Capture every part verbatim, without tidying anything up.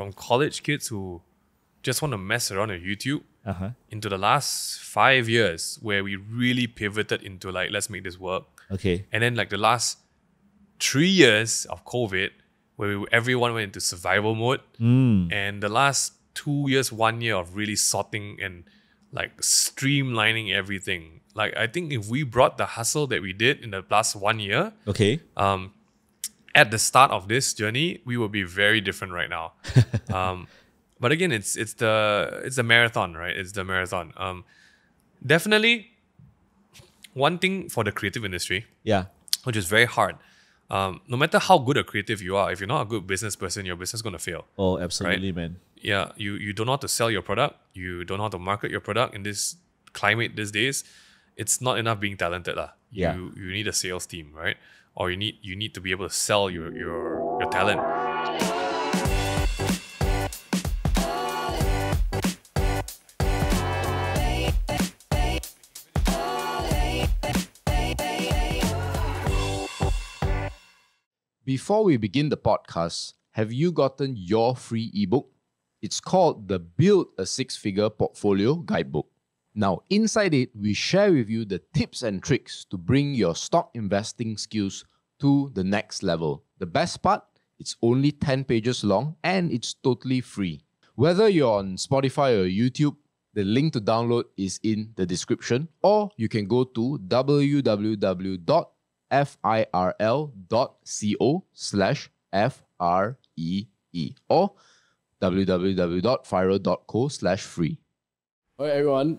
from college kids who just want to mess around on YouTube uh-huh. into the last five years where we really pivoted into like, let's make this work. Okay. And then like the last three years of COVID where we, everyone went into survival mode. Mm. And the last two years, one year of really sorting and like streamlining everything. Like I think if we brought the hustle that we did in the last one year, okay, um, at the start of this journey, we will be very different right now. um, but again, it's it's the it's the marathon, right? It's the marathon. Um, definitely, one thing for the creative industry, yeah, which is very hard. Um, no matter how good a creative you are, if you're not a good business person, your business is gonna fail. Oh, absolutely, right? Man. Yeah, you you don't know how to sell your product. You don't know how to market your product in this climate these days. It's not enough being talented, lah. Yeah. You you need a sales team, right? Or you need you need to be able to sell your your your talent. Before we begin the podcast, have you gotten your free ebook? It's called the Build a Six-Figure Portfolio Guidebook. Now, inside it, we share with you the tips and tricks to bring your stock investing skills to the next level. The best part, it's only ten pages long and it's totally free. Whether you're on Spotify or YouTube, the link to download is in the description, or you can go to w w w dot f i r l dot co slash f r e e or w w w dot firl dot co slash free. All right, everyone.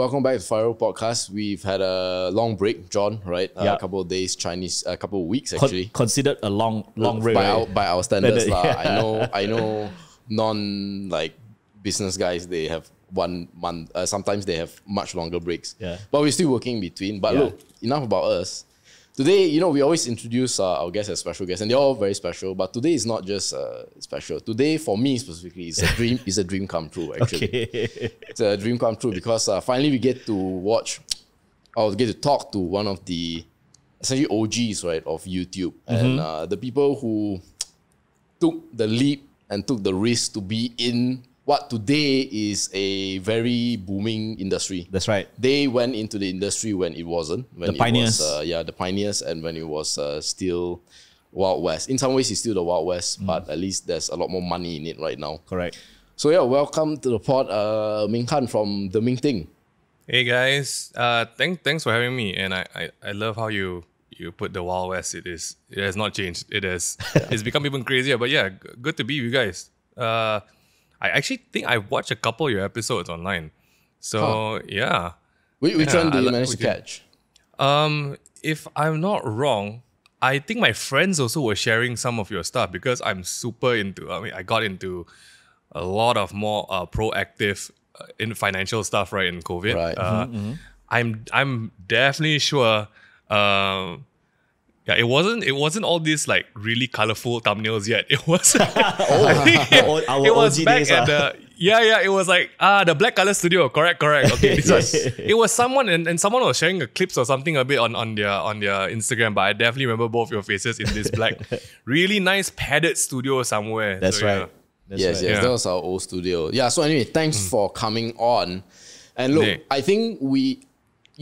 Welcome back to the FIRL Podcast. We've had a long break, John, right? Yeah. Uh, a couple of days, Chinese, a couple of weeks, actually. Con considered a long, long break. By, right? by our standards. la. Yeah. I know, I know non like business guys, they have one month. Uh, sometimes they have much longer breaks. Yeah. But we're still working in between. But yeah. Look, enough about us. Today, you know, we always introduce uh, our guests as special guests, and they're all very special. But today is not just uh, special. Today, for me specifically, is a dream. Is a dream come true. Actually, okay. It's a dream come true because uh, finally we get to watch, or get to talk to one of the essentially O Gs, right, of YouTube, mm-hmm. and uh, the people who took the leap and took the risk to be in what today is a very booming industry. That's right. They went into the industry when it wasn't. When the it pioneers. Was, uh, yeah, the pioneers, and when it was uh, still Wild West. In some ways, it's still the Wild West, mm. but at least there's a lot more money in it right now. Correct. So yeah, welcome to the pod, uh, Ming Han from The Ming Thing. Hey guys, uh, thank, thanks for having me. And I, I, I love how you you put the Wild West. It is. It has not changed. It has. It's become even crazier. But yeah, good to be with you guys. Uh, I actually think I watched a couple of your episodes online. So, huh. yeah. Which yeah, one do you manage to catch? Um, if I'm not wrong, I think my friends also were sharing some of your stuff because I'm super into, I mean, I got into a lot of more uh, proactive uh, in financial stuff, right, in COVID. Right. Uh, mm-hmm, mm-hmm. I'm I'm definitely sure... Uh, Yeah, it wasn't. It wasn't all these like really colorful thumbnails yet. It was. oh, I think it, our it was O G back days, at the. Yeah, yeah. It was like ah, the Black Color Studio. Correct, correct. Okay, this was, it was someone, and, and someone was sharing a clips or something a bit on on their on their Instagram. But I definitely remember both your faces in this black, really nice padded studio somewhere. That's so, right. Yeah. That's yes, right. yes. Yeah. That was our old studio. Yeah. So anyway, thanks mm. for coming on. And look, yeah. I think we,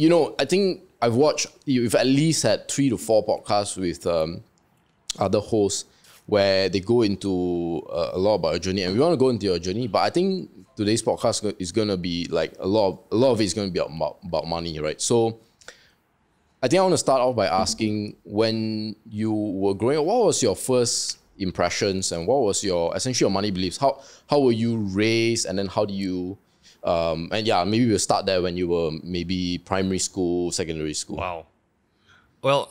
you know, I think. I've watched, you've at least had three to four podcasts with um, other hosts where they go into uh, a lot about your journey, and we want to go into your journey, but I think today's podcast is going to be like a lot of, a lot of it is going to be about, about money, right? So I think I want to start off by asking, when you were growing up, what was your first impressions and what was your, essentially your money beliefs? How, how were you raised, and then how do you... Um, and yeah, maybe we'll start there when you were maybe primary school, secondary school. Wow. Well,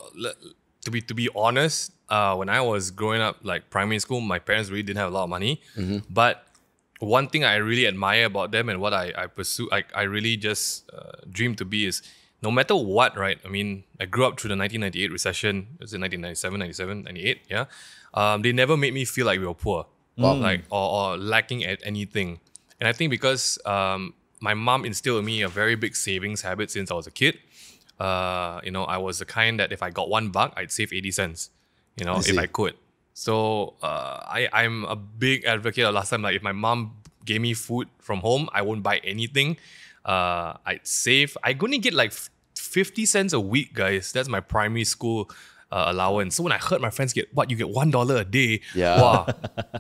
to be to be honest, uh, when I was growing up, like primary school, my parents really didn't have a lot of money. Mm-hmm. But one thing I really admire about them and what I, I pursue, I, I really just uh, dream to be is no matter what, right? I mean, I grew up through the nineteen ninety-eight recession. It was in nineteen ninety-seven, ninety-seven, ninety-eight, yeah. Um, they never made me feel like we were poor wow. like or, or lacking at anything. And I think because um, my mom instilled in me a very big savings habit since I was a kid. Uh, you know, I was the kind that if I got one buck, I'd save eighty cents, you know, I if I could. So uh, I, I'm a big advocate of last time. Like if my mom gave me food from home, I won't buy anything. Uh, I'd save. I only get like fifty cents a week, guys. That's my primary school uh, allowance. So when I heard my friends get, what, you get one dollar a day? Yeah. Wow,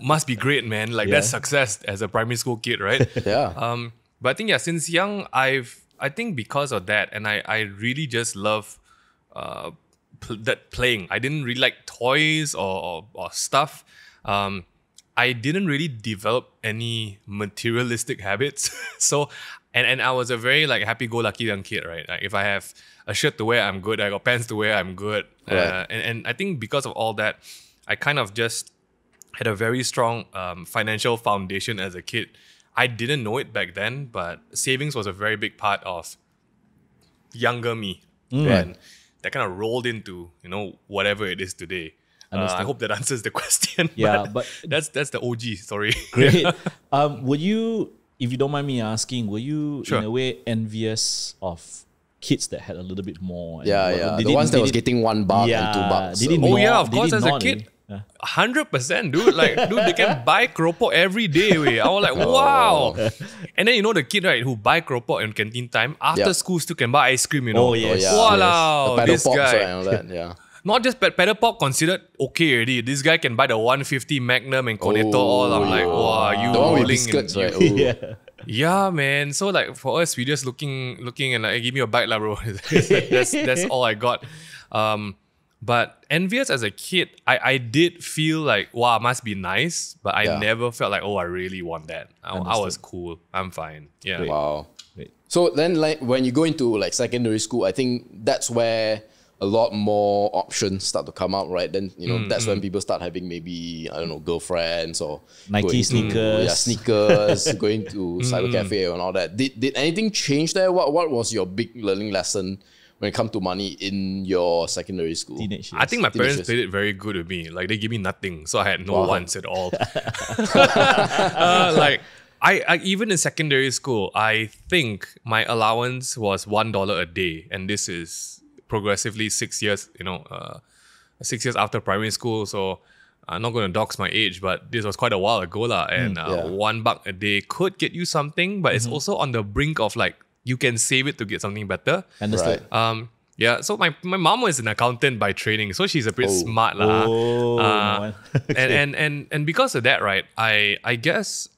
must be great, man. Like yeah. that's success as a primary school kid, right? yeah. Um, but I think, yeah, since young, I've, I think because of that, and I, I really just love uh, pl that playing. I didn't really like toys or, or, or stuff. Um, I didn't really develop any materialistic habits. so, and, and I was a very like happy-go-lucky young kid, right? Like, if I have a shirt to wear, I'm good. I got pants to wear, I'm good. Right. Uh, and, and I think because of all that, I kind of just had a very strong um, financial foundation as a kid. I didn't know it back then, but savings was a very big part of younger me. Mm. And that kind of rolled into, you know, whatever it is today. Uh, I hope that answers the question. Yeah, but, but that's that's the O G, sorry. Great. um, would you, if you don't mind me asking, were you sure. in a way envious of kids that had a little bit more? Yeah, and, yeah. The did, ones that was it, getting one buck yeah, and two bucks. So. Oh, not, yeah, of course, as not, a kid. Eh? one hundred percent, dude. Like, dude, they can buy keropok every day. We. I was like, wow. Oh. And then, you know, the kid, right, who buy keropok in canteen time, after yep. school still can buy ice cream, you know. Oh, yes. Oh, wow, yes. This guy. Right, all that. Yeah. Not just paddle pop considered okay already. This guy can buy the one fifty Magnum and Cornetto oh, all. I'm yeah. like, wow, you the rolling. Biscuits, in, right? you, yeah. yeah, man. So, like, for us, we just looking, looking and like, give me a bite, lah, bro. that's, that's all I got. Um... But envious as a kid, I, I did feel like, wow, must be nice. But I yeah. never felt like, oh, I really want that. I, I was cool. I'm fine. Yeah. Wow. Wait. So then like when you go into like secondary school, I think that's where a lot more options start to come out, right? Then, you know, mm, that's mm. when people start having maybe, I don't know, girlfriends or Nike sneakers. To, yeah, sneakers, going to cyber cafe and all that. Did, did anything change there? What, what was your big learning lesson when it comes to money in your secondary school? Teenage years. I think my Teenage parents years. played it very good with me. Like, they gave me nothing. So I had no wow. wants at all. uh, like, I, I even in secondary school, I think my allowance was one dollar a day. And this is progressively six years, you know, uh, six years after primary school. So I'm not going to dox my age, but this was quite a while ago. La, and mm, yeah. uh, one buck a day could get you something, but mm-hmm. it's also on the brink of like, you can save it to get something better. Understood. Right. Um, yeah. So my, my mom was an accountant by training, so she's a bit oh. smart lah. Oh, uh, okay. And and and and because of that, right? I I guess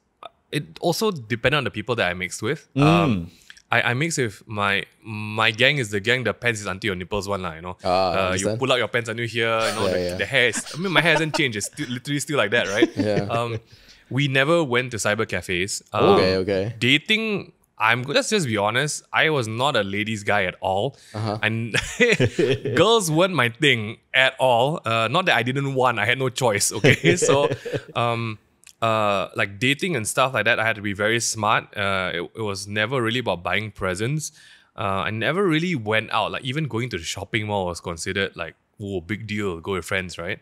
it also depended on the people that I mixed with. Mm. Um, I I mix with my my gang is the gang the pants is until your nipples one lah. You know, ah, uh, you pull out your pants until here. You know, yeah, the, yeah. the hair. Is, I mean, my hair hasn't changed. It's still, literally still like that, right? Yeah. Um, we never went to cyber cafes. Um, okay. Okay. Dating. I'm let's just be honest. I was not a ladies guy at all, uh-huh. and girls weren't my thing at all. Uh, not that I didn't want; I had no choice. Okay, so um, uh, like dating and stuff like that, I had to be very smart. Uh, it, it was never really about buying presents. Uh, I never really went out. Like even going to the shopping mall was considered like, oh, big deal. Go with friends, right?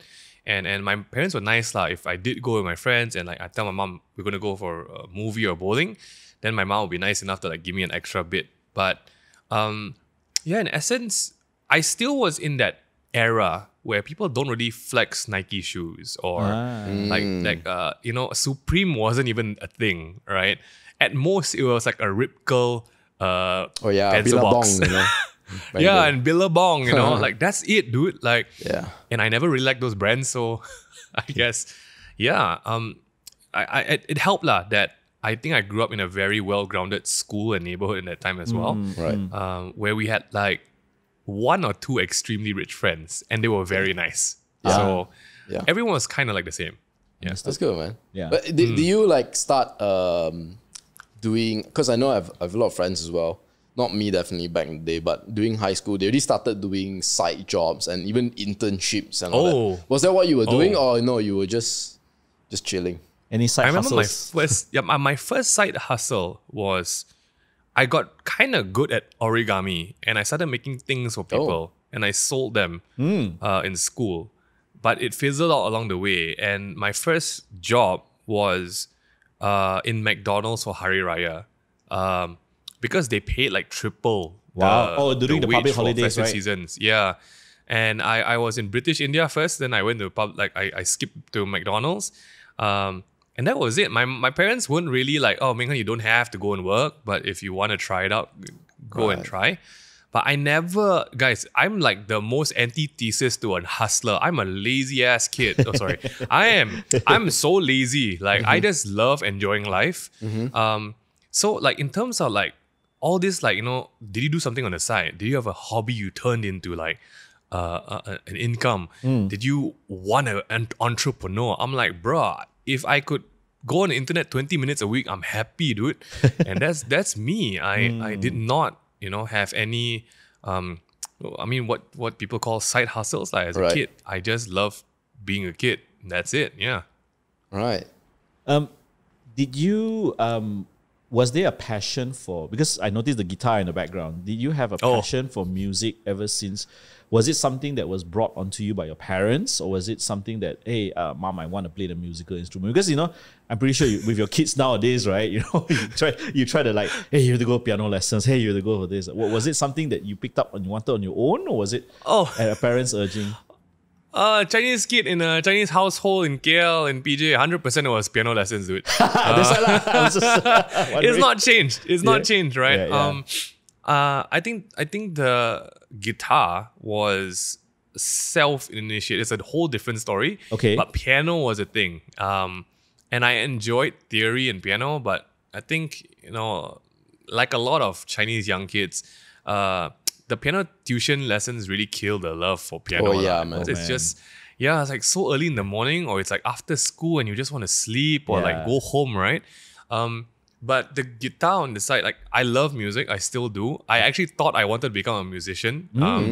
And and my parents were nice lah. If I did go with my friends, and like I tell my mom we're gonna go for a movie or bowling, then my mom would be nice enough to like give me an extra bit. But um, yeah, in essence, I still was in that era where people don't really flex Nike shoes or ah. like, like uh, you know, Supreme wasn't even a thing, right? At most, it was like a Rip Curl uh, oh, yeah, pencil box. You know? yeah, and Billabong, you know, like that's it, dude. Like, yeah. And I never really liked those brands. So I guess, yeah, um, I, I, it helped lah that I think I grew up in a very well-grounded school and neighborhood in that time as well. Mm, right. Um, where we had like one or two extremely rich friends and they were very nice. Yeah. So yeah. everyone was kind of like the same. Yeah. That's good, man. Yeah. But do, mm. do you like start um, doing, because I know I've, I've a lot of friends as well. Not me definitely back in the day, but during high school, they already started doing side jobs and even internships and oh. all that. Was that what you were doing oh. or no, you were just just chilling? Any side I remember hustles? my first yeah, my, my first side hustle was I got kind of good at origami and I started making things for people oh. and I sold them mm. uh, in school. But it fizzled out along the way and my first job was uh, in McDonald's for Hari Raya um, because they paid like triple wow. the, oh, during the, the public holidays, right? Seasons. Yeah. And I, I was in British India first, then I went to pub, like I, I skipped to McDonald's. Um, and that was it. My my parents weren't really like, oh, Ming Han, you don't have to go and work, but if you want to try it out, go right. and try. But I never, guys, I'm like the most antithesis to a hustler. I'm a lazy ass kid. Oh, sorry. I am. I'm so lazy. Like, mm-hmm. I just love enjoying life. Mm-hmm. Um, so like in terms of like all this, like, you know, did you do something on the side? Did you have a hobby you turned into like uh, uh, an income? Mm. Did you want to an entrepreneur? I'm like, bro, if I could go on the internet twenty minutes a week, I'm happy, dude. And that's, that's me. I, mm. I did not. You know, have any, um, I mean, what what people call side hustles. Like as right. a kid, I just love being a kid. That's it. Yeah. Right. Um, did you um, was there a passion for? Because I noticed the guitar in the background. Did you have a passion oh. for music ever since? Was it something that was brought onto you by your parents, or was it something that, hey, uh, mom, I want to play the musical instrument? Because, you know, I'm pretty sure you, with your kids nowadays, right? You know, you try, you try to like, hey, you have to go piano lessons. Hey, you have to go for this. Was it something that you picked up and you wanted on your own, or was it oh. at a parent's urging? Uh, Chinese kid in a Chinese household in K L and P J, one hundred percent it was piano lessons, dude. Uh, it's not changed. It's yeah. not changed, right? Yeah, yeah. Um, Uh, I think I think the guitar was self-initiated. It's a whole different story. Okay. But piano was a thing. Um, and I enjoyed theory and piano, but I think, you know, like a lot of Chinese young kids, uh, the piano tuition lessons really kill the love for piano. Oh, yeah, man. It's, it's just, yeah, it's like so early in the morning, or it's like after school and you just want to sleep, or yeah. like go home, right? Um, But the guitar on the side, like, I love music. I still do. I actually thought I wanted to become a musician. Mm. Um,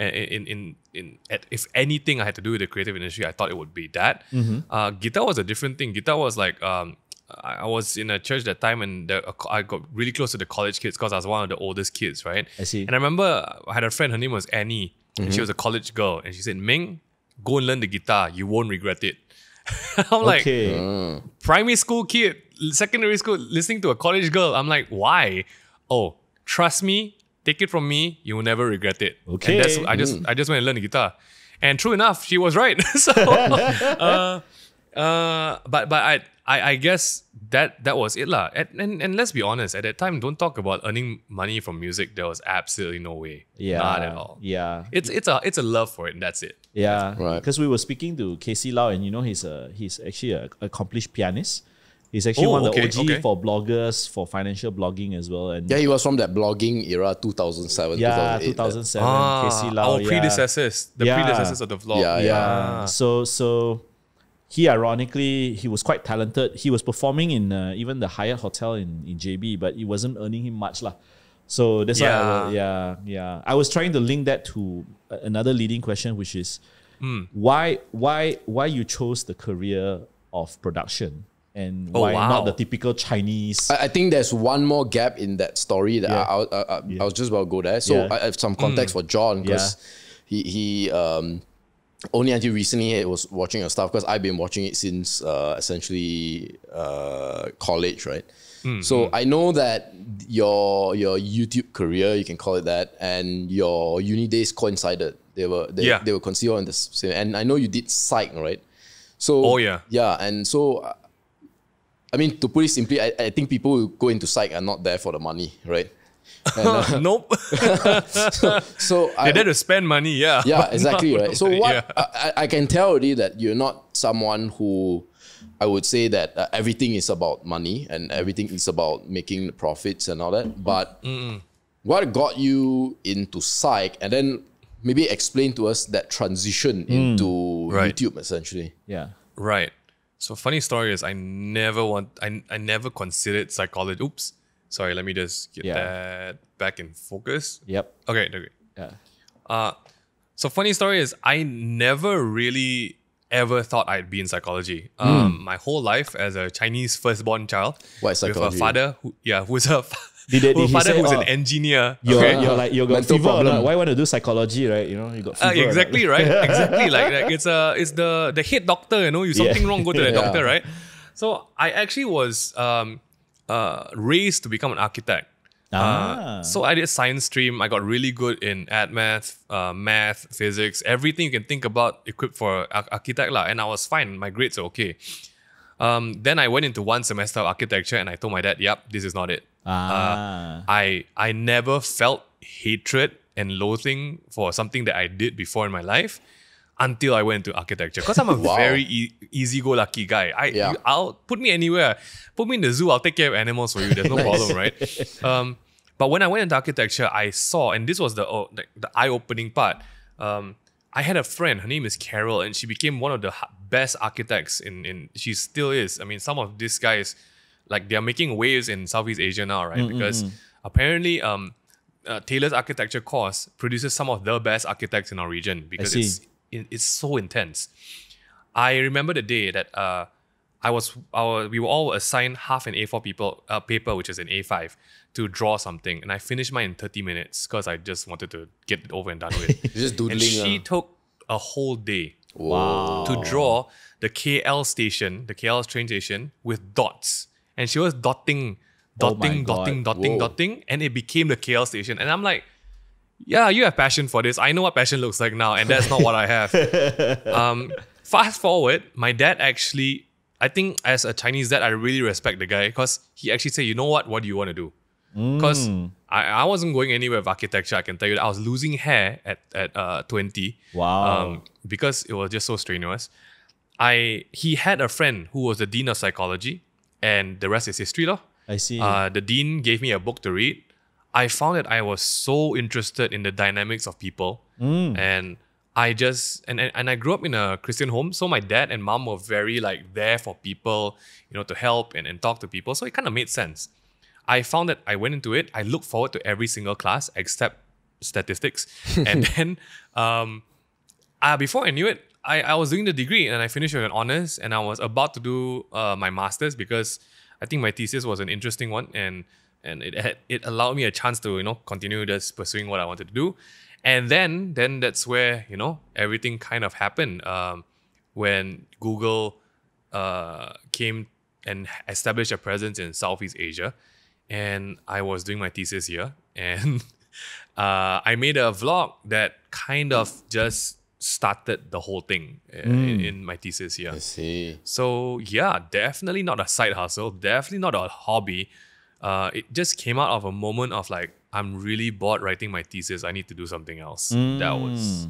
in, in, in, at, if anything I had to do with the creative industry, I thought it would be that. Mm-hmm. uh, guitar was a different thing. Guitar was like, um, I was in a church that time, and the, I got really close to the college kids because I was one of the oldest kids, right? I see. And I remember I had a friend, her name was Annie, mm-hmm. and she was a college girl. And she said, Ming, go and learn the guitar. You won't regret it. I'm okay. like, uh. primary school kid, secondary school, listening to a college girl. I'm like, why? Oh, trust me, take it from me, you will never regret it. Okay. And that's, I just mm. I just went and learned guitar. And true enough, she was right. so uh, uh, but but I, I I guess that that was it lah. And, and and let's be honest, at that time, don't talk about earning money from music. There was absolutely no way. Yeah. Not at all. Yeah. It's it's a it's a love for it, and that's it. Yeah. That's right. Because we were speaking to Casey Lau, and you know he's a he's actually an accomplished pianist. He's actually oh, one of the okay, O G okay. for bloggers, for financial blogging as well. And yeah, he was from that blogging era, two thousand seven, yeah, two thousand seven. Ah, Casey Lau, our yeah. predecessors, the yeah. predecessors of the vlog. Yeah, yeah. yeah. So, so he ironically, he was quite talented. He was performing in uh, even the Hyatt Hotel in, in J B, but it wasn't earning him much lah. So that's yeah. why, I, yeah, yeah. I was trying to link that to another leading question, which is mm. why, why, why you chose the career of production? And why oh, wow. not the typical Chinese? I, I think there's one more gap in that story that yeah. I, I, I, yeah. I was just about to go there. So yeah. I have some context mm. for John, because yeah. he, he um, only until recently he was watching your stuff, because I've been watching it since uh, essentially uh, college, right? Mm. So I know that your your YouTube career, you can call it that, and your uni days coincided. They were they, yeah. they were concealed in the same. And I know you did psych, right? So oh yeah, yeah, and so. I mean, to put it simply, I, I think people who go into psych are not there for the money, right? And, uh, nope. so, so they're there to spend money, yeah. Yeah, exactly, right? So what yeah. I, I can tell already that you're not someone who, I would say that uh, everything is about money and everything is about making profits and all that. But mm-mm. what got you into psych, and then maybe explain to us that transition mm. into right. YouTube, essentially. Yeah, right. So funny story is I never want I, I never considered psychology. Oops, sorry. Let me just get yeah. that back in focus. Yep. Okay. Okay. Yeah. Uh, so funny story is I never really ever thought I'd be in psychology. Mm. Um, my whole life as a Chinese firstborn child what is psychology? With a father who yeah who's a did they, did with a father say, who's oh, an engineer. You're, okay? you're like you got mental fever. Problem. Why want to do psychology, right? You know you got fever. Uh, exactly right. exactly like that. Like, it's a it's the the head doctor. You know you something yeah. wrong, go to the yeah. doctor, right? So I actually was um, uh, raised to become an architect. Ah. Uh, so I did science stream. I got really good in ad math, uh, math, physics, everything you can think about equipped for architect lah. And I was fine. My grades are okay. Um, then I went into one semester of architecture and I told my dad, yep, this is not it. Ah. Uh, I, I never felt hatred and loathing for something that I did before in my life until I went into architecture. Because I'm a wow. very e easy-go-lucky guy. I, yeah. you, I'll put me anywhere. Put me in the zoo. I'll take care of animals for you. There's no nice. problem, right? Um, but when I went into architecture, I saw, and this was the, oh, the, the eye-opening part. Um, I had a friend. Her name is Carol, and she became one of the best architects. In, in she still is. I mean, some of these guys, like, they're making waves in Southeast Asia now, right? Mm-hmm. Because apparently... Um, Uh, Taylor's architecture course produces some of the best architects in our region because it's it, it's so intense. I remember the day that uh, I was our we were all assigned half an A four people uh, paper, which is an A five, to draw something, and I finished mine in thirty minutes because I just wanted to get it over and done with. Just doodling. And she uh. took a whole day wow. to draw the K L station, the K L train station with dots, and she was dotting. Dotting, oh dotting, dotting, Whoa. dotting, and it became the K L station. And I'm like, yeah, you have passion for this. I know what passion looks like now, and that's not what I have. Um, fast forward, my dad actually, I think as a Chinese dad, I really respect the guy because he actually said, you know what, what do you want to do? Because mm. I, I wasn't going anywhere with architecture, I can tell you that. I was losing hair at, at uh, twenty. Wow. Um, because it was just so strenuous. I He had a friend who was the dean of psychology, and the rest is history though. I see. Uh, the dean gave me a book to read. I found that I was so interested in the dynamics of people. Mm. And I just, and, and, and I grew up in a Christian home. So my dad and mom were very like there for people, you know, to help and, and talk to people. So it kind of made sense. I found that I went into it. I looked forward to every single class except statistics. And then um, uh, before I knew it, I, I was doing the degree and I finished with an honors. And I was about to do uh, my master's because I think my thesis was an interesting one, and and it had, it allowed me a chance to you know continue just pursuing what I wanted to do, and then then that's where you know everything kind of happened um, when Google uh, came and established a presence in Southeast Asia, and I was doing my thesis here, and uh, I made a vlog that kind of just started the whole thing mm. in, in my thesis here. I see. So yeah, definitely not a side hustle, definitely not a hobby. Uh, it just came out of a moment of like, I'm really bored writing my thesis. I need to do something else. Mm. That was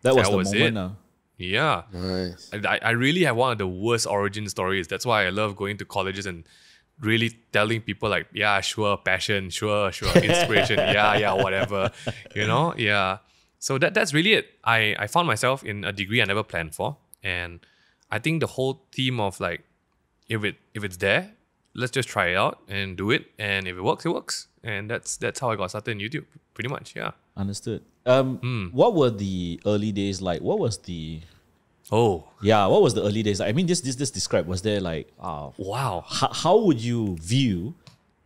that was, that the was moment, it. Uh. Yeah. Nice. I, I really have one of the worst origin stories. That's why I love going to colleges and really telling people like, yeah, sure, passion, sure, sure, inspiration, yeah, yeah, whatever. You know, yeah. So that, that's really it. I, I found myself in a degree I never planned for. And I think the whole theme of like, if it if it's there, let's just try it out and do it. And if it works, it works. And that's that's how I got started in YouTube, pretty much, yeah. Understood. Um, mm. What were the early days like? What was the... Oh. Yeah, what was the early days like? I mean, this this, this described, was there like... Uh, wow. How, how would you view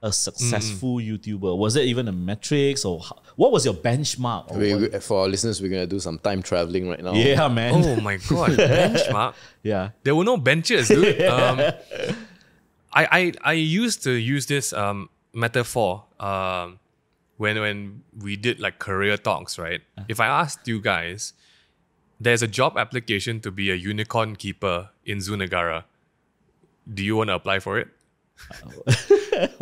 a successful mm. YouTuber? Was there even a metrics or how, what was your benchmark? Or we, we, for our listeners, we're gonna do some time traveling right now. Yeah, man. Oh my god, benchmark. Yeah, there were no benches, dude. um, I I I used to use this um, metaphor um, when when we did like career talks, right? Uh. If I asked you guys, there's a job application to be a unicorn keeper in Zoo Negara. Do you want to apply for it?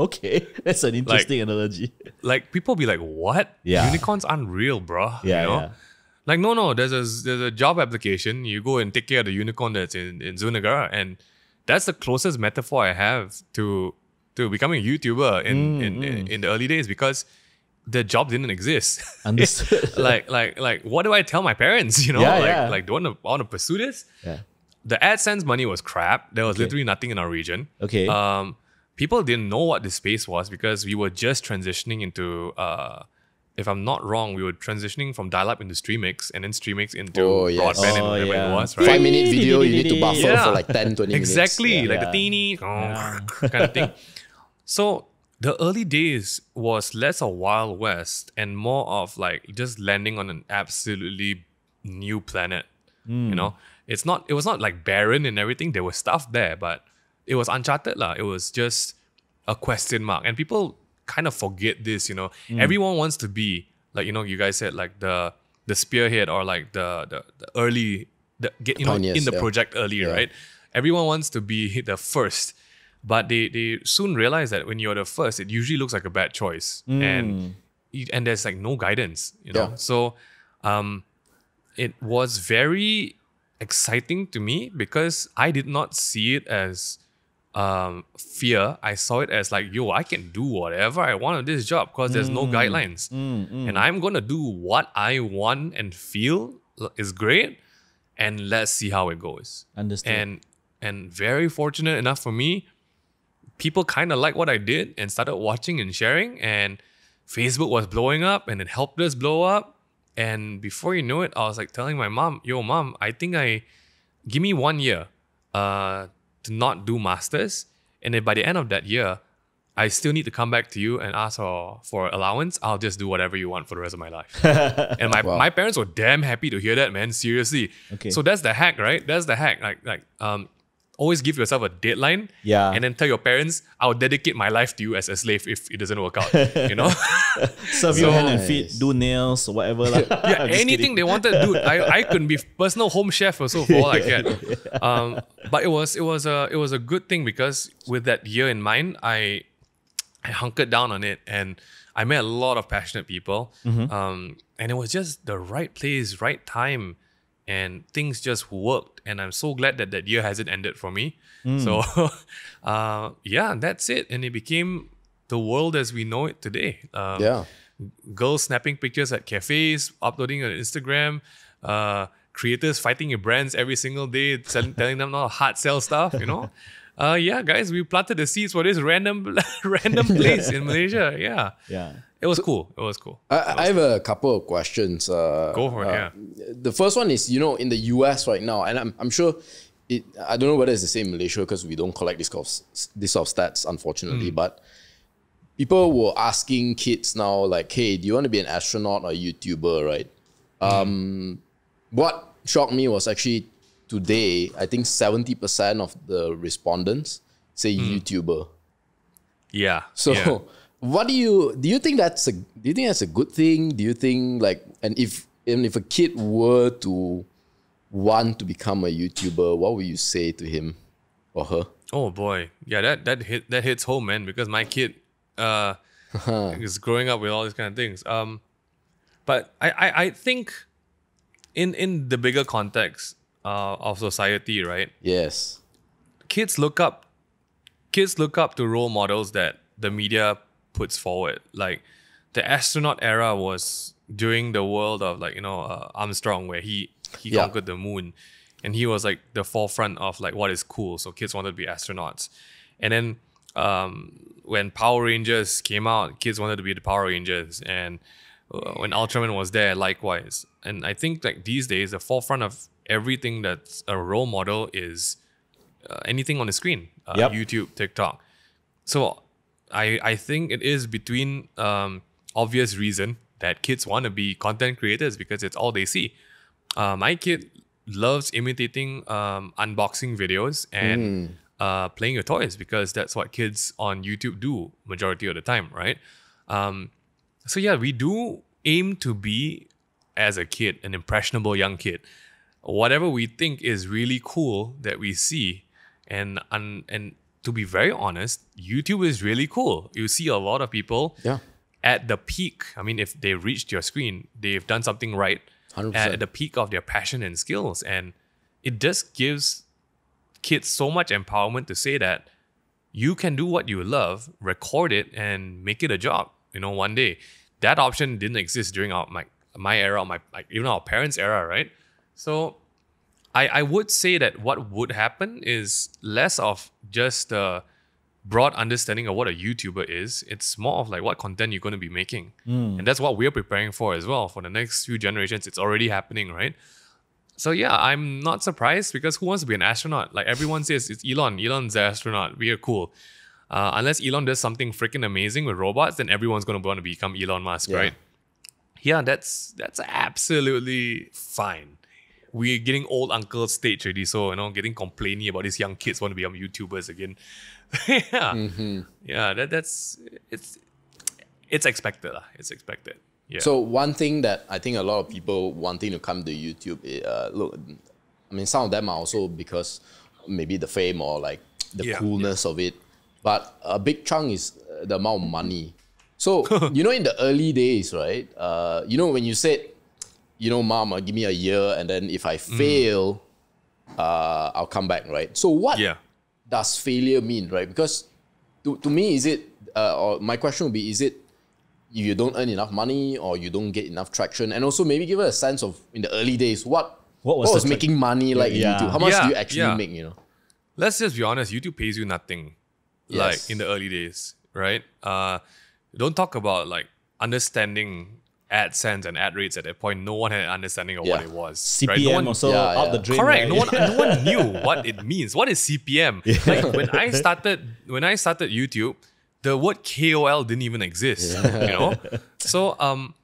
Okay, that's an interesting like, analogy. Like people be like, "What? Yeah. Unicorns aren't real, bro." Yeah, you know? yeah. Like no, no. There's a there's a job application. You go and take care of the unicorn that's in in Zoo Negara, and that's the closest metaphor I have to to becoming a YouTuber in mm, in, mm. in in the early days because the job didn't exist. Understood. like like like, what do I tell my parents? You know, yeah, like yeah. like, do I want to, I want to pursue this? Yeah. The AdSense money was crap. There was okay. literally nothing in our region. Okay. Um. People didn't know what the space was because we were just transitioning into, uh, if I'm not wrong, we were transitioning from dial-up into Streamyx and then Streamyx into oh, yes. broadband oh, and whatever yeah. it was, right? Five minute video, you need to buffer yeah. for like ten, twenty exactly, minutes. Exactly, yeah. like yeah. the teeny yeah. kind of thing. So the early days was less a Wild West and more of like just landing on an absolutely new planet. Mm. You know, it's not, it was not like barren and everything. There was stuff there, but it was uncharted lah. It was just a question mark. And people kind of forget this, you know. Mm. Everyone wants to be, like, you know, you guys said, like, the the spearhead or, like, the the, the early, the, get, you know, in the yeah. project early, yeah. right? Everyone wants to be the first. But they, they soon realize that when you're the first, it usually looks like a bad choice. Mm. And and there's, like, no guidance, you know. Yeah. So um, it was very exciting to me because I did not see it as um, fear. I saw it as like, yo, I can do whatever I want on this job because there's mm. no guidelines. Mm, mm. And I'm going to do what I want and feel is great. And let's see how it goes. Understood. And, and very fortunate enough for me, people kind of liked what I did and started watching and sharing. And Facebook was blowing up and it helped us blow up. And before you know it, I was like telling my mom, yo, mom, I think I, give me one year uh, to not do masters. And then by the end of that year, I still need to come back to you and ask for, for allowance. I'll just do whatever you want for the rest of my life. And my, wow. my parents were damn happy to hear that, man. Seriously. Okay. So that's the hack, right? That's the hack. Like, like um, always give yourself a deadline yeah. and then tell your parents, I'll dedicate my life to you as a slave if it doesn't work out, you know? Serve so, your hand and feet, do nails, or whatever. Like. Yeah, anything kidding. They wanted, dude. I, I could be personal home chef or so for all I can. Um, but it was, it, was a, it was a good thing because with that year in mind, I, I hunkered down on it and I met a lot of passionate people. Mm-hmm. um, and it was just the right place, right time. And things just worked. And I'm so glad that that year hasn't ended for me. Mm. So uh, yeah, that's it. And it became the world as we know it today. Um, yeah. Girls snapping pictures at cafes, uploading on Instagram, uh, creators fighting your brands every single day, telling, telling them not to hard sell stuff, you know? Uh, yeah, guys, we planted the seeds for this random random place in Malaysia. Yeah. Yeah. It was cool. It was cool. I, was I have cool. a couple of questions. Uh, Go for it, uh, yeah. The first one is, you know, in the U S right now, and I'm, I'm sure, it. I don't know whether it's the same in Malaysia because we don't collect this sort of, this sort of stats, unfortunately, mm. but people were asking kids now, like, hey, do you want to be an astronaut or a YouTuber, right? Mm. Um, what shocked me was actually today, I think seventy percent of the respondents say mm. YouTuber. Yeah. So... Yeah. What do you do? You think that's a do you think that's a good thing? Do you think like and if and if a kid were to want to become a YouTuber, what would you say to him or her? Oh boy, yeah, that that hit that hits home, man. Because my kid uh, is growing up with all these kind of things. Um, but I I, I think in in the bigger context uh, of society, right? Yes, kids look up kids look up to role models that the media puts forward. Like the astronaut era was during the world of like, you know, uh, Armstrong, where he he yeah. conquered the moon and he was like the forefront of like what is cool. So kids wanted to be astronauts. And then um, when Power Rangers came out, kids wanted to be the Power Rangers. And uh, when Ultraman was there, likewise. And I think like these days, the forefront of everything that's a role model is uh, anything on the screen, uh, yep. YouTube, TikTok. So I, I think it is between um, obvious reason that kids want to be content creators because it's all they see. Uh, my kid loves imitating um, unboxing videos and mm. uh, playing with toys because that's what kids on YouTube do majority of the time, right? Um, so yeah, we do aim to be, as a kid, an impressionable young kid. Whatever we think is really cool that we see and and. To be very honest, YouTube is really cool. You see a lot of people yeah. at the peak. I mean, if they reached your screen, they've done something right one hundred percent. At the peak of their passion and skills. And it just gives kids so much empowerment to say that you can do what you love, record it, and make it a job, you know, one day. That option didn't exist during our, my, my era, my like, even our parents' era, right? So... I, I would say that what would happen is less of just a broad understanding of what a YouTuber is. It's more of like what content you're going to be making. Mm. And that's what we're preparing for as well. For the next few generations, it's already happening, right? So yeah, I'm not surprised because who wants to be an astronaut? Like everyone says, it's Elon. Elon's the astronaut. We are cool. Uh, unless Elon does something freaking amazing with robots, then everyone's going to want to become Elon Musk, yeah. right? Yeah, that's that's absolutely fine. We're getting old uncle stage already, so you know, getting complaining about these young kids want to become YouTubers again. yeah, mm-hmm. yeah, that that's it's it's expected. It's expected. Yeah. So one thing that I think a lot of people wanting to come to YouTube, uh, look, I mean, some of them are also because maybe the fame or like the yeah, coolness yeah. of it. But a big chunk is the amount of money. So, you know, in the early days, right? Uh, you know, when you said, you know, mom, give me a year and then if I fail, mm. uh, I'll come back, right? So what yeah. does failure mean, right? Because to, to me, is it, uh, or my question would be, is it you don't earn enough money or you don't get enough traction? And also maybe give us a sense of, in the early days, what, what was, what was making money like yeah. YouTube? How much yeah, do you actually yeah. make, you know? Let's just be honest, YouTube pays you nothing. Yes. Like in the early days, right? Uh, don't talk about like understanding AdSense and ad rates at that point. No one had an understanding of yeah. what it was. C P M right? no one, also yeah, out yeah. the drain. Correct. Right? No one, no one knew what it means. What is C P M? Yeah. Like when I started, when I started YouTube, the word K O L didn't even exist. Yeah. You know, so um,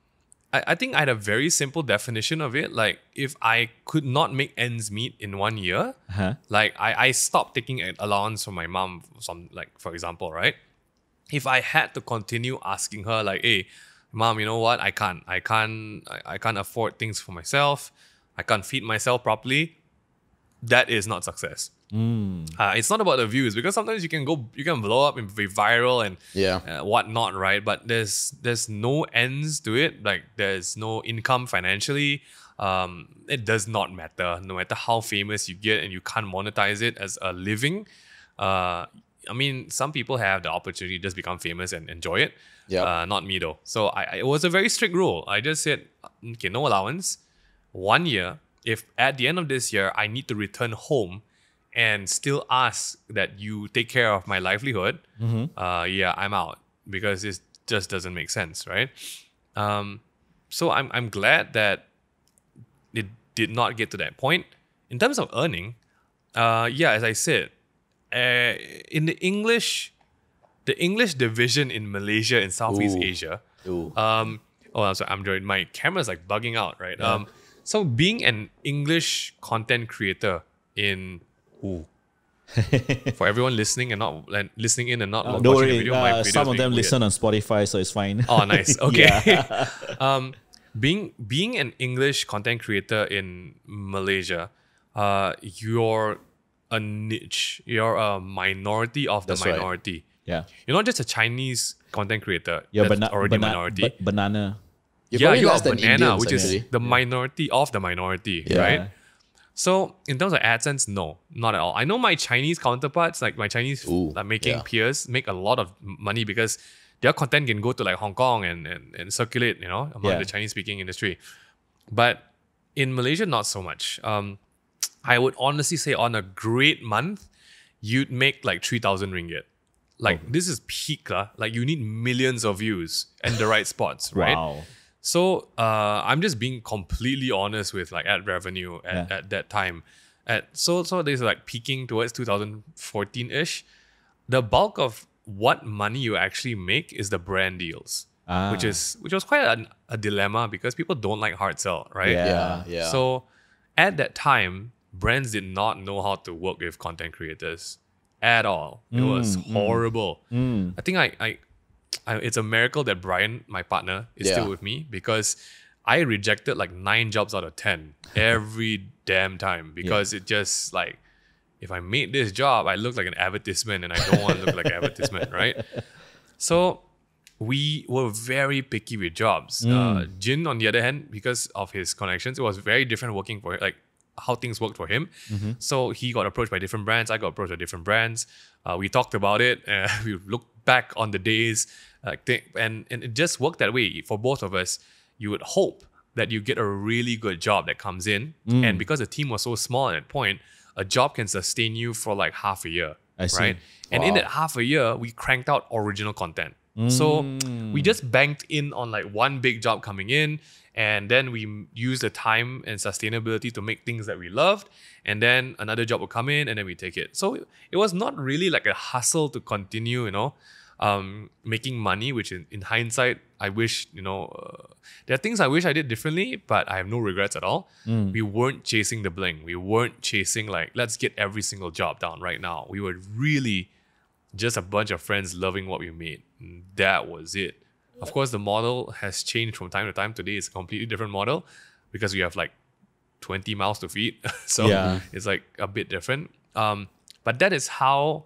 I, I think I had a very simple definition of it. Like if I could not make ends meet in one year, uh-huh. like I, I stopped taking an allowance from my mom. Some like for example, right? If I had to continue asking her, like, hey, mom, you know what? I can't, I can't, I, I can't afford things for myself. I can't feed myself properly. That is not success. Mm. Uh, it's not about the views because sometimes you can go, you can blow up and be viral and yeah. uh, whatnot, right? But there's there's no ends to it. Like there's no income financially. Um, it does not matter. No matter how famous you get and you can't monetize it as a living. Uh, I mean, some people have the opportunity to just become famous and enjoy it. Yeah. Uh, not me though. So I, I, it was a very strict rule. I just said, okay, no allowance. One year. If at the end of this year, I need to return home and still ask that you take care of my livelihood, mm-hmm. uh, yeah, I'm out because it just doesn't make sense, right? Um, so I'm, I'm glad that it did not get to that point. In terms of earning, uh, yeah, as I said, Uh, in the English, the English division in Malaysia and Southeast Ooh. Asia. Ooh. Um, oh, I'm sorry, I'm doing, my camera's like bugging out, right? Yeah. Um, so being an English content creator in Ooh. for everyone listening and not and listening in and not uh, watching worry, the video, uh, my video some of them weird. Listen on Spotify, so it's fine. Oh, nice. Okay. um, being being an English content creator in Malaysia, uh, you're a niche, you're a minority of the That's minority. Right. Yeah, you're not just a Chinese content creator. You're bana already bana minority. Ba banana. You're yeah, you're a banana, Indians, which actually. Is the yeah. minority of the minority, yeah. right? So in terms of AdSense, no, not at all. I know my Chinese counterparts, like my Chinese Ooh, like making yeah. peers, make a lot of money because their content can go to like Hong Kong and and, and circulate, you know, among yeah. the Chinese speaking industry. But in Malaysia, not so much. Um. I would honestly say on a great month, you'd make like three thousand ringgit. Like, oh. this is peak. Uh, like, you need millions of views and the right spots, right? Wow. So, uh, I'm just being completely honest with like ad revenue at, yeah. at that time. At, so, so there's like peaking towards two thousand fourteen-ish. The bulk of what money you actually make is the brand deals. Ah. Which is which was quite a, a dilemma because people don't like hard sell, right? Yeah, yeah. yeah. So, at that time, brands did not know how to work with content creators at all. It mm, was horrible. Mm, mm. I think I, I, I, it's a miracle that Brian, my partner, is yeah. still with me because I rejected like nine jobs out of ten every damn time because yeah. it just like, if I made this job, I look like an advertisement and I don't want to look like an advertisement, right? So we were very picky with jobs. Mm. Uh, Jin, on the other hand, because of his connections, it was very different working for like, how things worked for him. Mm-hmm. So he got approached by different brands. I got approached by different brands. Uh, we talked about it. Uh, we looked back on the days. Uh, and, and it just worked that way for both of us. You would hope that you get a really good job that comes in. Mm. And because the team was so small at that point, a job can sustain you for like half a year. I see. Right? And wow. in that half a year, we cranked out original content. Mm. So we just banked in on like one big job coming in. And then we use the time and sustainability to make things that we loved. And then another job will come in and then we take it. So it was not really like a hustle to continue, you know, um, making money, which in, in hindsight, I wish, you know, uh, there are things I wish I did differently, but I have no regrets at all. Mm. We weren't chasing the bling. We weren't chasing like, let's get every single job down right now. We were really just a bunch of friends loving what we made. That was it. Of course, the model has changed from time to time. Today is a completely different model because we have like twenty mouths to feed. So yeah. It's like a bit different. Um, but that is how,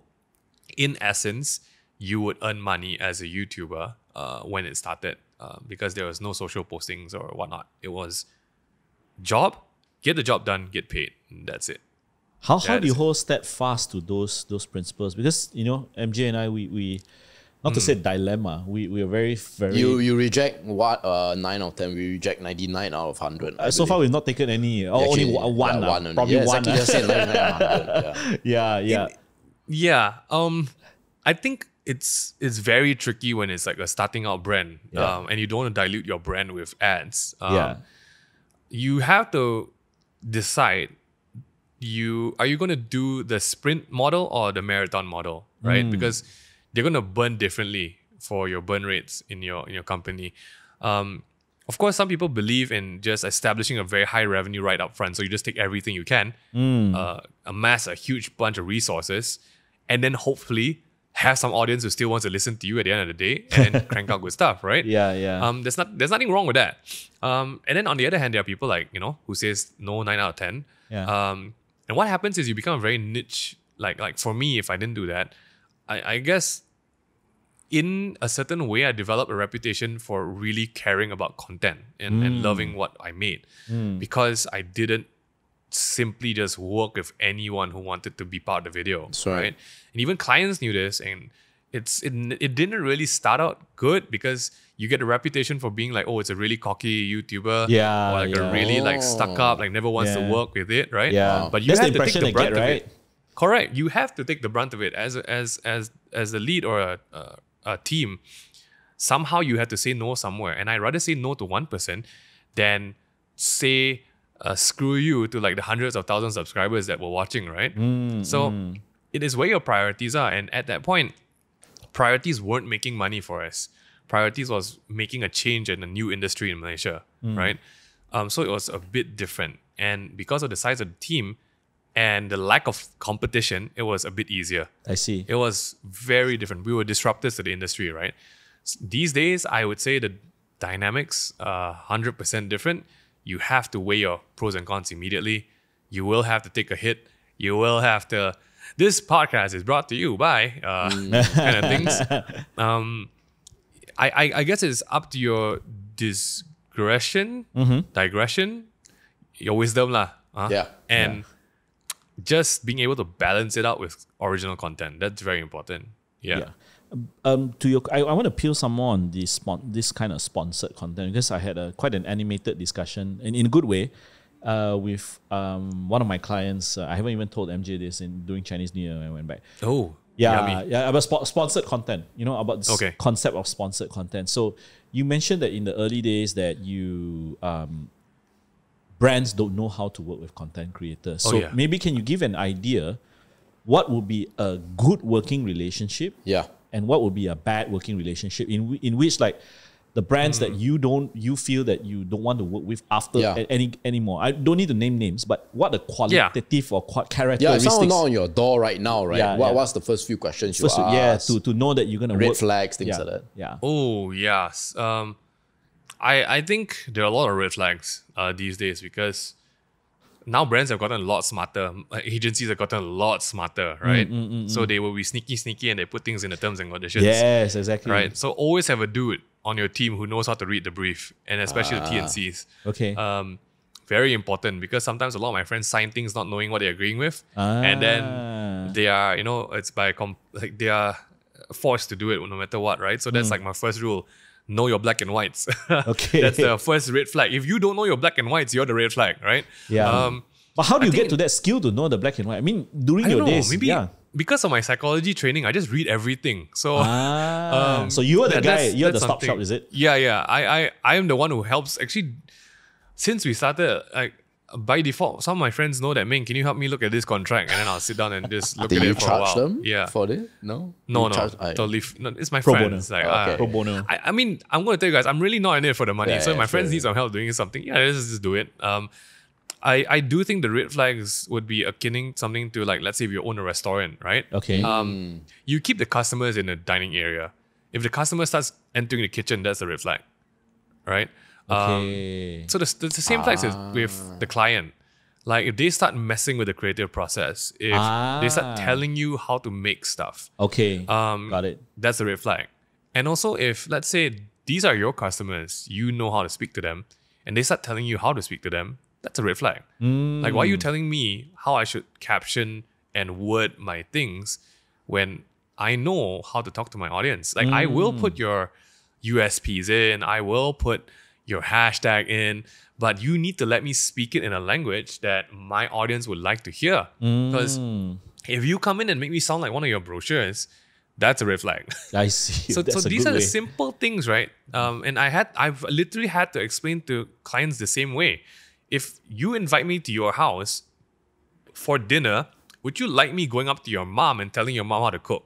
in essence, you would earn money as a YouTuber uh, when it started uh, because there was no social postings or whatnot. It was job, get the job done, get paid. And that's it. How how do you hold steadfast to those those principles? Because you know, M J and I, we we not mm. to say dilemma. We we are very very. You you reject what uh nine out of ten. We reject ninety nine out of hundred. Uh, so far we've not taken any. Oh, actually, only one. Yeah, uh, one probably yeah, one. Exactly uh. nine, nine, nine, yeah yeah yeah. It, yeah. Um, I think it's it's very tricky when it's like a starting out brand, yeah. um, and you don't want to dilute your brand with ads. Um, yeah. You have to decide. You are you going to do the sprint model or the marathon model, right? Mm. Because they're going to burn differently for your burn rates in your in your company. Um, of course, some people believe in just establishing a very high revenue right up front, so you just take everything you can, mm. uh, amass a huge bunch of resources, and then hopefully have some audience who still wants to listen to you at the end of the day and crank out good stuff, right? Yeah, yeah. Um, there's not there's nothing wrong with that. Um, and then on the other hand, there are people like you know who says no nine out of ten. Yeah. Um, And what happens is you become very niche. Like, like for me, if I didn't do that, I, I guess in a certain way, I developed a reputation for really caring about content and, mm. and loving what I made mm. because I didn't simply just work with anyone who wanted to be part of the video. That's right. right? And even clients knew this, and it's it, it didn't really start out good because you get a reputation for being like, oh, it's a really cocky YouTuber, yeah, or like yeah. a really like stuck up, like never wants yeah. to work with it, right? Yeah, but you That's have to take the brunt get, right? of it. Correct. You have to take the brunt of it as a, as as as the lead or a, a a team. Somehow you have to say no somewhere, and I'd rather say no to one person than say uh, screw you to like the hundreds of thousands of subscribers that were watching, right? Mm, so mm. it is where your priorities are, and at that point, priorities weren't making money for us. Priorities was making a change in a new industry in Malaysia, mm. right? Um, so it was a bit different. And because of the size of the team and the lack of competition, it was a bit easier. I see. It was very different. We were disruptors to the industry, right? These days, I would say the dynamics are one hundred percent different. You have to weigh your pros and cons immediately. You will have to take a hit. You will have to... This podcast is brought to you by... Uh, kind of things. Um... I, I I guess it's up to your discretion, mm-hmm. digression, your wisdom lah. Huh? Yeah. And yeah. just being able to balance it out with original content. That's very important. Yeah. yeah. Um, to your, I, I want to peel some more on this, this kind of sponsored content because I had a, quite an animated discussion in, in a good way uh, with um, one of my clients. Uh, I haven't even told M J this in during Chinese New Year when I went back. Oh. Yeah, Yummy. yeah, about sp sponsored content. You know about this okay. concept of sponsored content. So you mentioned that in the early days that you um, brands don't know how to work with content creators. Oh, so yeah. maybe can you give an idea what would be a good working relationship? Yeah, and what would be a bad working relationship in in which like the brands mm. that you don't you feel that you don't want to work with after yeah. any anymore. I don't need to name names, but what the qualitative yeah. or qu characteristics? Yeah, someone not on your door right now, right? Yeah, what, yeah. What's the first few questions first you to, ask? Yeah, to to know that you're gonna red work. flags, things yeah. like that. Yeah. Oh yes, um, I I think there are a lot of red flags uh, these days because now brands have gotten a lot smarter. Agencies have gotten a lot smarter, right? Mm, mm, mm, mm. So they will be sneaky, sneaky, and they put things in the terms and conditions. Yes, exactly. Right. So always have a dude on your team who knows how to read the brief, and especially ah, the T and Cs. Okay. Um, very important because sometimes a lot of my friends sign things not knowing what they're agreeing with, ah. and then they are, you know, it's by comp like they are forced to do it no matter what, right? So that's mm. like my first rule: know your black and whites. Okay. That's the first red flag. If you don't know your black and whites, you're the red flag, right? Yeah. Um, but how do you I get to that skill to know the black and white? I mean, during I your know, days, maybe. Yeah. Because of my psychology training, I just read everything. So, ah, um, so you are the that, guy. That's, you're that's the stop shop, is it? Yeah, yeah. I, I, I am the one who helps. Actually, since we started, like by default, some of my friends know that. Ming, can you help me look at this contract? And then I'll sit down and just look at it for a while. Did you charge them? Yeah. For this? No. No, you no. Totally. No, it's my pro friends. Bono. Like oh, okay. uh, pro bono. I, I mean, I'm gonna tell you guys, I'm really not in it for the money. Yeah, so if yeah, my friends sure. need some help doing something, yeah, let's just do it. Um. I, I do think the red flags would be akin something to like, let's say if you own a restaurant, right? Okay. Um, you keep the customers in a dining area. If the customer starts entering the kitchen, that's a red flag, right? Okay. Um, so the, the, the same ah. flags with the client. Like if they start messing with the creative process, if ah. they start telling you how to make stuff, okay, um, got it. That's a red flag. And also if, let's say, these are your customers, you know how to speak to them, and they start telling you how to speak to them, that's a red flag. Mm. Like, why are you telling me how I should caption and word my things when I know how to talk to my audience? Like, mm. I will put your U S Ps in, I will put your hashtag in, but you need to let me speak it in a language that my audience would like to hear. Because mm. if you come in and make me sound like one of your brochures, that's a red flag. I see. So, so these are way. the simple things, right? Um, and I had, I've literally had to explain to clients the same way. If you invite me to your house for dinner, would you like me going up to your mom and telling your mom how to cook?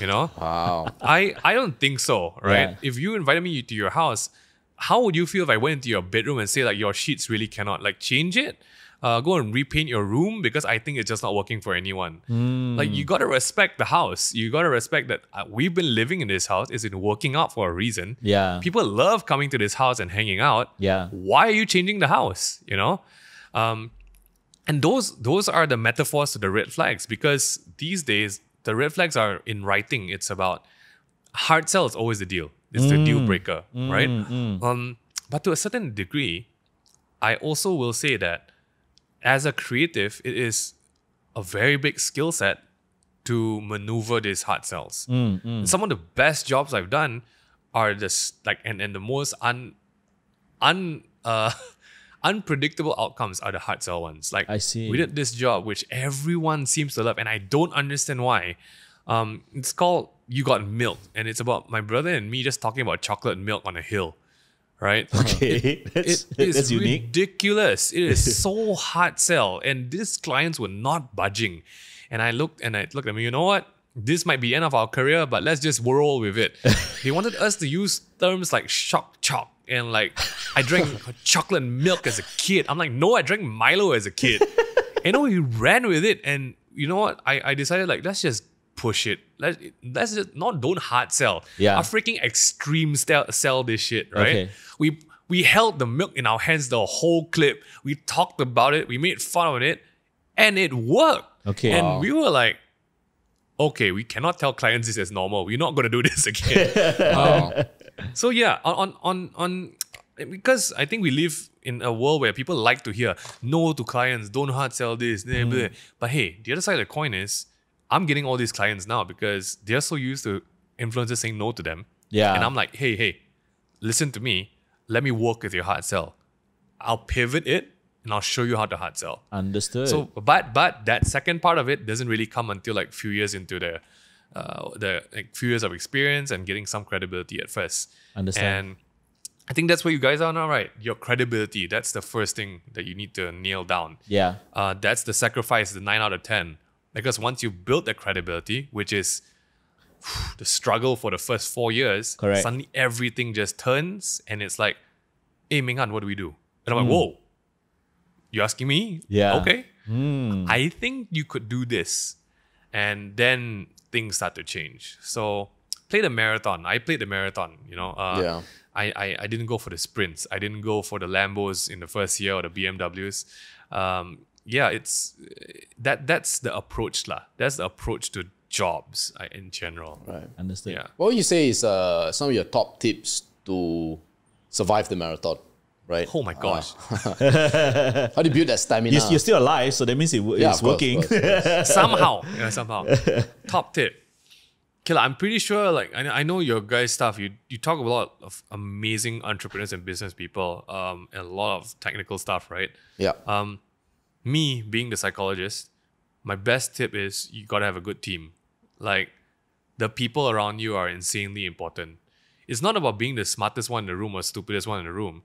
You know? Wow. I, I don't think so, right? Yeah. If you invited me to your house, how would you feel if I went into your bedroom and say, like, your sheets really cannot, like, change it? Uh, go and repaint your room because I think it's just not working for anyone. Mm. Like, you got to respect the house. You got to respect that we've been living in this house. It's been working out for a reason. Yeah. People love coming to this house and hanging out. Yeah. Why are you changing the house? You know? Um, and those, those are the metaphors to the red flags, because these days, the red flags are in writing. It's about hard sell is always the deal. It's mm, the deal breaker, mm, right? Mm. Um, but to a certain degree, I also will say that as a creative, it is a very big skill set to maneuver these hard sells. Mm, mm. Some of the best jobs I've done are just like, and, and the most un, un, uh, unpredictable outcomes are the hard sell ones. Like, I see. We did this job which everyone seems to love, and I don't understand why. Um, it's called You Got Milk, and it's about my brother and me just talking about chocolate milk on a hill, right? Okay, it, that's, it is that's unique. Ridiculous. It is so hard sell, and these clients were not budging. And I looked and I looked at me. You know what? This might be the end of our career, but let's just roll with it. They wanted us to use terms like shock chop and like I drank chocolate milk as a kid. I'm like, no, I drank Milo as a kid. And no, we ran with it, and you know what? I I decided like let's just. Push it. Let's, let's just not don't hard sell. Yeah. Our freaking extreme sell, sell this shit, right? Okay. We we held the milk in our hands the whole clip. We talked about it. We made fun of it, and it worked. Okay. And wow. we were like, okay, we cannot tell clients this is normal. We're not gonna do this again. Wow. So yeah, on on on because I think we live in a world where people like to hear no to clients, don't hard sell this. Mm. Blah, blah. But hey, the other side of the coin is, I'm getting all these clients now because they're so used to influencers saying no to them. Yeah. And I'm like, hey, hey, listen to me. Let me work with your hard sell. I'll pivot it and I'll show you how to hard sell. Understood. So, but but that second part of it doesn't really come until like few years into the, uh, the like few years of experience and getting some credibility at first. Understand. And I think that's where you guys are now, right? Your credibility. That's the first thing that you need to nail down. Yeah. Uh, that's the sacrifice, the nine out of ten. Because once you build that credibility, which is whew, the struggle for the first four years, correct. Suddenly everything just turns and it's like, hey, Ming Han, what do we do? And I'm mm. like, whoa, you're asking me? Yeah. Okay. Mm. I think you could do this. And then things start to change. So play the marathon. I played the marathon, you know. Uh, yeah. I, I, I didn't go for the sprints. I didn't go for the Lambos in the first year or the B M Ws. Um, Yeah, it's that. That's the approach, lah. That's the approach to jobs uh, in general. Right, understood. Yeah. What would you say is uh, some of your top tips to survive the marathon? Right. Oh my gosh! Uh, how do you build that stamina? You're, you're still alive, so that means it yeah, it's course, working course, course. somehow. Yeah, somehow. Top tip. Okay, like, I'm pretty sure. Like I, I know your guys' stuff. You you talk a lot of amazing entrepreneurs and business people, um, and a lot of technical stuff, right? Yeah. Um. Me being the psychologist, my best tip is you gotta have a good team. Like, the people around you are insanely important. It's not about being the smartest one in the room or stupidest one in the room.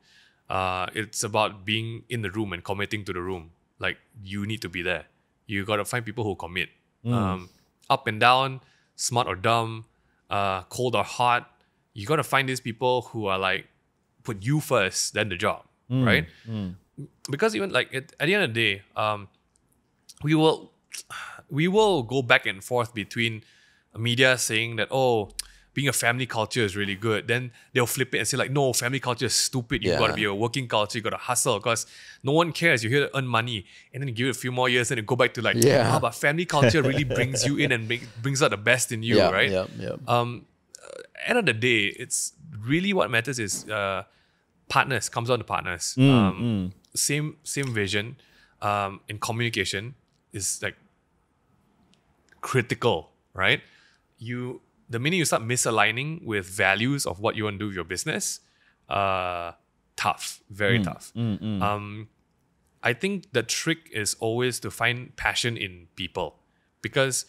Uh, it's about being in the room and committing to the room. Like, you need to be there. You gotta find people who commit. Mm. Um, up and down, smart or dumb, uh, cold or hot. You gotta find these people who are like, put you first, then the job, mm. right? Mm. Because even like at, at the end of the day, um, we will we will go back and forth between media saying that, oh, being a family culture is really good, then they'll flip it and say like, no, family culture is stupid. You've yeah. got to be a working culture. You've got to hustle because no one cares. You're here to earn money. And then give it a few more years and then go back to like, yeah, oh, but family culture really brings you in and make, brings out the best in you, yeah, right? Yeah, yeah. Um, end of the day, it's really what matters is uh, partners, comes down to partners. Mm, um, mm. Same, same vision um, in communication is like critical, right? You... The minute you start misaligning with values of what you want to do with your business, uh, tough, very mm, tough. Mm, mm. Um, I think the trick is always to find passion in people, because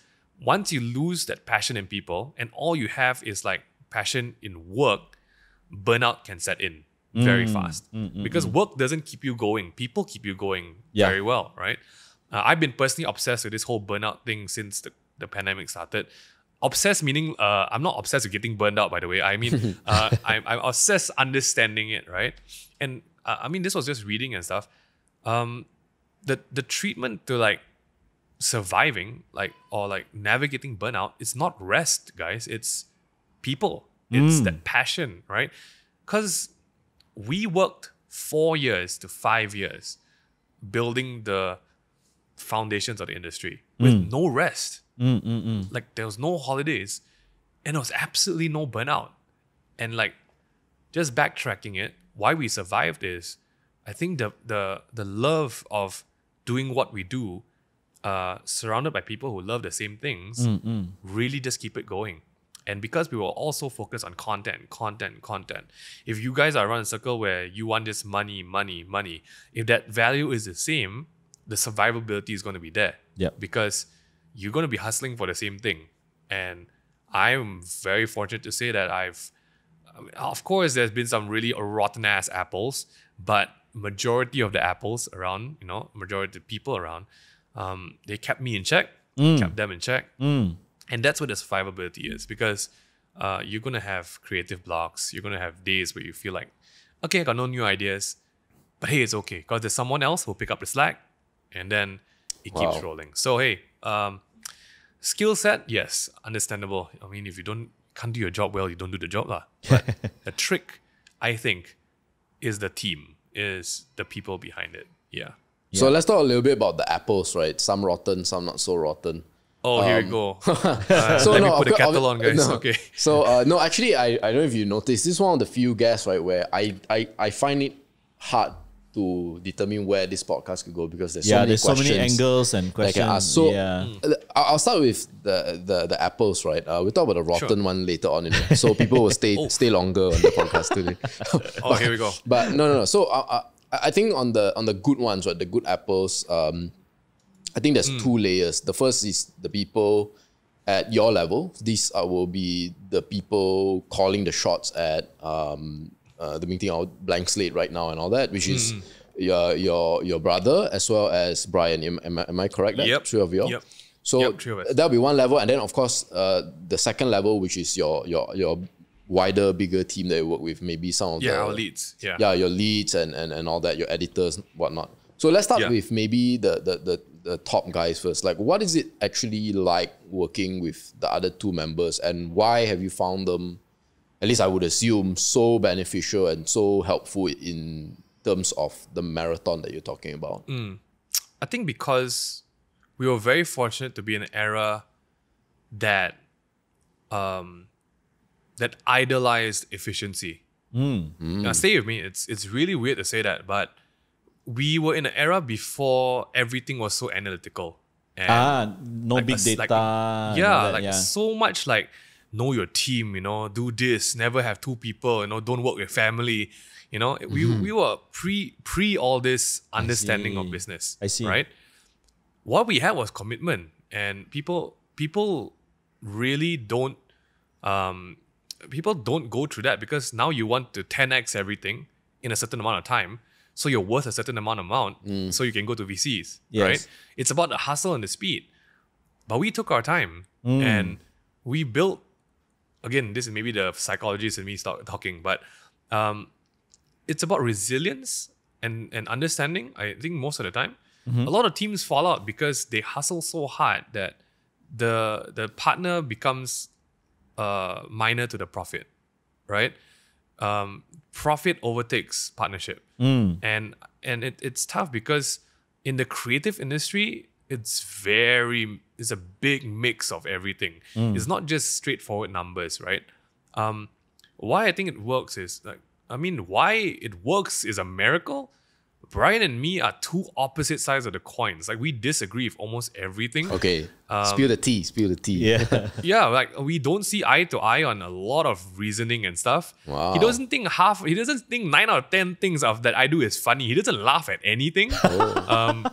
once you lose that passion in people and all you have is like passion in work, burnout can set in very mm, fast mm, mm, because mm. work doesn't keep you going. People keep you going yeah. very well, right? Uh, I've been personally obsessed with this whole burnout thing since the, the pandemic started. Obsessed meaning, uh, I'm not obsessed with getting burned out, by the way. I mean, uh, I'm, I'm obsessed understanding it, right? And uh, I mean, this was just reading and stuff. Um, the the treatment to like surviving, like or like navigating burnout, it's not rest, guys. It's people. It's mm. that passion, right? Because we worked four years to five years building the foundations of the industry with mm. no rest. Mm, mm, mm. Like there was no holidays and there was absolutely no burnout. And like just backtracking it, why we survived is I think the the the love of doing what we do, uh, surrounded by people who love the same things, mm, mm. really just keep it going. And because we were also focused on content, content, content. If you guys are around a circle where you want this money, money, money, if that value is the same, the survivability is going to be there. Yeah. Because you're going to be hustling for the same thing. And I'm very fortunate to say that I've, I mean, of course, there's been some really rotten ass apples, but majority of the apples around, you know, majority of people around, um, they kept me in check, mm. kept them in check. Mm. And that's what the survivability is, because uh, you're going to have creative blocks. You're going to have days where you feel like, okay, I got no new ideas, but hey, it's okay, because there's someone else who'll pick up the slack. And then it wow. keeps rolling. So, hey, Um, skill set, yes, understandable. I mean, if you don't can't do your job well, you don't do the job lah. But the trick, I think, is the team, is the people behind it. Yeah. yeah. So let's talk a little bit about the apples, right? Some rotten, some not so rotten. Oh, um, here we go. Uh, so let no, me put a kettle on, guys. No. Okay. So uh, no, actually, I I don't know if you noticed. This is one of the few guests, right, where I I I find it hard to determine where this podcast could go, because there's yeah, so many there's questions. Yeah, there's so many angles and questions. I can ask. So yeah. I'll start with the the, the apples, right? Uh, we'll talk about the rotten sure. one later on, in it. So people will stay oh. stay longer on the podcast today. Oh, but, here we go. But no, no, no. So uh, I think on the on the good ones, right? The good apples. Um, I think there's mm. two layers. The first is the people at your level. These uh, will be the people calling the shots at. Um, Uh, the Ming Thing out blank slate right now and all that, which is mm. your your your brother as well as Brian. Am, am, I, am I correct? That? Yep. Three of you. Yep. So yep, that'll be one level, and then of course uh, the second level, which is your your your wider, bigger team that you work with. Maybe some of yeah the, our leads. Yeah. Yeah, your leads and, and and all that, your editors, whatnot. So let's start yeah. with maybe the, the the the top guys first. Like, what is it actually like working with the other two members, and why have you found them? At least I would assume so beneficial and so helpful in terms of the marathon that you're talking about. Mm. I think because we were very fortunate to be in an era that um, that idolized efficiency. Mm. Mm. Now, stay with me. It's it's really weird to say that, but we were in an era before everything was so analytical. And ah, no like big a, data. Like, yeah, that, like yeah. so much like. Know your team, you know, do this, never have two people, you know, don't work with family. You know, mm-hmm. we we were pre pre all this understanding of business. I see. Right? What we had was commitment, and people people really don't um people don't go through that, because now you want to ten X everything in a certain amount of time. So you're worth a certain amount of amount, mm. so you can go to V Cs. Yes. Right? It's about the hustle and the speed. But we took our time mm. and we built. Again, this is maybe the psychologist in me start talking, but um, it's about resilience and, and understanding, I think, most of the time. Mm-hmm. A lot of teams fall out because they hustle so hard that the the partner becomes uh, miner to the profit, right? Um, profit overtakes partnership. Mm. And and it, it's tough because in the creative industry, it's very, it's a big mix of everything. Mm. It's not just straightforward numbers, right? Um, why I think it works is, like, I mean, why it works is a miracle. Brian and me are two opposite sides of the coins. Like, we disagree with almost everything. Okay, um, spill the tea, spill the tea. Yeah, yeah, like, we don't see eye to eye on a lot of reasoning and stuff. Wow. He doesn't think half, he doesn't think nine out of ten things of that I do is funny. He doesn't laugh at anything. Oh. Um,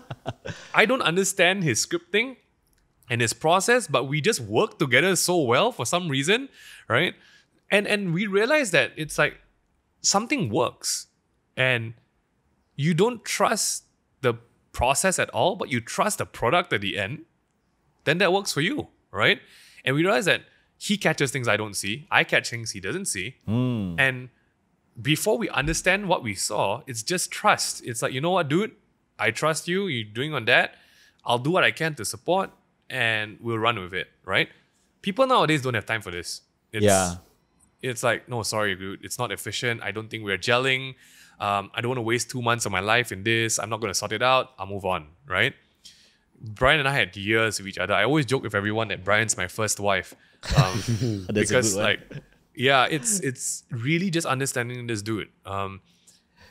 I don't understand his scripting and his process, but we just work together so well for some reason, right? And, and we realize that it's like, something works. And you don't trust the process at all, but you trust the product at the end, then that works for you, right? And we realize that he catches things I don't see, I catch things he doesn't see. Mm. And before we understand what we saw, it's just trust. It's like, you know what, dude, I trust you, you're doing on that, I'll do what I can to support, and we'll run with it, right? People nowadays don't have time for this. It's, yeah. It's like, no, sorry, dude, it's not efficient, I don't think we're gelling. Um, I don't want to waste two months of my life in this. I'm not going to sort it out. I'll move on, right? Brian and I had years with each other. I always joke with everyone that Brian's my first wife. Um, because like, yeah, it's it's really just understanding this dude. Um,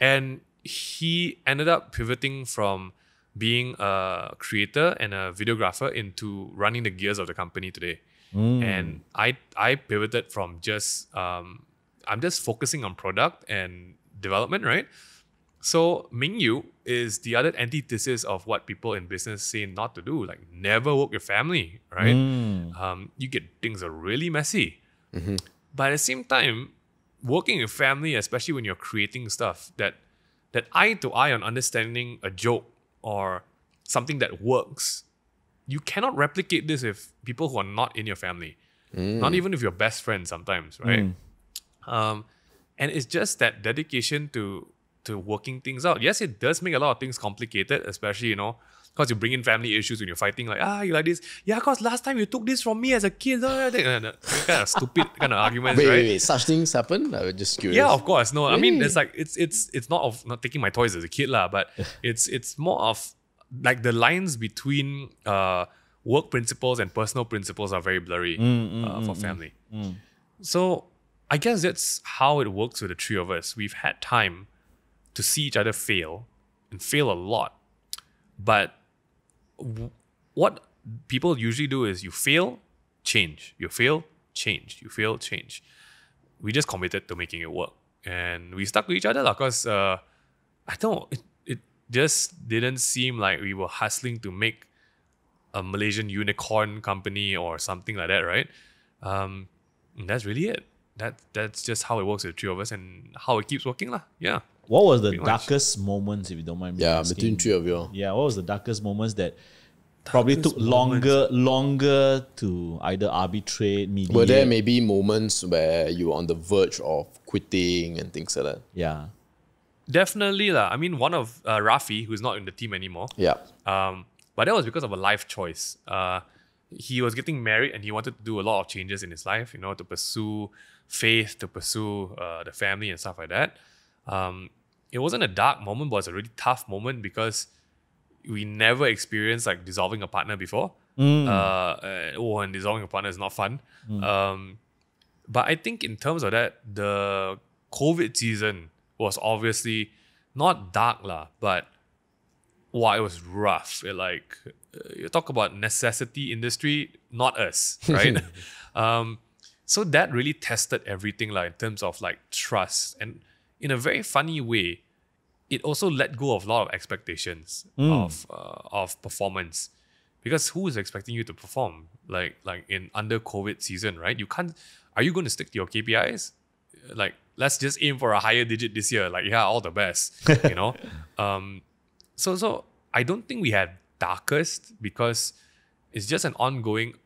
and he ended up pivoting from being a creator and a videographer into running the gears of the company today. Mm. And I, I pivoted from just, um, I'm just focusing on product and development, right? So Mingyu is the other antithesis of what people in business say not to do, like never work with family, right? Mm. Um, you get things are really messy. Mm-hmm. But at the same time, working with family, especially when you're creating stuff, that that eye to eye on understanding a joke or something that works, you cannot replicate this with people who are not in your family. Mm. Not even with your best friend sometimes, right? Mm. Um, And it's just that dedication to to working things out. Yes, it does make a lot of things complicated, especially, you know, because you bring in family issues when you're fighting, like, ah, you like this. Yeah, because last time you took this from me as a kid. Kind of stupid kind of arguments, wait, right? Wait, wait, such things happen? I was just curious. Yeah, of course. No, really? I mean, it's like, it's it's it's not of not taking my toys as a kid, lah, but it's it's more of like the lines between uh, work principles and personal principles are very blurry mm, mm, uh, for mm, family. Mm. So, I guess that's how it works with the three of us. We've had time to see each other fail, and fail a lot. But w what people usually do is you fail, change. You fail, change. You fail, change. We just committed to making it work. And we stuck with each other because, uh, I don't know, it, it just didn't seem like we were hustling to make a Malaysian unicorn company or something like that, right? Um, and that's really it. That that's just how it works with the three of us and how it keeps working, lah. Yeah. What was the darkest moments, if you don't mind me asking? Yeah, between three of you. Yeah, what was the darkest moments that probably took longer longer to either arbitrate, mediate? Were there maybe moments where you were on the verge of quitting and things like that? Yeah. Definitely, lah. I mean, one of uh, Rafi, who's not in the team anymore. Yeah. Um, but that was because of a life choice. Uh, he was getting married and he wanted to do a lot of changes in his life, you know, to pursue faith, to pursue uh, the family and stuff like that. Um, it wasn't a dark moment, but it was a really tough moment because we never experienced like dissolving a partner before. Mm. Uh, oh, and dissolving a partner is not fun. Mm. Um, but I think in terms of that, the COVID season was obviously not dark, lah, but wow, it was rough. It, like, you talk about necessity industry, not us, right? um, So that really tested everything, like, in terms of like trust. And in a very funny way, it also let go of a lot of expectations mm. of uh, of performance. Because who is expecting you to perform? Like like in under COVID season, right? You can't, are you going to stick to your K P Is? Like, let's just aim for a higher digit this year. Like, yeah, all the best. You know? Um so so I don't think we had darkest because it's just an ongoing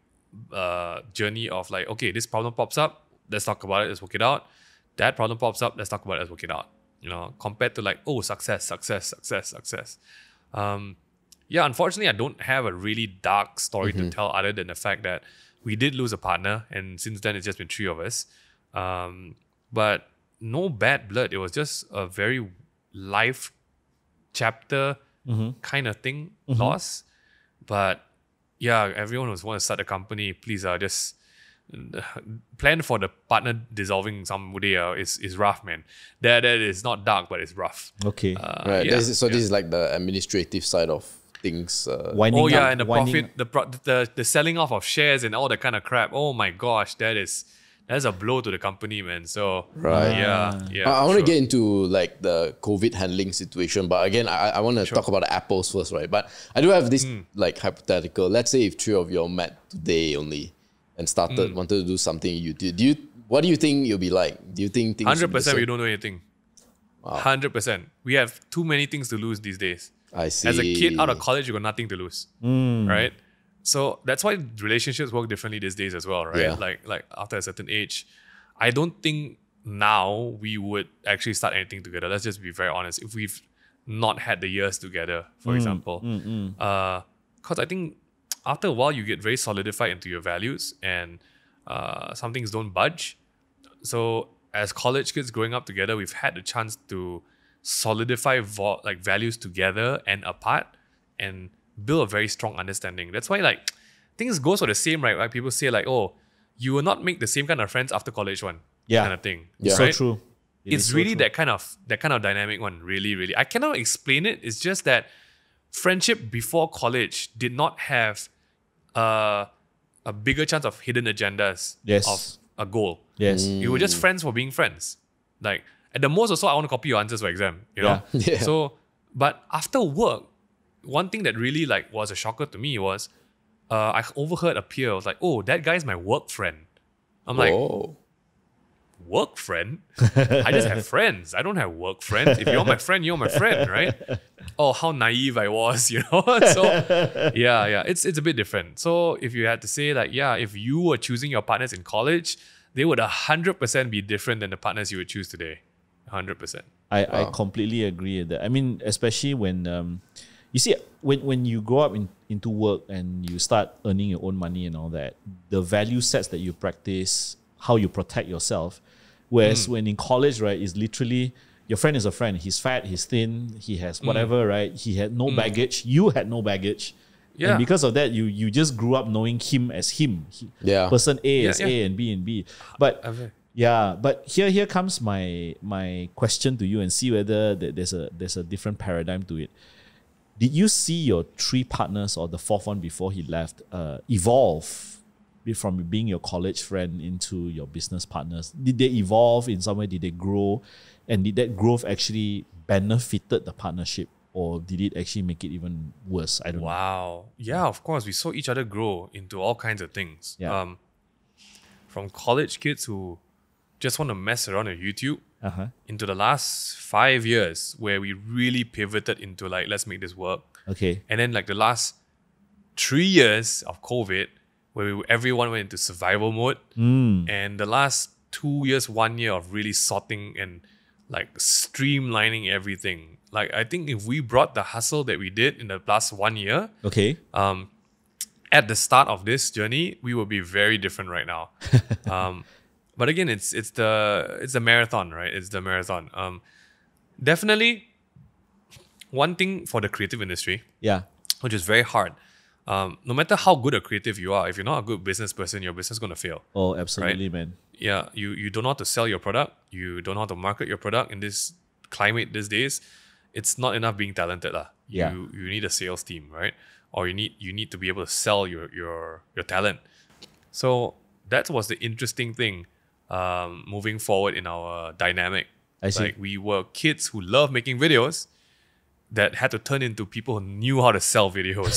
Uh, journey of like, okay, this problem pops up, let's talk about it, let's work it out. That problem pops up, let's talk about it, let's work it out. You know, compared to like, oh, success, success, success, success. Um, yeah, unfortunately, I don't have a really dark story mm-hmm. to tell other than the fact that We did lose a partner, and since then it's just been three of us. Um, but no bad blood. It was just a very life chapter mm-hmm. kind of thing, mm-hmm. loss. But yeah, everyone who's want to start a company, please uh, just plan for the partner dissolving someday. Uh, is is rough, man. That that is not dark, but it's rough. Okay, uh, right. Yeah, is, so yeah. this is like the administrative side of things. Uh, oh yeah, up, and the profit, the, pro the the selling off of shares and all that kind of crap. Oh my gosh, that is that's a blow to the company, man. So right, yeah, yeah. I, I want to sure. get into like the COVID handling situation, but again, I I want to sure. talk about the apples first, right? But I do have this mm. like hypothetical. Let's say if three of you met today only. And started mm. wanted to do something. You did. Do you? What do you think you'll be like? Do you think things? Hundred percent, we don't know anything. Hundred wow. percent, we have too many things to lose these days. I see. As a kid out of college, you got nothing to lose, mm. right? So that's why relationships work differently these days as well, right? Yeah. Like like after a certain age, I don't think now we would actually start anything together. Let's just be very honest. If we've not had the years together, for mm. example, because mm -mm. uh, I think. After a while, you get very solidified into your values and uh, some things don't budge. So as college kids growing up together, we've had the chance to solidify vo like values together and apart and build a very strong understanding. That's why like things go sort of the same, right? Like people say like, oh, you will not make the same kind of friends after college one. Yeah. Kind of thing. Yeah. Right? So true. It it's really so true. that kind of that kind of dynamic one. Really, really. I cannot explain it. It's just that friendship before college did not have Uh, a bigger chance of hidden agendas yes. of a goal. Yes, mm. you were just friends for being friends. Like at the most, also I want to copy your answers for exam. You know. Yeah. Yeah. So, but after work, one thing that really like was a shocker to me was uh, I overheard a peer I was like, "Oh, that guy's my work friend." I'm Whoa. like, "Work friend? I just have friends. I don't have work friends. If you're my friend, you're my friend, right?" Oh, how naive I was, you know. So yeah, yeah, it's it's a bit different. So if you had to say like, yeah, if you were choosing your partners in college, they would one hundred percent be different than the partners you would choose today. one hundred percent. I, wow. I completely agree with that. I mean, especially when, um, you see, when, when you grow up in, into work and you start earning your own money and all that, the value sets that you practice, how you protect yourself, whereas mm. when in college, right, is literally... Your friend is a friend. He's fat, he's thin, he has whatever, mm. right? He had no mm. baggage. You had no baggage. Yeah. And because of that, you you just grew up knowing him as him. He, yeah. Person A yeah, is yeah. A and B and B. But okay. yeah, but here here comes my my question to you and see whether th there's a there's a different paradigm to it. Did you see your three partners or the fourth one before he left uh, evolve from being your college friend into your business partners? Did they evolve in some way? Did they grow? And did that growth actually benefited the partnership, or did it actually make it even worse? I don't wow. know. Wow. Yeah, of course. We saw each other grow into all kinds of things. Yeah. Um, from college kids who just want to mess around on YouTube uh-huh. into the last five years where we really pivoted into like, let's make this work. Okay. And then like the last three years of COVID where we, everyone went into survival mode mm. and the last two years, one year of really sorting and like streamlining everything. Like I think if we brought the hustle that we did in the last one year, okay, um, at the start of this journey, we will be very different right now. um, but again, it's it's the it's the marathon, right? It's the marathon. Um, definitely, one thing for the creative industry, yeah, which is very hard. Um, no matter how good a creative you are, if you're not a good business person, your business is gonna fail. Oh, absolutely, right? Man. Yeah, you, you don't know how to sell your product. You don't know how to market your product in this climate these days. It's not enough being talented. La. Yeah. You you need a sales team, right? Or you need you need to be able to sell your your your talent. So that was the interesting thing um, moving forward in our dynamic. I see. Like we were kids who love making videos that had to turn into people who knew how to sell videos.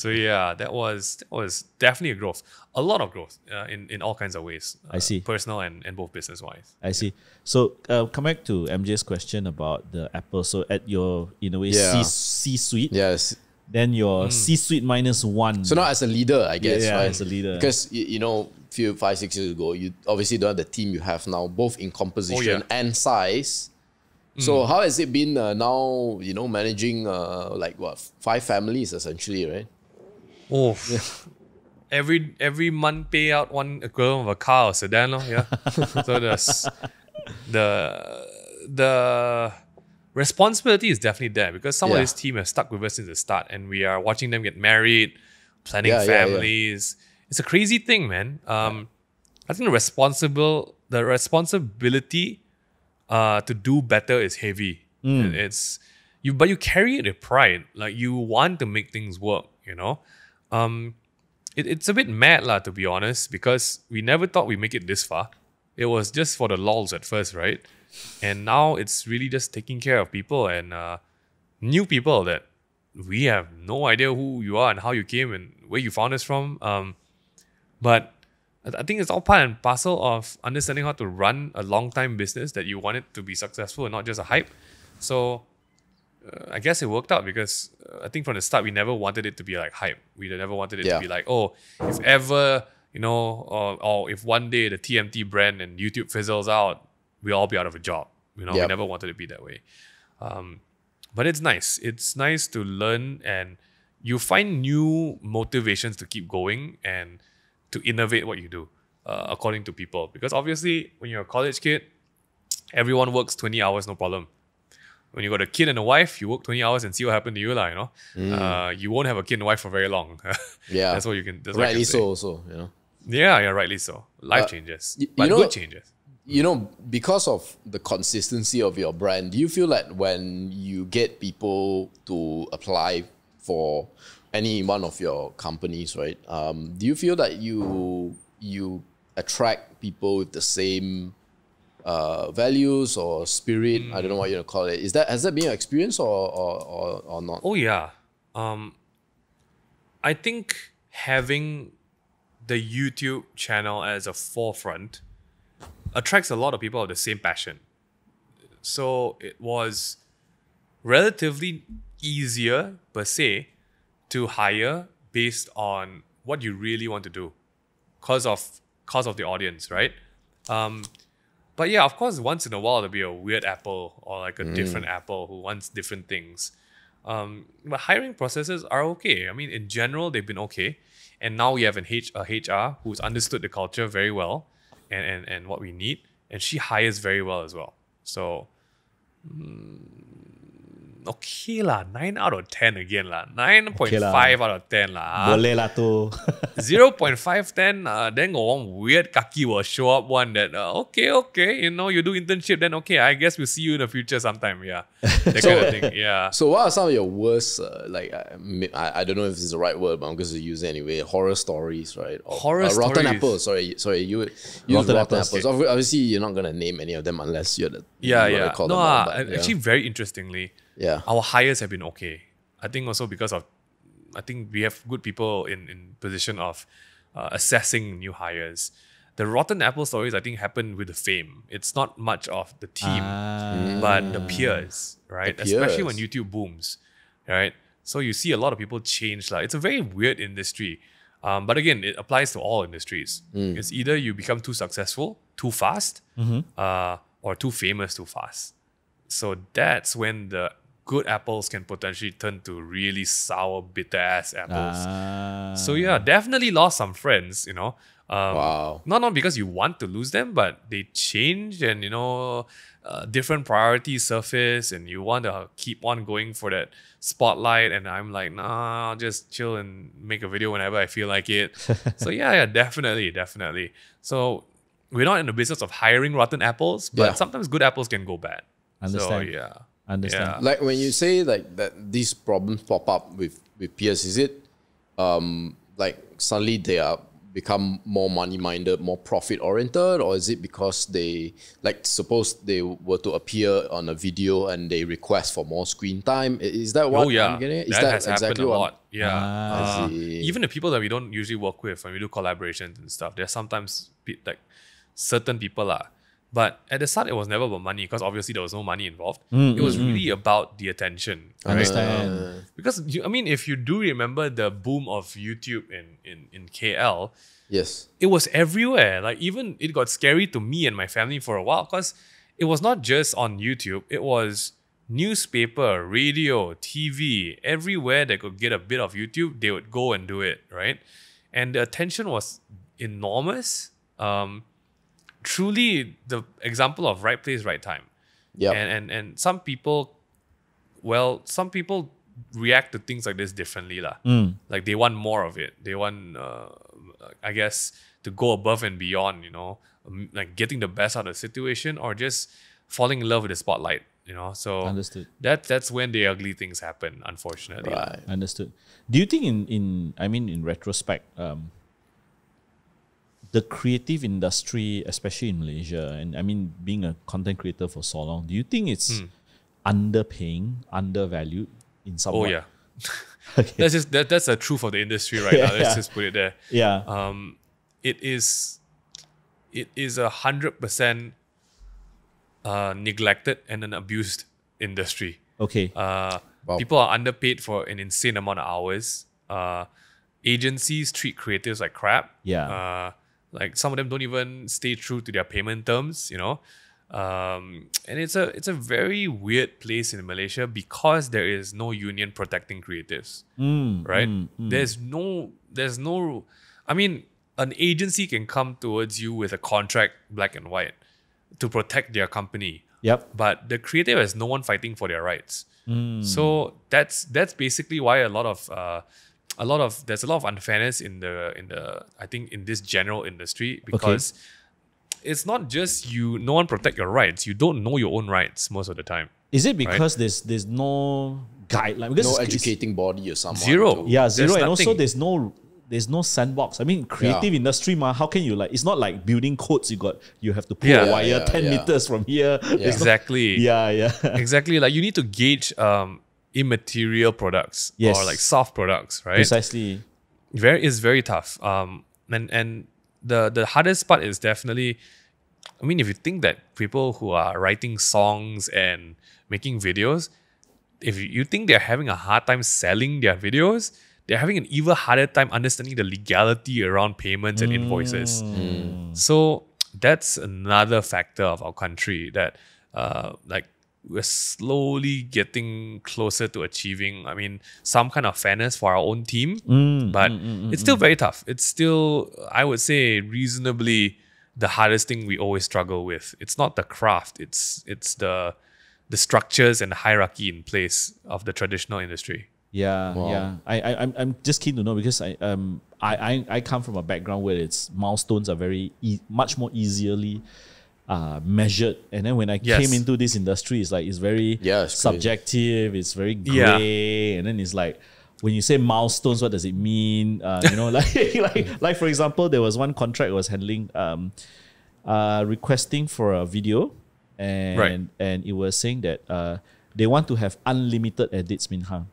So yeah, that was that was definitely a growth. A lot of growth uh, in, in all kinds of ways. Uh, I see. Personal and, and both business-wise. I yeah. see. So uh, come back to M J's question about the Apple. So at your, in a way, yeah. C-suite. Yes. Then your mm. C-suite minus one. So now as a leader, I guess. Yeah, right? As a leader. Because, you know, a few, five, six years ago, you obviously don't have the team you have now, both in composition oh, yeah. and size. So mm. how has it been uh, now, you know, managing uh, like what, five families essentially, right? Oh, yeah. every every month pay out one equivalent of a car or sedan, lor, yeah. So the the the responsibility is definitely there because some yeah. of this team have stuck with us since the start, and we are watching them get married, planning yeah, families. Yeah, yeah. It's a crazy thing, man. Um, yeah. I think the responsible the responsibility uh, to do better is heavy. Mm. It's you, but you carry it with pride. Like you want to make things work, you know. Um, it, it's a bit mad, lah, to be honest, because we never thought we'd make it this far. It was just for the lols at first, right? And now it's really just taking care of people and uh, new people that we have no idea who you are and how you came and where you found us from. Um, but I think it's all part and parcel of understanding how to run a long-time business that you want it to be successful and not just a hype. So uh, I guess it worked out because uh, I think from the start, we never wanted it to be like hype. We never wanted it yeah. to be like, oh, if ever, you know, or, or if one day the T M T brand and YouTube fizzles out, we'll all be out of a job. You know, yep. we never wanted it to be that way. Um, but it's nice. It's nice to learn and you find new motivations to keep going and to innovate what you do uh, according to people. Because obviously, when you're a college kid, everyone works twenty hours, no problem. When you got a kid and a wife, you work twenty hours and see what happened to you, lah. You know, mm. uh, you won't have a kid and wife for very long. yeah, that's what you can. That's rightly what you can say. so, also. You know. Yeah, yeah, rightly so. Life uh, changes, y- but you know, good changes. You know, because of the consistency of your brand, do you feel that when you get people to apply for any one of your companies, right? Um, do you feel that you you attract people with the same Uh, values or spirit, mm. I don't know what you call it. Is that has that been your experience or or, or, or not? Oh yeah, um, I think having the YouTube channel as a forefront attracts a lot of people of the same passion. So it was relatively easier per se to hire based on what you really want to do, cause of cause of the audience, right? Um, But yeah, of course, once in a while, there'll be a weird apple or like a mm. different apple who wants different things. Um, but hiring processes are okay. I mean, in general, they've been okay. And now we have an H, a H R who's understood the culture very well and, and, and what we need. And she hires very well as well. So, mm, okay lah, nine out of ten again lah. nine point five out of ten lah. Boleh lah tu. zero point five, ten, uh, then go one weird kaki will show up one that, uh, okay, okay, you know, you do internship, then okay, I guess we'll see you in the future sometime, yeah. That so, kind of thing, yeah. So what are some of your worst, uh, like, I, I don't know if this is the right word, but I'm going to use it anyway, horror stories, right? Or, horror uh, stories. Rotten apples, sorry, sorry, you would use rotten, rotten apples. Okay. Obviously, you're not going to name any of them unless you're the, yeah, you yeah. want to call no, them out, but, yeah. Actually, very interestingly, yeah, our hires have been okay. I think also because of, I think we have good people in, in position of uh, assessing new hires. The rotten apple stories, I think, happen with the fame. It's not much of the team, ah. but the peers, right? The peers. Especially when YouTube booms, right? So you see a lot of people change. Like, it's a very weird industry. Um, but again, it applies to all industries. Mm. It's either you become too successful, too fast, mm-hmm. uh, or too famous, too fast. So that's when the good apples can potentially turn to really sour, bitter-ass apples. Ah. So yeah, definitely lost some friends, you know. Um, wow. Not not because you want to lose them, but they change and, you know, uh, different priorities surface and you want to keep on going for that spotlight. And I'm like, nah, I'll just chill and make a video whenever I feel like it. So yeah, yeah, definitely, definitely. So we're not in the business of hiring rotten apples, but yeah. sometimes good apples can go bad. Understand. So yeah. Understand. Yeah. Like when you say like that, these problems pop up with, with peers, is it um, like suddenly they are become more money-minded, more profit-oriented, or is it because they, like suppose they were to appear on a video and they request for more screen time? Is that what oh, yeah. I'm getting at? Is that, that has exactly happened a lot. Yeah. Ah, uh, even the people that we don't usually work with when we do collaborations and stuff, there's sometimes like certain people are. But at the start, it was never about money because obviously there was no money involved. Mm, it was mm, really mm. about the attention. I right? understand. Because, you, I mean, if you do remember the boom of YouTube in, in, in K L, yes, it was everywhere. Like even it got scary to me and my family for a while because it was not just on YouTube. It was newspaper, radio, T V, everywhere they could get a bit of YouTube, they would go and do it, right? and the attention was enormous. Um, truly the example of right place, right time. Yeah. And, and and some people, well, some people react to things like this differently. La. Mm. Like they want more of it. They want, uh, I guess, to go above and beyond, you know, like getting the best out of the situation or just falling in love with the spotlight, you know. So understood. That, that's when the ugly things happen, unfortunately. Right. Understood. Do you think in, in I mean, in retrospect, um, the creative industry, especially in Malaysia, and I mean, being a content creator for so long, do you think it's mm. underpaying, undervalued in some way? Oh, yeah. Okay. That's just, that, that's the truth of the industry right yeah, now. Let's yeah. just put it there. Yeah. Um, it is, it is a hundred percent uh, neglected and an abused industry. Okay. Uh, wow. People are underpaid for an insane amount of hours. Uh, agencies treat creatives like crap. Yeah. Uh, Like some of them don't even stay true to their payment terms, you know, um, and it's a it's a very weird place in Malaysia because there is no union protecting creatives, mm, right? Mm, mm. There's no there's no, I mean, an agency can come towards you with a contract, black and white, to protect their company. Yep. But the creative has no one fighting for their rights. Mm. So that's that's basically why a lot of. Uh, A lot of there's a lot of unfairness in the in the I think in this general industry because okay. it's not just you no one protect your rights. You don't know your own rights most of the time. Is it because right? there's there's no guideline? No educating body or something. Zero. Yeah, zero. There's and nothing. Also there's no there's no sandbox. I mean creative yeah. industry, ma, how can you like it's not like building codes you got you have to pull yeah, a wire yeah, ten yeah. meters from here. Yeah. Exactly. No, yeah, yeah. Exactly. Like you need to gauge um immaterial products yes. or like soft products, right? Precisely. Very is very tough. Um, and and the the hardest part is definitely, I mean, if you think that people who are writing songs and making videos, if you think they're having a hard time selling their videos, they're having an even harder time understanding the legality around payments and invoices. Mm. So that's another factor of our country that, uh, like. We're slowly getting closer to achieving, I mean, some kind of fairness for our own team, mm, but mm, mm, it's still mm. very tough. It's still, I would say, reasonably the hardest thing we always struggle with. It's not the craft, it's it's the the structures and the hierarchy in place of the traditional industry. Yeah, wow. yeah. I, I, I'm I'm just keen to know because I um I, I, I come from a background where it's milestones are very e much more easily. Uh, measured, and then when I yes. came into this industry, it's like it's very yeah, it's subjective, crazy. It's very gray, yeah. and then it's like when you say milestones, what does it mean? Uh, you know, like like like for example, there was one contract I was handling, um, uh, requesting for a video, and right. and it was saying that uh, they want to have unlimited edits, Ming Han.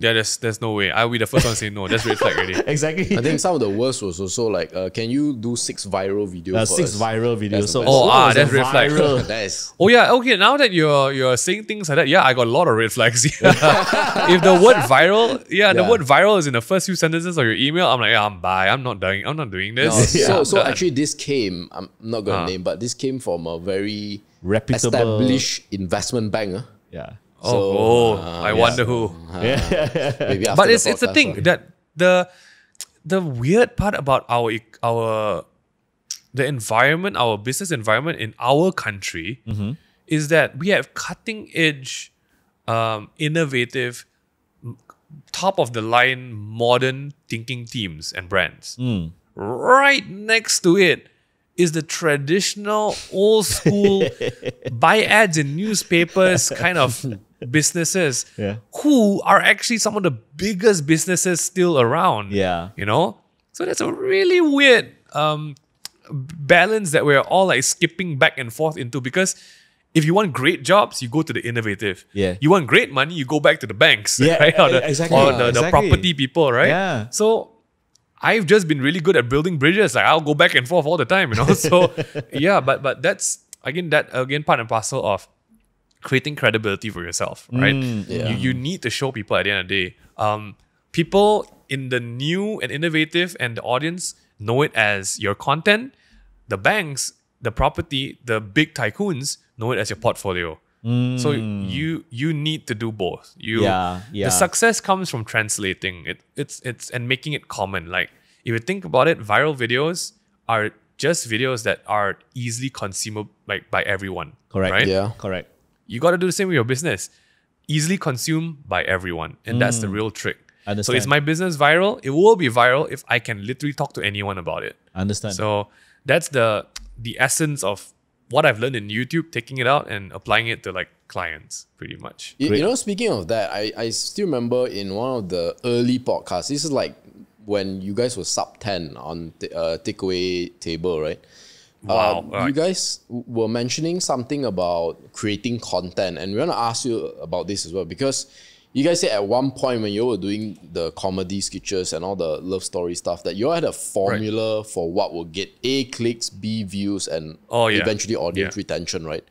Yeah, there's, there's no way. I'll be the first one to say no. That's red flag already. Exactly. I think some of the worst was also like, uh, can you do six viral videos uh, for Six us? viral videos. So oh, ah, that's red flag. Nice. Oh yeah, okay. Now that you're you're saying things like that, yeah, I got a lot of red flags. If the word viral, yeah, yeah, the word viral is in the first few sentences of your email, I'm like, yeah, I'm bye. I'm not doing. I'm not doing this. No, yeah. So, so actually, this came. I'm not gonna uh, name, but this came from a very reputable, established investment bank. Uh. Yeah. Oh, so, oh uh, I yeah. wonder who. Uh, yeah. Maybe after but it's the it's the thing that the the weird part about our our the environment, our business environment in our country mm-hmm. is that we have cutting edge, um, innovative, top of the line, modern thinking teams and brands. Mm. Right next to it is the traditional old school buy ads in newspapers kind of businesses yeah. who are actually some of the biggest businesses still around. Yeah. You know? So that's a really weird um, balance that we're all like skipping back and forth into because if you want great jobs, you go to the innovative. Yeah. You want great money, you go back to the banks. Yeah, right? Or the, exactly. Or the, exactly. the property people, right? Yeah. So I've just been really good at building bridges. Like I'll go back and forth all the time, you know? So yeah, but but that's, again, that again part and parcel of creating credibility for yourself, right? Mm, yeah. you, you need to show people at the end of the day. Um, people in the new and innovative and the audience know it as your content. The banks, the property, the big tycoons know it as your portfolio. Mm. So you you need to do both. You yeah, yeah. The success comes from translating it. It's it's and making it common. Like If you think about it, viral videos are just videos that are easily consumable like by everyone. Correct. Right? Yeah. Correct. You got to do the same with your business. Easily consumed by everyone. And mm. that's the real trick. So is my business viral? It will be viral if I can literally talk to anyone about it. I understand. So that's the the essence of what I've learned in YouTube, taking it out and applying it to like clients pretty much. You, you know, speaking of that, I, I still remember in one of the early podcasts, this is like when you guys were sub ten on the uh, takeaway table, right? Wow. Um, right. You guys were mentioning something about creating content, and we want to ask you about this as well, because you guys said at one point when you were doing the comedy sketches and all the love story stuff that you all had a formula right. for what will get A, clicks, B, views, and oh, yeah. eventually audience yeah. retention, right?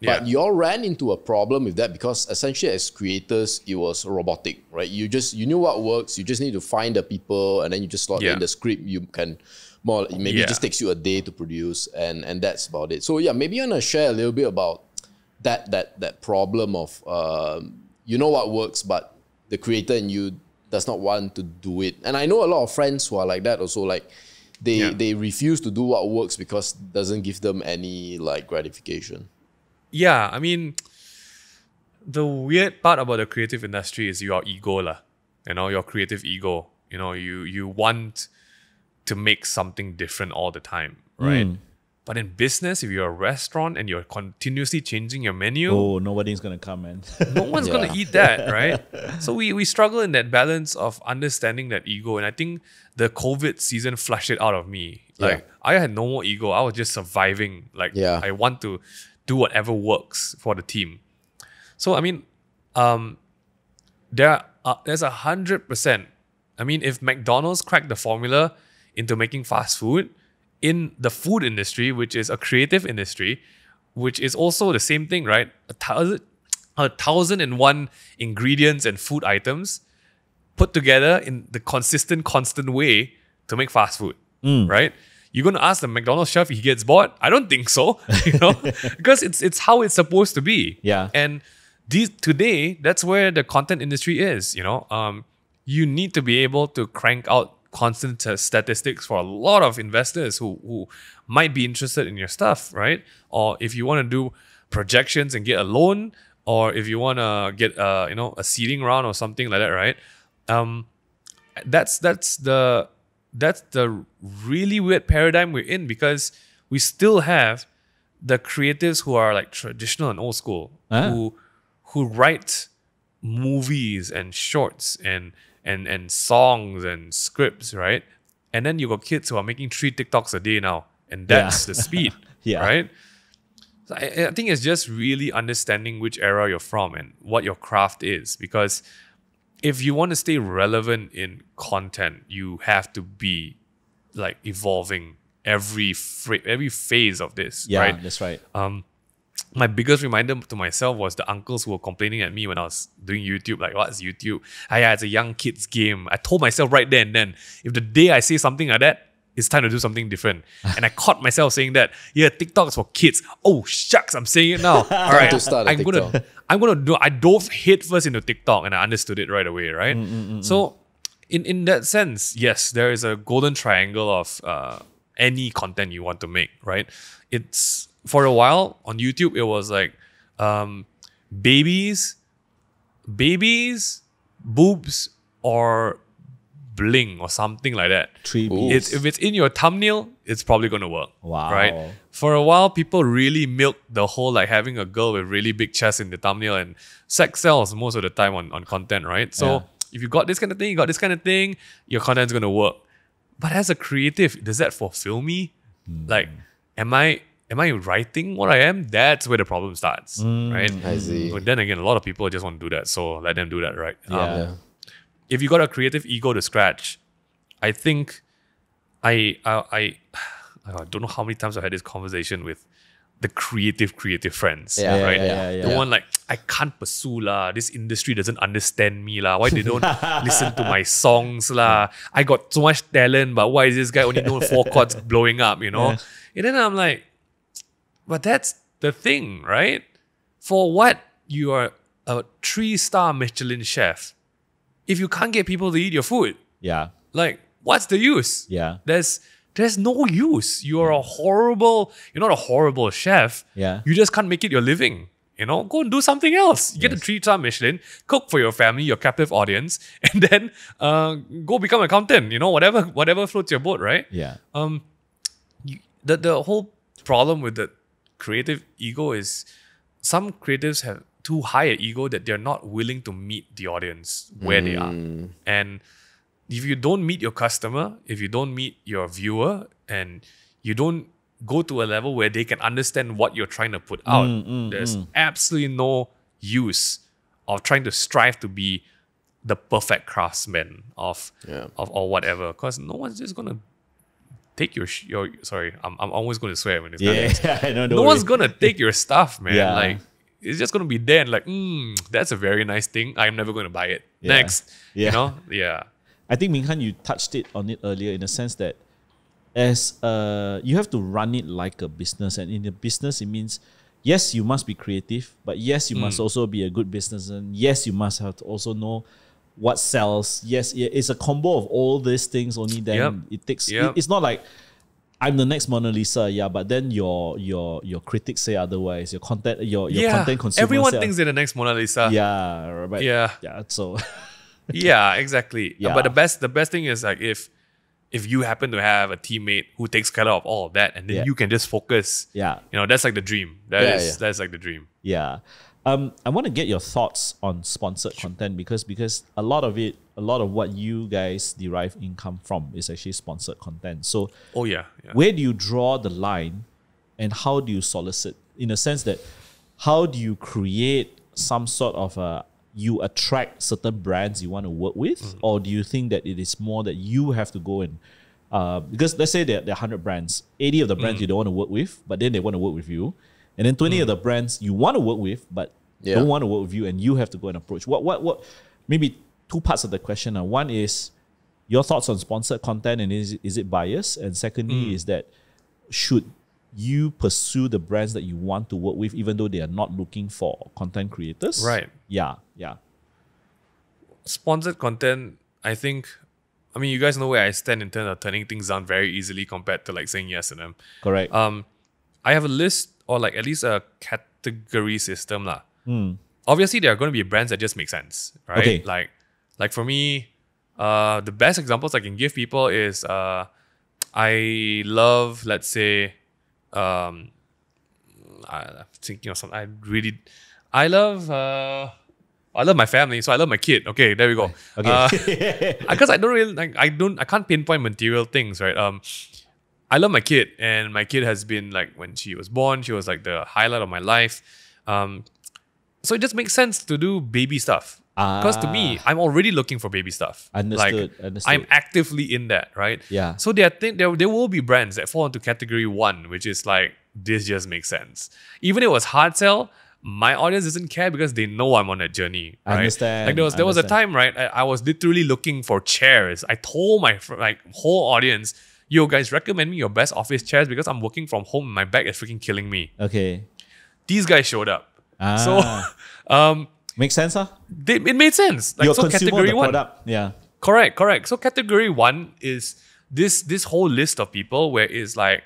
Yeah. But you all ran into a problem with that because essentially as creators, it was robotic, right? You just, you knew what works, you just need to find the people and then you just slot yeah. in the script, you can more, maybe yeah. it just takes you a day to produce and, and that's about it. So yeah, maybe you want to share a little bit about that, that, that problem of, um, you know what works, but the creator in you does not want to do it. And I know a lot of friends who are like that also, like they yeah. they refuse to do what works because it doesn't give them any like gratification. Yeah, I mean, the weird part about the creative industry is your ego lah, you know, your creative ego. You know, you you want to make something different all the time, right? Mm. But in business, if you're a restaurant and you're continuously changing your menu... Oh, nobody's going to come, man. No one's yeah. going to eat that, right? So we we struggle in that balance of understanding that ego. And I think the COVID season flushed it out of me. Like, yeah. I had no more ego. I was just surviving. Like, yeah. I want to do whatever works for the team. So, I mean, um, there are, there's one hundred percent. I mean, if McDonald's cracked the formula into making fast food, in the food industry, which is a creative industry, which is also the same thing, right? A thousand, a thousand and one ingredients and food items put together in the consistent, constant way to make fast food, mm. right? You're going to ask the McDonald's chef if he gets bored? I don't think so, you know, because it's it's how it's supposed to be. Yeah. And these, today, that's where the content industry is, you know. Um, you need to be able to crank out constant uh, statistics for a lot of investors who, who might be interested in your stuff, right? Or if you want to do projections and get a loan, or if you want to get uh, you know, a seeding round or something like that, right? Um, that's that's the that's the really weird paradigm we're in, because we still have the creatives who are like traditional and old school, ah. who who write movies and shorts and And, and songs and scripts, right? And then you got kids who are making three TikToks a day now. And that's yeah. the speed, yeah. right? So I, I think it's just really understanding which era you're from and what your craft is. Because if you want to stay relevant in content, you have to be like evolving every every phase of this, yeah, right? Yeah, that's right. Um, my biggest reminder to myself was the uncles who were complaining at me when I was doing YouTube. Like, what's YouTube? Ah, yeah, it's a young kid's game. I told myself right then and then, if the day I say something like that, it's time to do something different. And I caught myself saying that, yeah, TikTok is for kids. Oh, shucks, I'm saying it now. All right, to start I'm going to, I'm going to do, I dove headfirst into TikTok and I understood it right away, right? Mm, mm, mm, so in, in that sense, yes, there is a golden triangle of uh, any content you want to make, right? It's, for a while on YouTube, it was like um, babies, babies, boobs, or bling or something like that. Three boobs. It, if it's in your thumbnail, it's probably going to work. Wow. Right? For a while, people really milked the whole like having a girl with really big chest in the thumbnail, and sex sells most of the time on, on content, right? So yeah. if you got this kind of thing, you got this kind of thing, your content's going to work. But as a creative, does that fulfill me? Mm. Like, am I... Am I writing what I am? That's where the problem starts, mm, right? I see. But then again, a lot of people just want to do that, so let them do that, right? Yeah. Um, yeah. If you got a creative ego to scratch, I think I, I I I don't know how many times I've had this conversation with the creative, creative friends, yeah, right? Yeah, yeah, yeah, the yeah. one like, I can't pursue lah. This industry doesn't understand me lah. Why they don't listen to my songs lah? I got so much talent, but why is this guy only known four chords blowing up, you know? Yeah. And then I'm like, but that's the thing, right? For what you are a three-star Michelin chef, if you can't get people to eat your food, yeah, like what's the use? Yeah. There's there's no use. You're a horrible, you're not a horrible chef. Yeah. You just can't make it your living. You know, go and do something else. You yes. get a three-star Michelin, cook for your family, your captive audience, and then uh, go become an accountant. You know, whatever whatever floats your boat, right? Yeah. Um, you, the, the whole problem with the creative ego is some creatives have too high an ego that they're not willing to meet the audience where mm. they are. And if you don't meet your customer, if you don't meet your viewer, and you don't go to a level where they can understand what you're trying to put out. Mm, mm, There's mm. absolutely no use of trying to strive to be the perfect craftsman of, yeah. of or whatever, because no one's just gonna take your sh your. Sorry, I'm I'm always gonna swear when it's yeah. done. no, no one's gonna take your stuff, man. Yeah. Like it's just gonna be there and like, mm, that's a very nice thing. I'm never gonna buy it. Yeah. Next, yeah. you know, yeah. I think Ming Han, you touched it on it earlier in the sense that. As uh, you have to run it like a business, and in a business, it means yes, you must be creative, but yes, you mm. must also be a good businessman. Yes, you must have to also know what sells. Yes, it's a combo of all these things. Only then yep. it takes. Yep. It, it's not like I'm the next Mona Lisa, yeah. But then your your your critics say otherwise. Your content, your your yeah, content consumers. Everyone say, thinks they're the next Mona Lisa. Yeah, but yeah, yeah. So yeah, exactly. Yeah. But the best the best thing is like if. If you happen to have a teammate who takes care of all of that, and then yeah. you can just focus, yeah, you know, that's like the dream. That yeah, is yeah. that's like the dream. Yeah, um, I want to get your thoughts on sponsored sure. content because because a lot of it, a lot of what you guys derive income from is actually sponsored content. So, oh yeah, yeah. where do you draw the line, and how do you solicit? In a sense that, how do you create some sort of a you attract certain brands you want to work with, mm. or do you think that it is more that you have to go and uh, because let's say there, there are one hundred brands, eighty of the brands mm. you don't want to work with, but then they want to work with you, and then twenty mm. of the brands you want to work with but yeah. don't want to work with you, and you have to go and approach. What what what? Maybe two parts of the question. Now. One is your thoughts on sponsored content, and is is it biased? And secondly, mm. is that should you pursue the brands that you want to work with, even though they are not looking for content creators? Right. Yeah. Yeah. Sponsored content, I think, I mean, you guys know where I stand in terms of turning things down very easily compared to like saying yes to them. Correct. Um, I have a list or like at least a category system lah. Mm. Obviously, there are going to be brands that just make sense, right? Okay. Like, like for me, uh, the best examples I can give people is uh, I love, let's say, Um, I'm thinking of something. I really, I love, uh, I love my family, so I love my kid. Okay, there we go. Okay, because uh, I don't really, like, I don't, I can't pinpoint material things, right? Um, I love my kid, and my kid has been like when she was born, she was like the highlight of my life. Um, so it just makes sense to do baby stuff because ah. to me, I'm already looking for baby stuff. Understood. Like, understood. I'm actively in that, right? Yeah. So there, th there, there will be brands that fall into category one, which is like this just makes sense. Even if it was hard sell, my audience doesn't care because they know I'm on that journey. Right? I understand. Like there was there was a time, right? I, I was literally looking for chairs. I told my like whole audience, "Yo, guys, recommend me your best office chairs because I'm working from home and my back is freaking killing me." Okay. These guys showed up. Ah. So, um. Make sense, huh? They, it made sense. Like, You're so category one, product. yeah, correct, correct. So category one is this this whole list of people where it's like,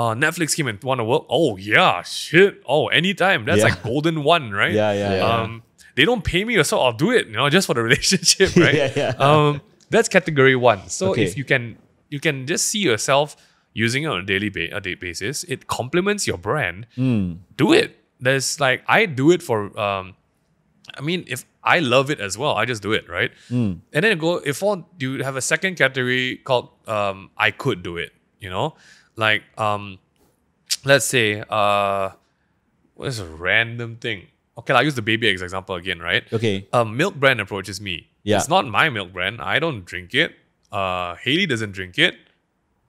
uh, Netflix came and want to work. Oh yeah, shit. Oh, anytime. That's yeah. like golden one, right? Yeah, yeah. yeah um, yeah. They don't pay me, so I'll do it. You know, just for the relationship, right? yeah, yeah. Um, that's category one. So okay. if you can, you can just see yourself using it on a daily ba a day basis. It complements your brand. Mm. Do it. There's like I do it for. Um, I mean, if I love it as well, I just do it, right? Mm. And then go, if all, you have a second category called um, I could do it, you know? Like, um, let's say, uh, what is a random thing? Okay, I'll use the baby eggs example again, right? Okay. A milk brand approaches me. Yeah. It's not my milk brand. I don't drink it. Uh, Haley doesn't drink it.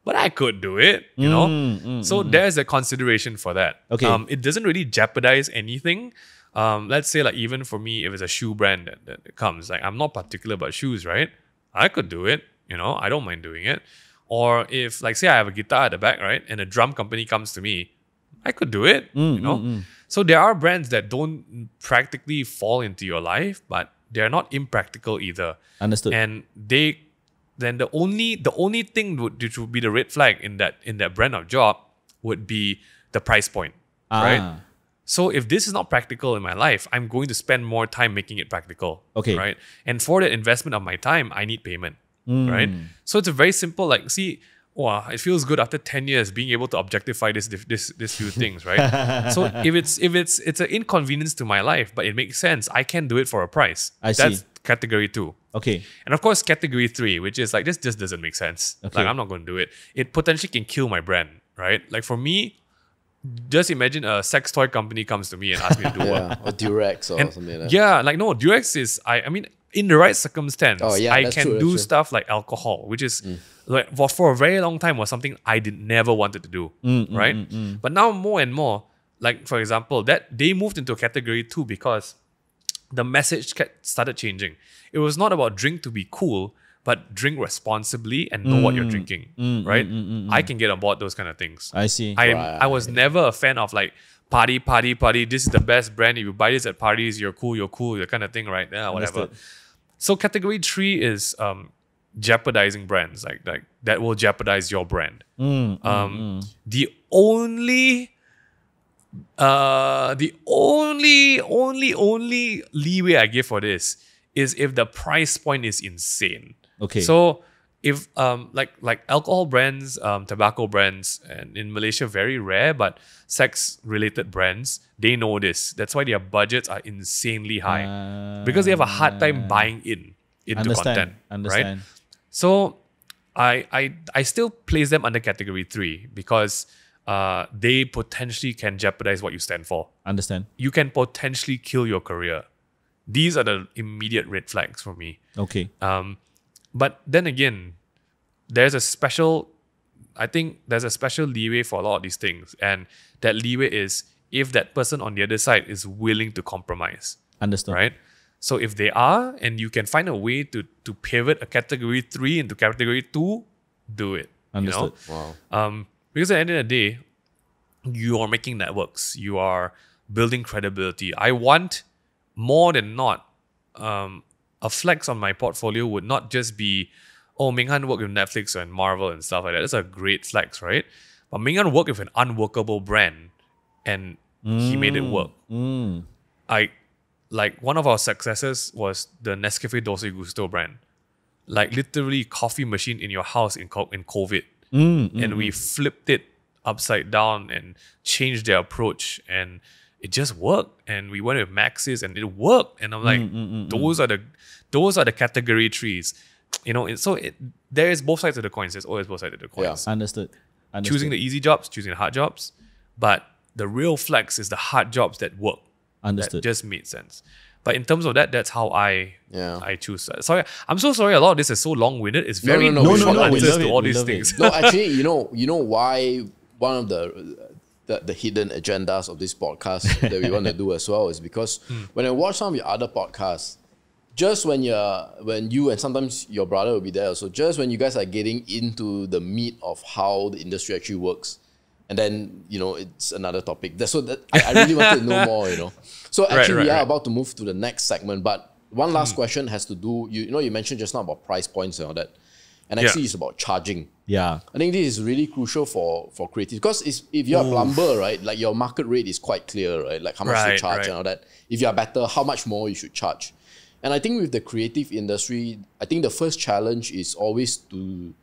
But I could do it, you mm, know? Mm, so mm. there's a consideration for that. Okay. Um, it doesn't really jeopardize anything. Um, let's say like even for me, if it's a shoe brand that, that comes, like I'm not particular about shoes, right? I could do it, you know, I don't mind doing it. Or if like say I have a guitar at the back, right? And a drum company comes to me, I could do it, mm, you know? Mm, mm. So there are brands that don't practically fall into your life, but they're not impractical either. Understood. And they then the only the only thing would, which would be the red flag in that in that brand of job would be the price point, ah. right? So if this is not practical in my life, I'm going to spend more time making it practical, okay? Right? And for that investment of my time, I need payment, mm. right? So it's a very simple, like, see, wow, it feels good after ten years being able to objectify this this this few things, right? So if it's if it's it's an inconvenience to my life, but it makes sense, I can do it for a price. I That's see. Category two. Okay. And of course, category three, which is like, this just doesn't make sense. Okay. Like, I'm not going to do it. It potentially can kill my brand, right? Like, for me, just imagine a sex toy company comes to me and asks me to do yeah, work. Or Durex or and, something like that. Yeah, like, no, Durex is, I, I mean, in the right circumstance, oh, yeah, I can true, do stuff like alcohol, which is mm. like for, for a very long time was something I did never wanted to do, mm, right? Mm, mm, mm. But now more and more, like, for example, that they moved into a category two because the message started changing. It was not about drink to be cool, but drink responsibly and know mm, what you're drinking, mm, right? Mm, mm, mm, mm. I can get on board those kind of things. I see. I right. I was never a fan of like, party, party, party. This is the best brand. If you buy this at parties, you're cool, you're cool, that kind of thing, right? Yeah, whatever. Understood. So category three is um, jeopardizing brands. Like, like that will jeopardize your brand. Mm, um, mm. The only, uh, the only, only, only leeway I give for this is if the price point is insane. Okay. So if um like like alcohol brands, um, tobacco brands, and in Malaysia very rare, but sex related brands, they know this. That's why their budgets are insanely high, uh, because they have a hard time buying in into understand, content, understand. right? So I I I still place them under category three because uh they potentially can jeopardize what you stand for. Understand? You can potentially kill your career. These are the immediate red flags for me. Okay. Um. But then again, there's a special, I think there's a special leeway for a lot of these things. And that leeway is if that person on the other side is willing to compromise. Understood. Right? So if they are, and you can find a way to to pivot a category three into category two, do it. Understood. You know? Wow. Um, because at the end of the day, you are making networks. You are building credibility. I want more than not... Um, a flex on my portfolio would not just be, oh, Ming Han worked with Netflix and Marvel and stuff like that. That's a great flex, right? But Ming Han worked with an unworkable brand and mm, he made it work. Mm. I like one of our successes was the Nescafe Dolce Gusto brand. Like literally coffee machine in your house in, co in COVID. Mm, mm. And we flipped it upside down and changed their approach, and it just worked, and we went with Maxis and it worked. And I'm like, mm, mm, mm, those mm. are the those are the category trees. You know, so it, there is both sides of the coins. There's always both sides of the coins. Yeah. Understood. Understood. Choosing the easy jobs, choosing the hard jobs. But the real flex is the hard jobs that work. Understood. That just made sense. But in terms of that, that's how I yeah. I choose. Sorry, I'm so sorry. A lot of this is so long-winded. It's very no, no, no, short no, no, no, answers to all these things. It. No, actually, you know, you know why one of the... The, the hidden agendas of this podcast that we want to do as well is because mm. when I watch some of your other podcasts, just when you're, when you and sometimes your brother will be there, so just when you guys are getting into the meat of how the industry actually works, and then, you know, it's another topic. That's so that I, I really want to know more, you know. So actually right, right, we are right. about to move to the next segment, but one last mm. question has to do, you, you know, you mentioned just now about price points and all that. And actually yeah. it's about charging. Yeah. I think this is really crucial for, for creatives. Because it's, if you're Oof. a plumber, right, like your market rate is quite clear, right? Like how much right, you charge right. and all that. If you're better, how much more you should charge. And I think with the creative industry, I think the first challenge is always to,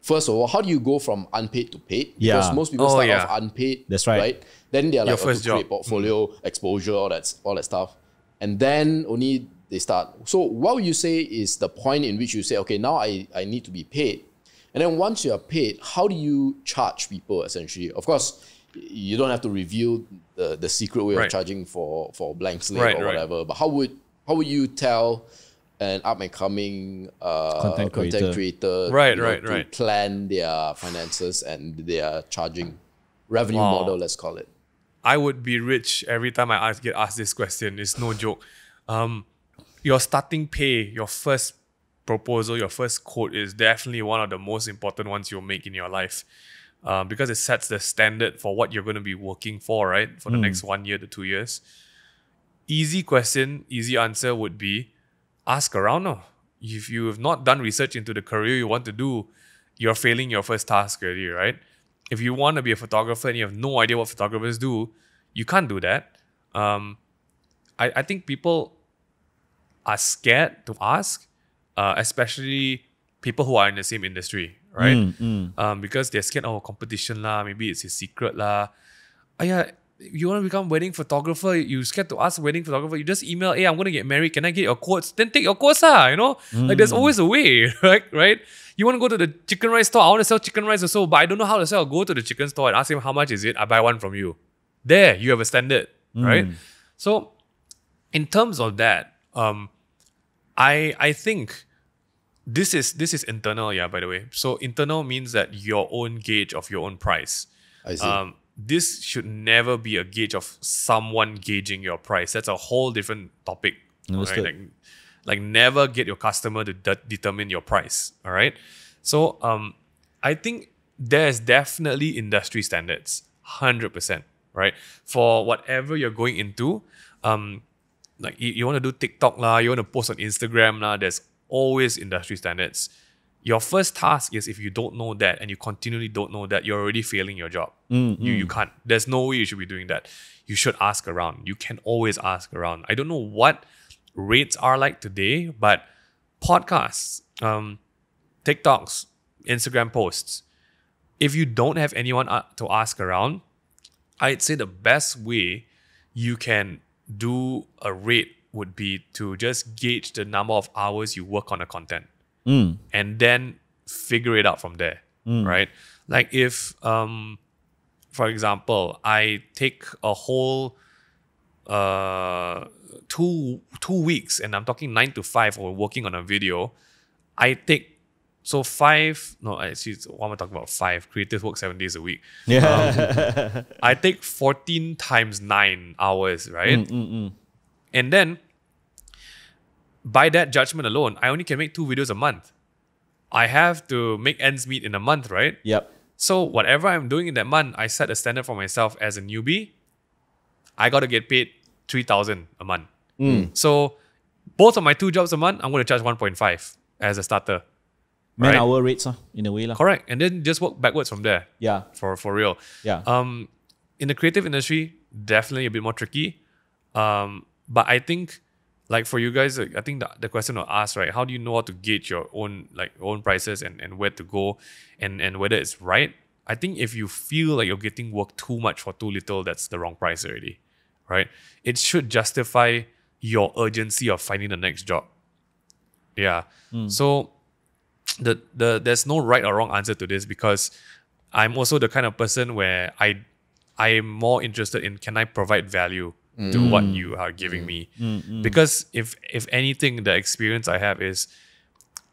first of all, how do you go from unpaid to paid? Yeah. Because most people oh, start yeah. off unpaid. That's right. right? Then they're like, oh, to create portfolio, mm. exposure, all that, all that stuff. And then only... they start. So what would you say is the point in which you say, okay, now I, I need to be paid. And then once you are paid, how do you charge people essentially? Of course, you don't have to reveal the, the secret way right. of charging for, for blank slate right, or whatever, right. but how would how would you tell an up-and-coming uh, content, content creator, creator right, right, know, to right. plan their finances and their charging revenue wow. model, let's call it? I would be rich every time I ask, get asked this question. It's no joke. Um, Your starting pay, your first proposal, your first quote is definitely one of the most important ones you'll make in your life, uh, because it sets the standard for what you're going to be working for, right? For the mm. next one year to two years. Easy question, easy answer would be ask around. No? if you have not done research into the career you want to do, you're failing your first task already, right? If you want to be a photographer and you have no idea what photographers do, you can't do that. Um, I, I think people are scared to ask, uh, especially people who are in the same industry, right? Mm, mm. Um, because they're scared of competition lah. Maybe it's a secret lah. Oh, yeah, you want to become wedding photographer? You're scared to ask wedding photographer? You just email, hey, I'm going to get married. Can I get your quotes? Then take your quotes lah, you know? Mm. Like there's always a way, right? Right? You want to go to the chicken rice store? I want to sell chicken rice or so, but I don't know how to sell. Go to the chicken store and ask him, how much is it? I buy one from you. There, you have a standard, mm. right? So, in terms of that, um, I I think this is this is internal, yeah. By the way, so internal means that your own gauge of your own price. I see. Um, this should never be a gauge of someone gauging your price. That's a whole different topic. No, right? Like, like never get your customer to de- determine your price. All right. So, um, I think there's definitely industry standards, one hundred percent. Right, for whatever you're going into, um, like you, you want to do TikTok lah, you want to post on Instagram lah, there's always industry standards. Your first task is if you don't know that and you continually don't know that, you're already failing your job. Mm-hmm. You you can't. There's no way you should be doing that. You should ask around. You can always ask around. I don't know what rates are like today, but podcasts, um, TikToks, Instagram posts. If you don't have anyone to ask around, I'd say the best way you can do a rate would be to just gauge the number of hours you work on a content mm. and then figure it out from there, mm. right? Like if, um, for example, I take a whole uh, two, two weeks and I'm talking nine to five or working on a video, I take So five, no, actually, what am I talking about? Five. Creators work seven days a week. Yeah. Um, I take fourteen times nine hours, right? Mm, mm, mm. And then, by that judgment alone, I only can make two videos a month. I have to make ends meet in a month, right? Yep. So whatever I'm doing in that month, I set a standard for myself as a newbie. I got to get paid three thousand dollars a month. Mm. So both of my two jobs a month, I'm going to charge one point five as a starter. Man right? hour rates, uh, in a way. La. Correct. And then just work backwards from there. Yeah. For for real. Yeah. Um, in the creative industry, definitely a bit more tricky. Um, but I think, like for you guys, I think the, the question I'll ask, right? How do you know how to gauge your own like own prices and, and where to go and, and whether it's right? I think if you feel like you're getting work too much for too little, that's the wrong price already. Right? It should justify your urgency of finding the next job. Yeah. Mm. So The, the there's no right or wrong answer to this because I'm also the kind of person where I I'm more interested in can I provide value mm. to what you are giving mm. me mm-hmm. because if if anything the experience I have is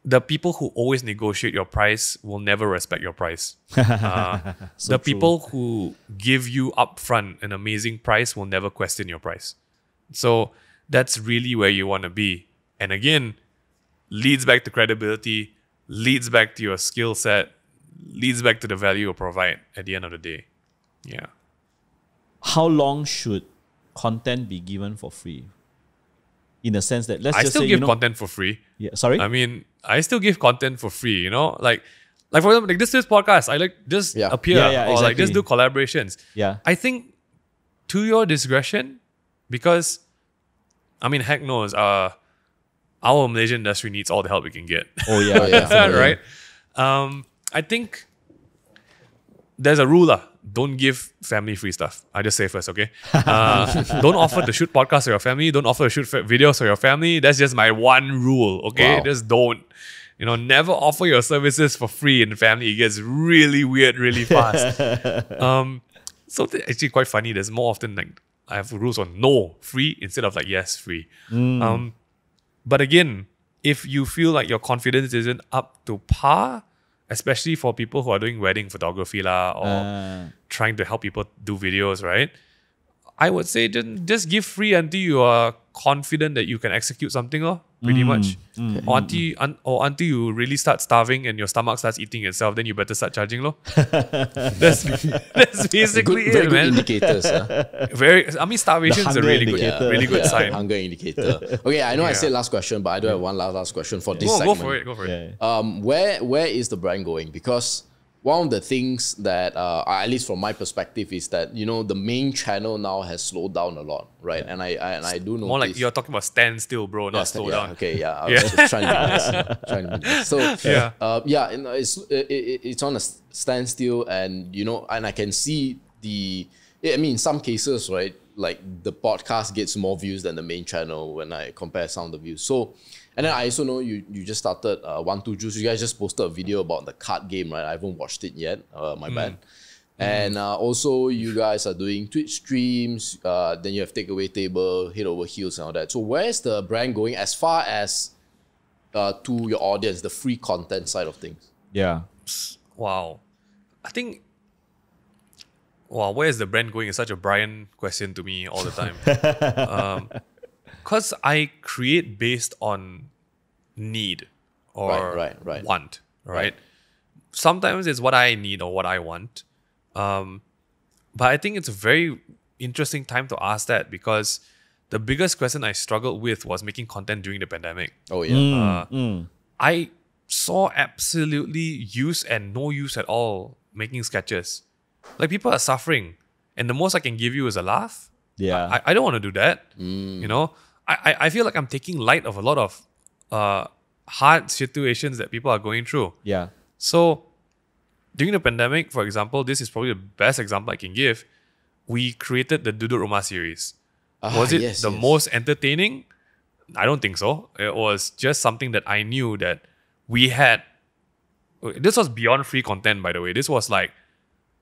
the people who always negotiate your price will never respect your price. Uh, so the true. People who give you upfront an amazing price will never question your price. So that's really where you want to be. And again, leads back to credibility. Leads back to your skill set, leads back to the value you provide at the end of the day. Yeah. How long should content be given for free? In the sense that let's I just still say, give you know, content for free. Yeah, sorry. I mean, I still give content for free. You know, like, like for example, like this this podcast, I like just yeah. appear yeah, yeah, or exactly. like just do collaborations. Yeah. I think to your discretion, because, I mean, heck knows. Uh. Our Malaysian industry needs all the help we can get. Oh yeah, yeah. Right? Um, I think there's a rule lah. Don't give family free stuff. I just say first, okay? Uh, don't offer to shoot podcasts for your family. Don't offer to shoot videos for your family. That's just my one rule, okay? Wow. Just don't. You know, never offer your services for free in family. It gets really weird really fast. um, so th- actually quite funny. There's more often like I have rules on no free instead of like yes free. Mm. Um. But again, if you feel like your confidence isn't up to par, especially for people who are doing wedding photography la, or uh. trying to help people do videos, right? I would say just, just give free until you are confident that you can execute something. Oh. pretty mm. much. Mm. Or, until you, un, or until you really start starving and your stomach starts eating itself, then you better start charging low. that's, that's basically good, it, very man. Very good indicators. Huh? Very, I mean, starvation is a really indicator. good, really good yeah, sign. Hunger indicator. Okay, I know yeah. I said last question, but I do have one last, last question for yeah. this oh, segment. Go for it, go for it. Yeah. Um, where, where is the brand going? Because one of the things that, uh, at least from my perspective, is that, you know, the main channel now has slowed down a lot, right? Yeah. And I, I and I do know more like you're talking about standstill, bro, not yeah, slow yeah, down. Okay, yeah, I yeah. was just trying to do this. Yeah, trying to do this. So yeah, uh, yeah, it's it, it's on a standstill, and you know, and I can see the. I mean, in some cases, right, like the podcast gets more views than the main channel when I compare some of the views. So. And then I also know you you just started uh, One Two Juice. You guys just posted a video about the card game, right? I haven't watched it yet. Uh, my mm. bad. And uh, also you guys are doing Twitch streams. Uh, then you have Takeaway Table, Head Over Heels and all that. So where's the brand going as far as uh, to your audience, the free content side of things? Yeah. Wow. I think... Wow, where is the brand going is such a Brian question to me all the time. um, Because I create based on need or right, right, right. want, right? right? Sometimes it's what I need or what I want. Um, but I think it's a very interesting time to ask that because the biggest question I struggled with was making content during the pandemic. Oh, yeah. Mm, uh, mm. I saw absolutely use and no use at all making sketches. Like people are suffering and the most I can give you is a laugh. Yeah, I, I don't want to do that, mm. you know? I, I feel like I'm taking light of a lot of uh, hard situations that people are going through. Yeah. So during the pandemic, for example, this is probably the best example I can give. We created the Duduk Rumah series. Ah, was it yes, the yes. most entertaining? I don't think so. It was just something that I knew that we had. This was beyond free content, by the way. This was like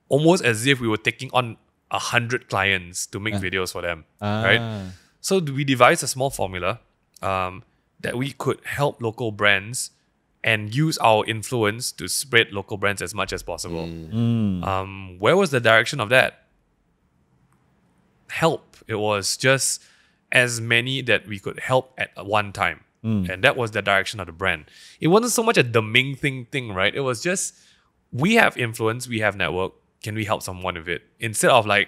almost as if we were taking on a hundred clients to make uh, videos for them, uh, right? So we devised a small formula um, that we could help local brands and use our influence to spread local brands as much as possible. Mm. Um, where was the direction of that? Help. It was just as many that we could help at one time. Mm. And that was the direction of the brand. It wasn't so much a The Ming Thing thing, right? It was just, we have influence, we have network. Can we help someone with it? Instead of like,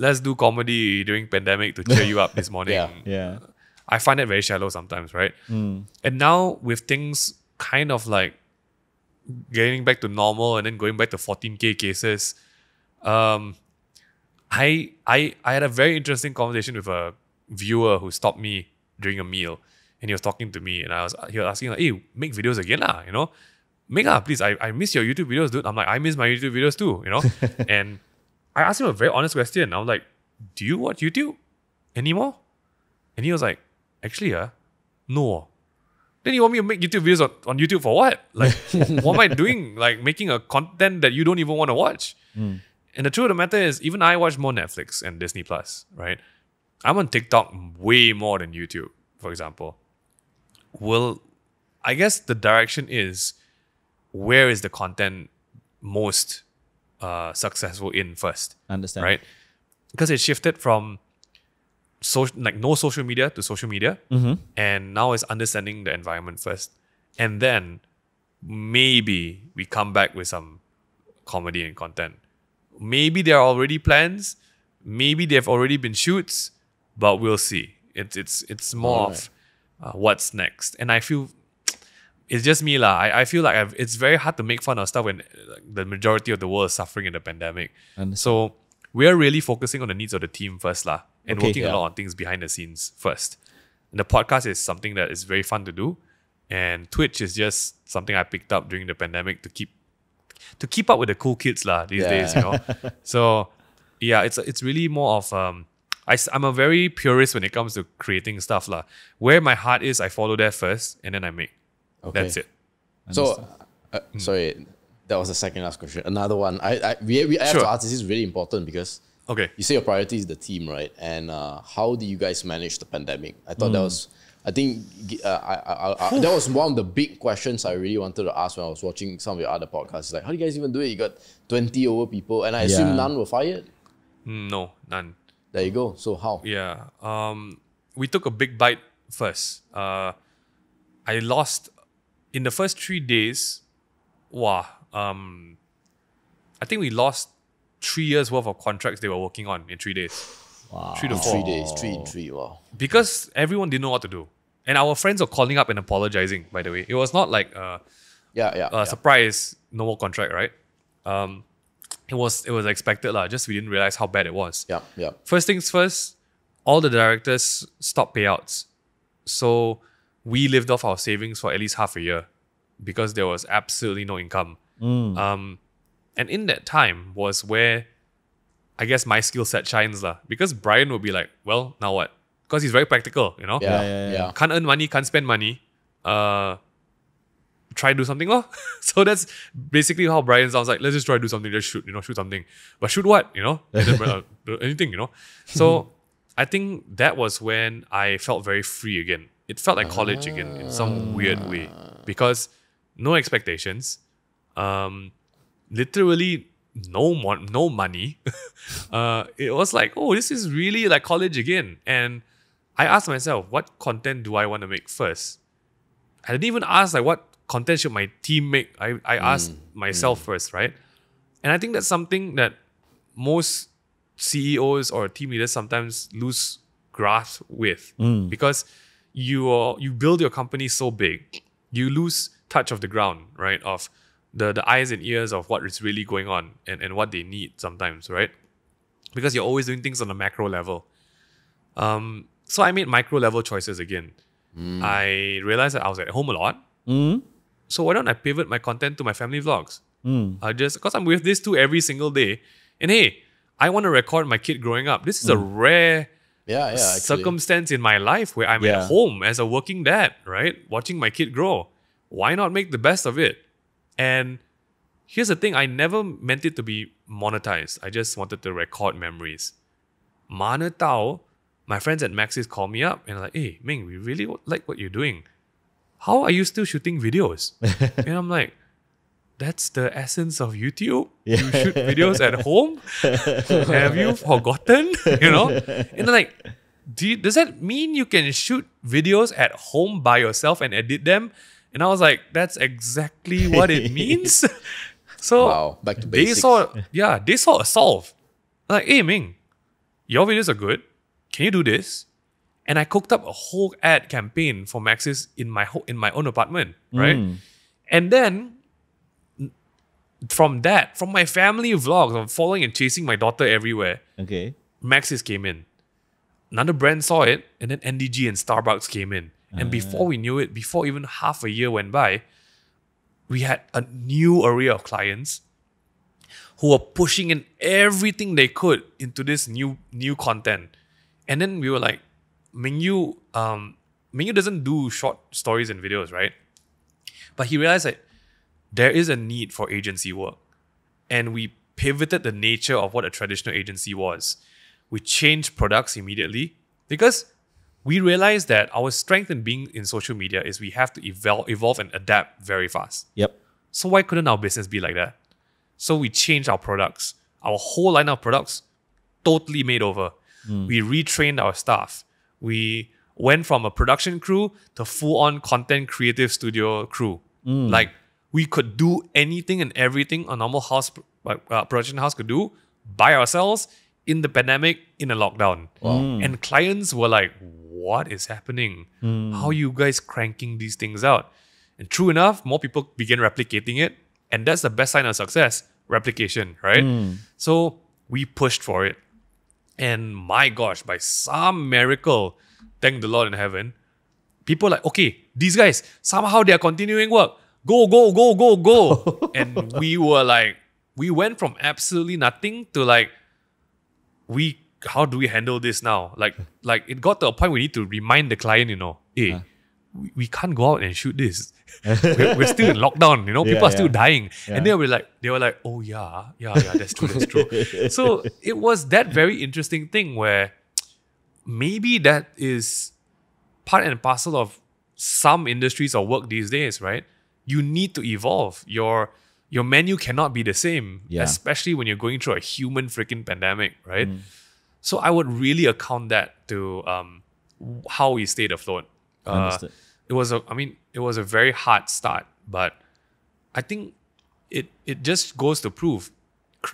let's do comedy during pandemic to cheer you up this morning. yeah, yeah. I find it very shallow sometimes, right? Mm. And now with things kind of like getting back to normal and then going back to fourteen K cases, um, I, I, I had a very interesting conversation with a viewer who stopped me during a meal and he was talking to me and I was, he was asking like, hey, make videos again lah, you know? Make up, please. I, I miss your YouTube videos, dude. I'm like, I miss my YouTube videos too, you know? And I asked him a very honest question. I was like, do you watch YouTube anymore? And he was like, actually, uh, no. Then you want me to make YouTube videos on, on YouTube for what? Like, what am I doing? Like, making a content that you don't even want to watch? Mm. And the truth of the matter is, even I watch more Netflix and Disney Plus, right? I'm on TikTok way more than YouTube, for example. Well, I guess the direction is, where is the content most uh, successful in first? Understand. Right? Because it shifted from social, like no social media to social media. Mm-hmm. And now it's understanding the environment first. And then maybe we come back with some comedy and content. Maybe there are already plans. Maybe there have already been shoots. But we'll see. It's, it's, it's more All right. of uh, what's next. And I feel... It's just me lah. I, I feel like I've, it's very hard to make fun of stuff when the majority of the world is suffering in the pandemic. And so we're really focusing on the needs of the team first lah, and okay, working yeah. a lot on things behind the scenes first. And the podcast is something that is very fun to do, and Twitch is just something I picked up during the pandemic to keep to keep up with the cool kids lah these yeah. days. You know, so yeah, it's it's really more of um, I I'm a very purist when it comes to creating stuff lah. Where my heart is, I follow there first, and then I make. Okay. That's it. So, uh, mm. sorry, that was the second last question. Another one. I, I we, we I have sure. to ask. This is really important because okay, you say your priority is the team, right? And uh, how do you guys manage the pandemic? I thought mm. that was, I think, uh, I, I, I that was one of the big questions I really wanted to ask when I was watching some of your other podcasts. Like, how do you guys even do it? You got twenty over people, and I assume yeah. none were fired. No, none. There you go. So how? Yeah. Um, we took a big bite first. Uh. I lost in the first three days. Wow, um, I think we lost three years worth of contracts they were working on in three days. Wow. Three to four. Three days. Three in three. Wow. Because everyone didn't know what to do, and our friends were calling up and apologizing. By the way, it was not like uh, yeah, yeah, uh, yeah. surprise, no more contract, right? Um, it was it was expected lah. Just we didn't realize how bad it was. Yeah, yeah. First things first, all the directors stopped payouts, so we lived off our savings for at least half a year because there was absolutely no income. Mm. Um, and in that time was where I guess my skill set shines lah, because Brian would be like, well, now what? Because he's very practical, you know? Yeah, yeah, yeah. yeah. Can't earn money, can't spend money. Uh, try do something lah. So that's basically how Brian sounds like, let's just try to do something, just shoot, you know, shoot something. But shoot what, you know? Anything, you know? So I think that was when I felt very free again. It felt like college again in some weird way because no expectations, um, literally no mon- no money. uh, it was like, oh, this is really like college again. And I asked myself, what content do I want to make first? I didn't even ask like what content should my team make. I, I asked mm, myself mm. first, right? And I think that's something that most C E Os or team leaders sometimes lose grasp with mm. because you are, you build your company so big, you lose touch of the ground, right? Of the, the eyes and ears of what is really going on and, and what they need sometimes, right? Because you're always doing things on a macro level. Um, so I made micro level choices again. Mm. I realized that I was at home a lot. Mm. So why don't I pivot my content to my family vlogs? Mm. I just, because I'm with this two every single day. And hey, I want to record my kid growing up. This is mm. a rare... Yeah, yeah, circumstance in my life where I'm yeah. at home as a working dad, right? Watching my kid grow. Why not make the best of it? And here's the thing, I never meant it to be monetized. I just wanted to record memories. Mana Tao, my friends at Maxis call me up and like, hey, Ming, we really like what you're doing. How are you still shooting videos? And I'm like, that's the essence of YouTube. Yeah. You shoot videos at home. Have you forgotten? You know? And like, do you, does that mean you can shoot videos at home by yourself and edit them? And I was like, that's exactly what it means. So wow. Back to basics. They saw, yeah, they saw a solve. Like, hey Ming, your videos are good. Can you do this? And I cooked up a whole ad campaign for Maxis in my ho- in my own apartment, right? Mm. And then from that, from my family vlogs, I'm following and chasing my daughter everywhere. Okay. Maxis came in. Another brand saw it, and then N D G and Starbucks came in. Uh. And before we knew it, before even half a year went by, we had a new array of clients who were pushing in everything they could into this new new content. And then we were like, Mingyu, um, Mingyu doesn't do short stories and videos, right? But he realized that there is a need for agency work. And we pivoted the nature of what a traditional agency was. We changed products immediately because we realized that our strength in being in social media is we have to evol- evolve and adapt very fast. Yep. So why couldn't our business be like that? So we changed our products. Our whole line of products totally made over. Mm. We retrained our staff. We went from a production crew to full-on content creative studio crew. Mm. Like, we could do anything and everything a normal house, uh, production house could do by ourselves in the pandemic, in a lockdown. Wow. Mm. And clients were like, what is happening? Mm. How are you guys cranking these things out? And true enough, more people began replicating it. And that's the best sign of success, replication, right? Mm. So we pushed for it. And my gosh, by some miracle, thank the Lord in heaven, people are like, okay, these guys, somehow they are continuing work. Go, go, go, go, go. And we were like, we went from absolutely nothing to like, we, how do we handle this now? Like, like it got to a point we need to remind the client, you know, hey, huh? we, we can't go out and shoot this. we're, we're still in lockdown, you know, people yeah, are still yeah. dying. Yeah. And they were like, they were like, oh yeah, yeah, yeah, that's true, that's true. So it was that very interesting thing where maybe that is part and parcel of some industries or work these days, right? You need to evolve. Your your menu cannot be the same, yeah. especially when you're going through a human freaking pandemic, right? Mm. So I would really account that to um, how we stayed afloat. Uh, Understood. It was, a, I mean, It was a very hard start, but I think it it just goes to prove,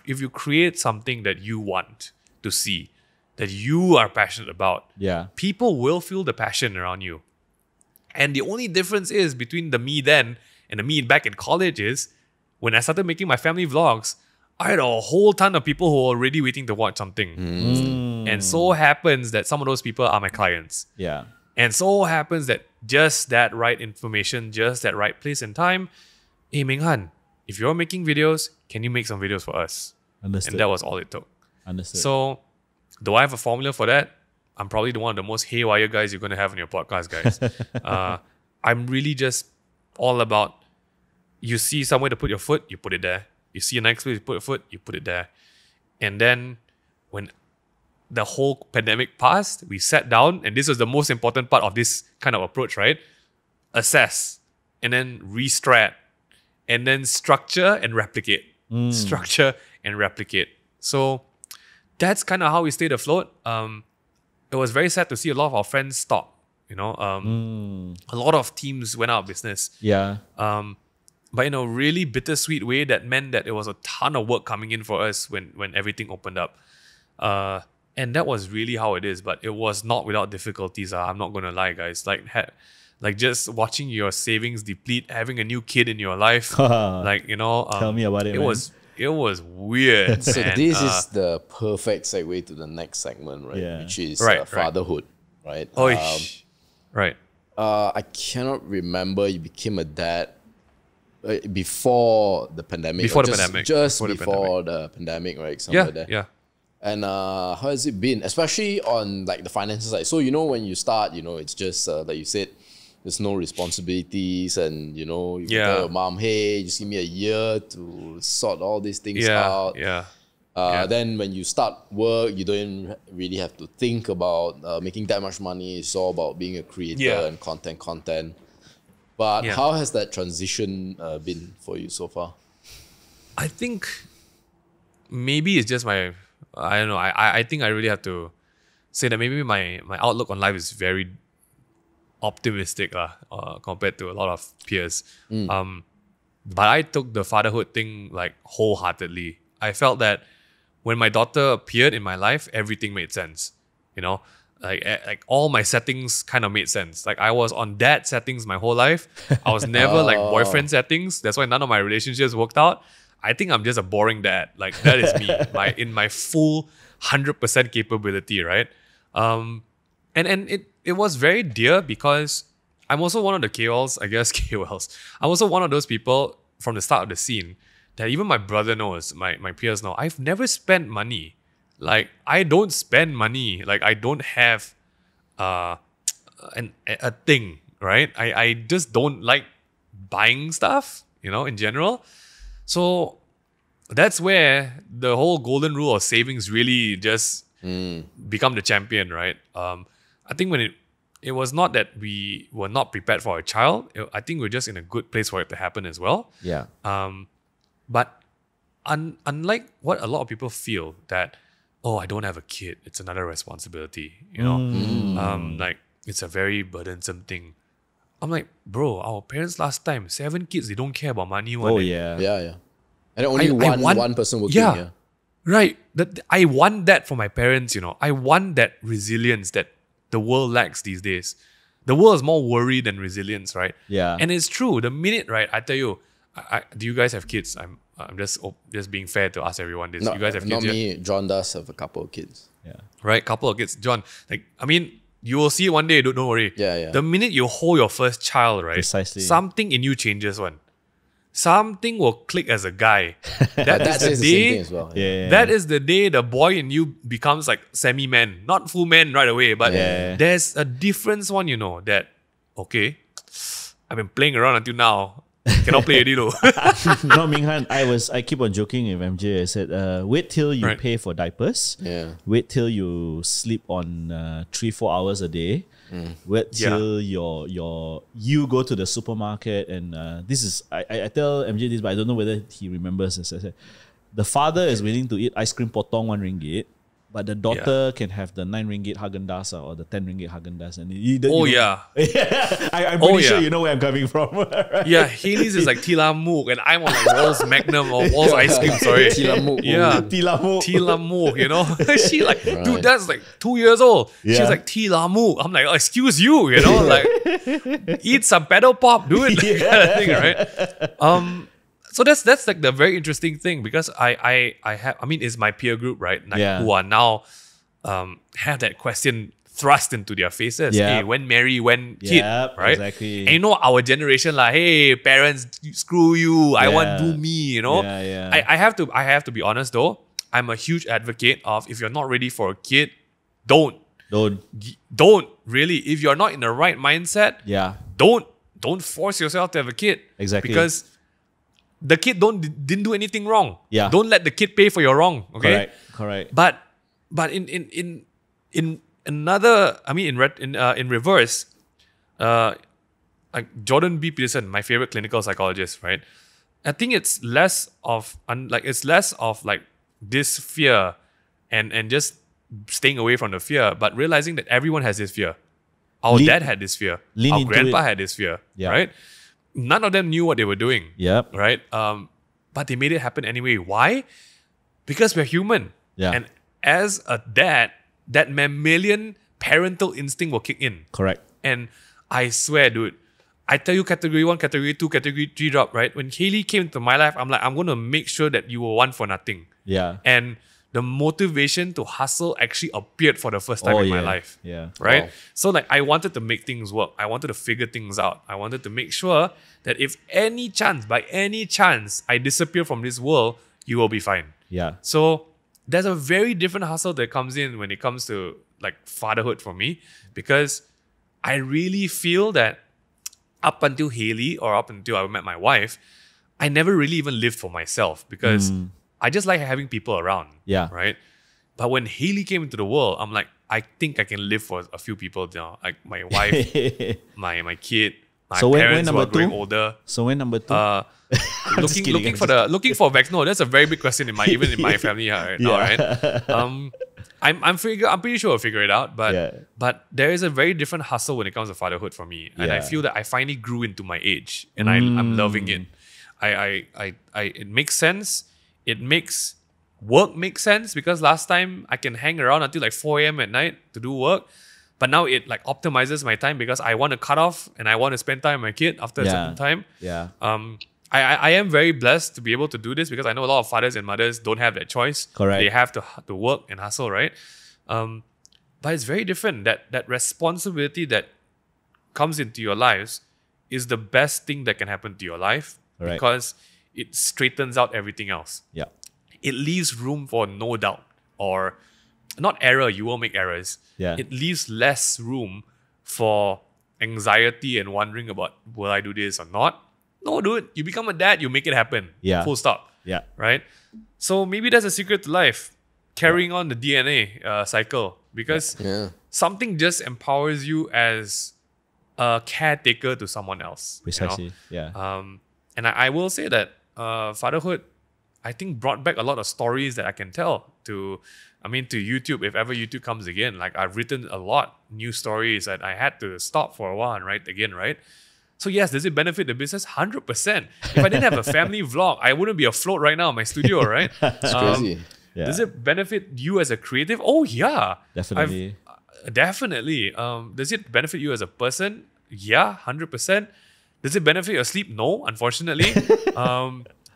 if you create something that you want to see, that you are passionate about, yeah, people will feel the passion around you. And the only difference is between the me then and the me back in college is, when I started making my family vlogs, I had a whole ton of people who were already waiting to watch something. Mm. And so happens that some of those people are my clients. Yeah. And so happens that just that right information, just that right place and time, hey, Ming Han, if you're making videos, can you make some videos for us? Understood. And that was all it took. Understood. So, do I have a formula for that? I'm probably the one of the most haywire guys you're going to have on your podcast, guys. uh, I'm really just all about, you see somewhere to put your foot, you put it there. You see a nice place to put your foot, you put it there. And then when the whole pandemic passed, we sat down, and this was the most important part of this kind of approach, right? Assess, and then re-strat, and then structure and replicate. Mm. Structure and replicate. So that's kind of how we stayed afloat. Um, it was very sad to see a lot of our friends stop. You know, um, mm. a lot of teams went out of business. Yeah. Um, but in a really bittersweet way, that meant that it was a ton of work coming in for us when when everything opened up. Uh, and that was really how it is. But it was not without difficulties. Uh, I'm not going to lie, guys. Like, ha like just watching your savings deplete, having a new kid in your life. like, you know, um, tell me about it. It man. was. It was weird. So man. this uh, is the perfect segue to the next segment, right? Yeah. Which is right, uh, fatherhood, right? Oh, right. Um, right. Uh, I cannot remember you became a dad uh, before the pandemic. Before the just, pandemic, just before, before the, pandemic. the pandemic, right? Somewhere yeah, there. yeah. And uh, how has it been, especially on like the finances side? So you know, when you start, you know, it's just uh, like you said, there's no responsibilities, and you know, you yeah. tell your mom, hey, just give me a year to sort all these things yeah, out. Yeah. Uh, yeah. Then when you start work, you don't really have to think about uh, making that much money. It's all about being a creator yeah. and content, content. But yeah. how has that transition uh, been for you so far? I think maybe it's just my, I don't know, I, I think I really have to say that maybe my, my outlook on life is very optimistic uh, uh, compared to a lot of peers. Mm. Um, but I took the fatherhood thing like wholeheartedly. I felt that when my daughter appeared in my life, everything made sense. You know, like, like all my settings kind of made sense. Like I was on dad settings my whole life. I was never oh. like boyfriend settings. That's why none of my relationships worked out. I think I'm just a boring dad. Like that is me. my, in my full one hundred percent capability, right? Um, and and it, It was very dear because I'm also one of the K Ls, I guess K Ls. I'm also one of those people from the start of the scene that even my brother knows, my, my peers know, I've never spent money. Like, I don't spend money. Like, I don't have uh, an, a thing, right? I, I just don't like buying stuff, you know, in general. So that's where the whole golden rule of savings really just mm. become the champion, right? Um, I think when it, it was not that we were not prepared for a child. I think we're just in a good place for it to happen as well. Yeah. Um, but un, unlike what a lot of people feel that, oh, I don't have a kid. It's another responsibility, you know? Mm. Um, like, it's a very burdensome thing. I'm like, bro, our parents last time, seven kids, they don't care about money. Oh, they, yeah. Yeah, yeah. And only I, one, I want, one person working yeah, here. Right. That, I want that for my parents, you know? I want that resilience that the world lacks these days. The world is more worry than resilience, right? Yeah. And it's true. The minute, right, I tell you, I, I, do you guys have kids? I'm I'm just oh, just being fair to ask everyone this. No, you guys have not kids? Not me. Yet? John does have a couple of kids. Yeah. Right? Couple of kids. John, like, I mean, you will see one day. Don't, don't worry. Yeah, yeah. The minute you hold your first child, right? Precisely. Something in you changes one. Something will click as a guy. That is the day. The as well. yeah, yeah, that yeah. is the day the boy in you becomes like semi-man, not full man right away. But yeah. there's a difference one, you know. That okay, I've been playing around until now. Cannot play it though. No, Ming Han. I was. I keep on joking with M J. I said, uh, wait till you right. pay for diapers. Yeah. Wait till you sleep on uh, three four hours a day. Mm. Wait till yeah. your your you go to the supermarket and uh, this is I I tell M J this, but I don't know whether he remembers. As I said, the father is willing to eat ice cream potong one ringgit. But the daughter yeah. can have the nine ringgit Haagen-Dazs or the ten ringgit Haagen-Dazs. And either, oh, you know, yeah. yeah. I, I'm pretty oh, sure yeah. you know where I'm coming from. Right? Yeah, Haley's is like Tilamuk, and I'm on like Wall's Magnum or Wall's Ice Cream, sorry. Tilamuk. Yeah. Tilamuk. Tilamuk, you know? She like, right. dude, that's like two years old. Yeah. She's like, Tilamuk. I'm like, oh, excuse you, you know? Like, eat some pedal pop, dude. That yeah. kind of thing, right? Um... So that's that's like the very interesting thing, because I I I have I mean it's my peer group, right, like, yeah. who are now um have that question thrust into their faces. Yep. Hey, when marry, when kid, yep, right? Exactly. And you know our generation, like, hey parents, screw you, I yeah. want do me, you know. Yeah, yeah. I I have to I have to be honest though. I'm a huge advocate of, if you're not ready for a kid, don't don't don't really. If you're not in the right mindset, yeah, don't don't force yourself to have a kid. Exactly, because the kid don't didn't do anything wrong. Yeah. Don't let the kid pay for your wrong. Okay. Correct. Correct. But but in in in in another, I mean in re, in uh, in reverse, uh, like Jordan B. Peterson, my favorite clinical psychologist, right? I think it's less of un, like it's less of like this fear, and and just staying away from the fear, but realizing that everyone has this fear. Our lean, dad had this fear. Our grandpa it. had this fear. Yeah. Right. None of them knew what they were doing. Yep. Right? Um, but they made it happen anyway. Why? Because we're human. Yeah. And as a dad, that mammalian parental instinct will kick in. Correct. And I swear, dude, I tell you category one, category two, category three drop, right? When Haley came into my life, I'm like, I'm going to make sure that you were one for nothing. Yeah. And the motivation to hustle actually appeared for the first time oh, in yeah. my life. Yeah. Right? Wow. So like I wanted to make things work. I wanted to figure things out. I wanted to make sure that if any chance, by any chance, I disappear from this world, you will be fine. Yeah. So there's a very different hustle that comes in when it comes to like fatherhood for me, because I really feel that up until Haley, or up until I met my wife, I never really even lived for myself, because mm. I just like having people around, yeah, right? But when Haley came into the world, I'm like, I think I can live for a few people now. Like my wife, my my kid, my so parents when, when who are growing two? older. So when number two? Uh, looking kidding, looking for the looking for vaccine. No, that's a very big question in my even in my family right now, yeah. right? Um, I'm I'm figure I'm pretty sure I'll figure it out. But yeah. but there is a very different hustle when it comes to fatherhood for me, and yeah. I feel that I finally grew into my age, and mm. I I'm loving it. I I I, I it makes sense. It makes work make sense, because last time I can hang around until like four A M at night to do work. But now it like optimizes my time, because I want to cut off and I want to spend time with my kid after yeah. a certain time. Yeah. Um, I, I, I am very blessed to be able to do this, because I know a lot of fathers and mothers don't have that choice. Correct. They have to, to work and hustle, right? Um, but it's very different. That, that responsibility that comes into your lives is the best thing that can happen to your life. Correct. Because it straightens out everything else. Yeah. It leaves room for no doubt, or not error, you will make errors. Yeah. It leaves less room for anxiety and wondering about, will I do this or not? No, dude. You become a dad, you make it happen. Yeah. Full stop. Yeah. Right? So maybe that's a secret to life, carrying yeah. on the D N A uh, cycle, because yeah. something just empowers you as a caretaker to someone else. Precisely. You know? Yeah. Um, and I, I will say that Uh, fatherhood, I think, brought back a lot of stories that I can tell to, I mean, to YouTube, if ever YouTube comes again. Like, I've written a lot new stories that I had to stop for a while and write again, right? So yes, does it benefit the business? one hundred percent. If I didn't have a family vlog, I wouldn't be afloat right now in my studio, right? That's um, crazy. Yeah. Does it benefit you as a creative? Oh yeah. Definitely. I've, definitely. Um, does it benefit you as a person? Yeah, one hundred percent. Does it benefit your sleep? No, unfortunately. um,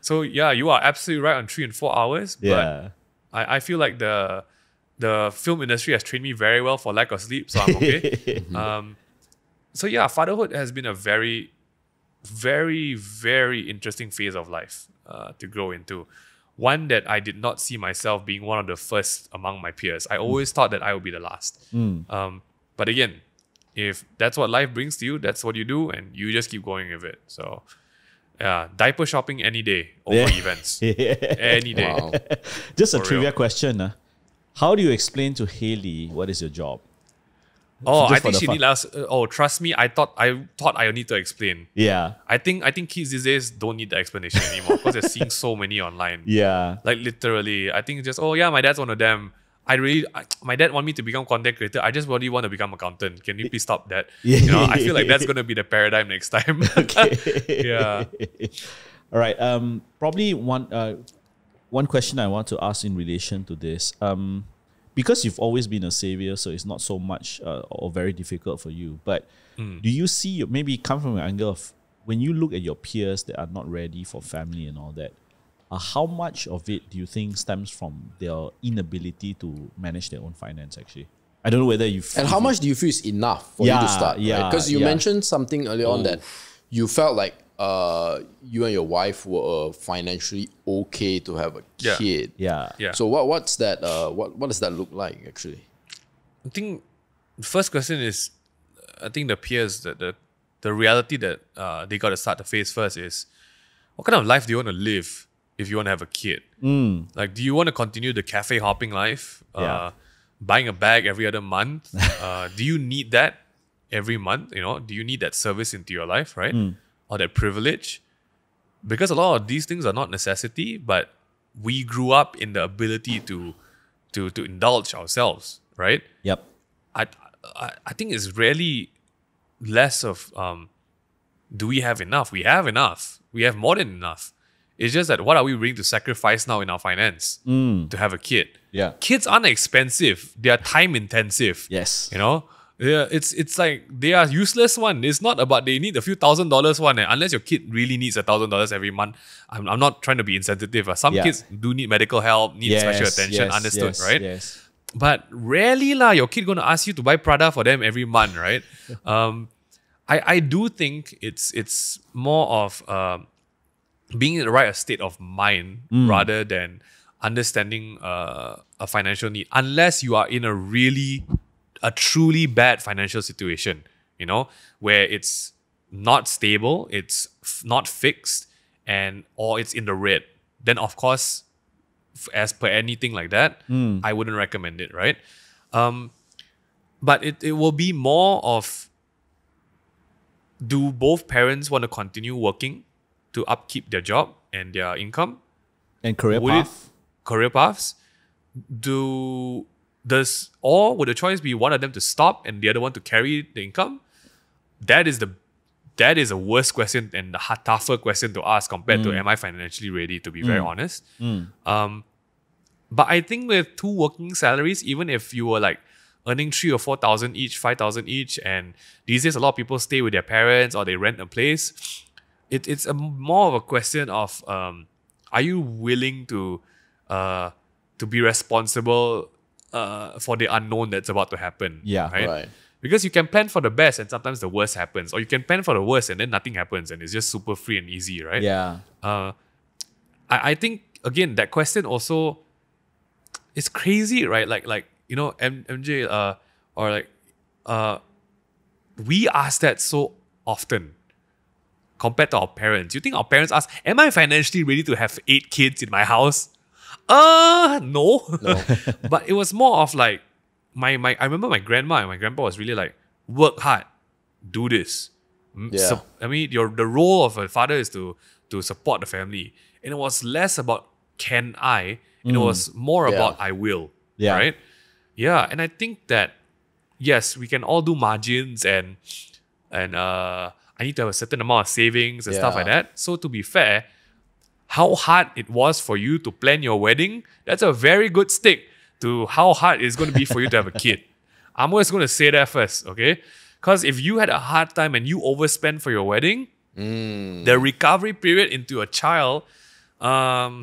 so yeah, you are absolutely right on three and four hours. Yeah. But I, I feel like the the film industry has trained me very well for lack of sleep, so I'm okay. um, so yeah, fatherhood has been a very, very, very interesting phase of life uh, to grow into. One that I did not see myself being one of the first among my peers. I always mm. thought that I would be the last. Mm. Um, but again, if that's what life brings to you, that's what you do, and you just keep going with it. So, yeah, diaper shopping any day over yeah. events. yeah. Any day. Wow. Just For a trivia real. question. Uh, how do you explain to Haley what is your job? Oh, just I think she need us. Uh, oh, trust me. I thought I thought I need to explain. Yeah. I think I think kids these days don't need the explanation anymore, because they're seeing so many online. Yeah. Like literally, I think just oh yeah, my dad's one of them. I really, I, my dad wanted me to become content creator. I just really want to become accountant. Can you please stop that? Yeah. You know, I feel like that's going to be the paradigm next time. Okay. Yeah. All right. Um, probably one, uh, one question I want to ask in relation to this, um, because you've always been a savior, so it's not so much uh, or very difficult for you, but mm. do you see, maybe come from an angle of when you look at your peers that are not ready for family and all that, Uh, how much of it do you think stems from their inability to manage their own finance, actually? I don't know whether you feel... And how much do you feel is enough for yeah, you to start? Yeah, right? Because you yeah. mentioned something earlier oh. on that you felt like uh, you and your wife were uh, financially okay to have a yeah. kid. Yeah. yeah. So what, what's that, uh, what, what does that look like, actually? I think the first question is, I think the peers, that the, the reality that uh, they got to start to face first is, what kind of life do you want to live? If you want to have a kid, mm. like, do you want to continue the cafe hopping life, yeah. uh, buying a bag every other month? uh, do you need that every month? You know, do you need that service into your life, right? Mm. Or that privilege? Because a lot of these things are not necessity, but we grew up in the ability to to to indulge ourselves, right? Yep. I I, I think it's really less of um, do we have enough? We have enough. We have more than enough. It's just that what are we willing to sacrifice now in our finance mm. to have a kid? Yeah, kids aren't expensive; they are time intensive. Yes, you know, it's it's like they are useless one. It's not about they need a few thousand dollars one, unless your kid really needs a thousand dollars every month. I'm I'm not trying to be insensitive. Some yeah. kids do need medical help, need yes, special attention. Yes, understood, yes, right? Yes. But rarely lah, your kid gonna ask you to buy Prada for them every month, right? um, I I do think it's it's more of. Uh, being in the right state of mind mm. rather than understanding uh, a financial need, unless you are in a really, a truly bad financial situation, you know, where it's not stable, it's f- not fixed, and or it's in the red. Then of course, f- as per anything like that, mm. I wouldn't recommend it, right? Um, but it, it will be more of, do both parents want to continue working to upkeep their job and their income and career would path, it, career paths. Do does or would the choice be one of them to stop and the other one to carry the income? That is the that is a worse question and the tougher question to ask compared mm. to am I financially ready? To be mm. very honest, mm. um, but I think with two working salaries, even if you were like earning three or four thousand each, five thousand each, and these days a lot of people stay with their parents or they rent a place. It, it's a more of a question of um, are you willing to uh, to be responsible uh, for the unknown that's about to happen? Yeah, right? right. Because you can plan for the best and sometimes the worst happens, or you can plan for the worst and then nothing happens and it's just super free and easy, right? Yeah. Uh, I I think again that question also is crazy, right? Like like you know M J uh, or like uh, we ask that so often. Compared to our parents. You think our parents ask, am I financially ready to have eight kids in my house? Uh, no. no. But it was more of like, my my. I remember my grandma and my grandpa was really like, work hard, do this. Yeah. So, I mean, your the role of a father is to, to support the family. And it was less about, can I? And mm. it was more yeah. about, I will. Yeah. Right? Yeah. And I think that, yes, we can all do margins and, and uh, I need to have a certain amount of savings and yeah. stuff like that. So to be fair, how hard it was for you to plan your wedding, that's a very good stick to how hard it's going to be for you to have a kid. I'm always going to say that first, okay? Because if you had a hard time and you overspend for your wedding, mm. the recovery period into a child, um,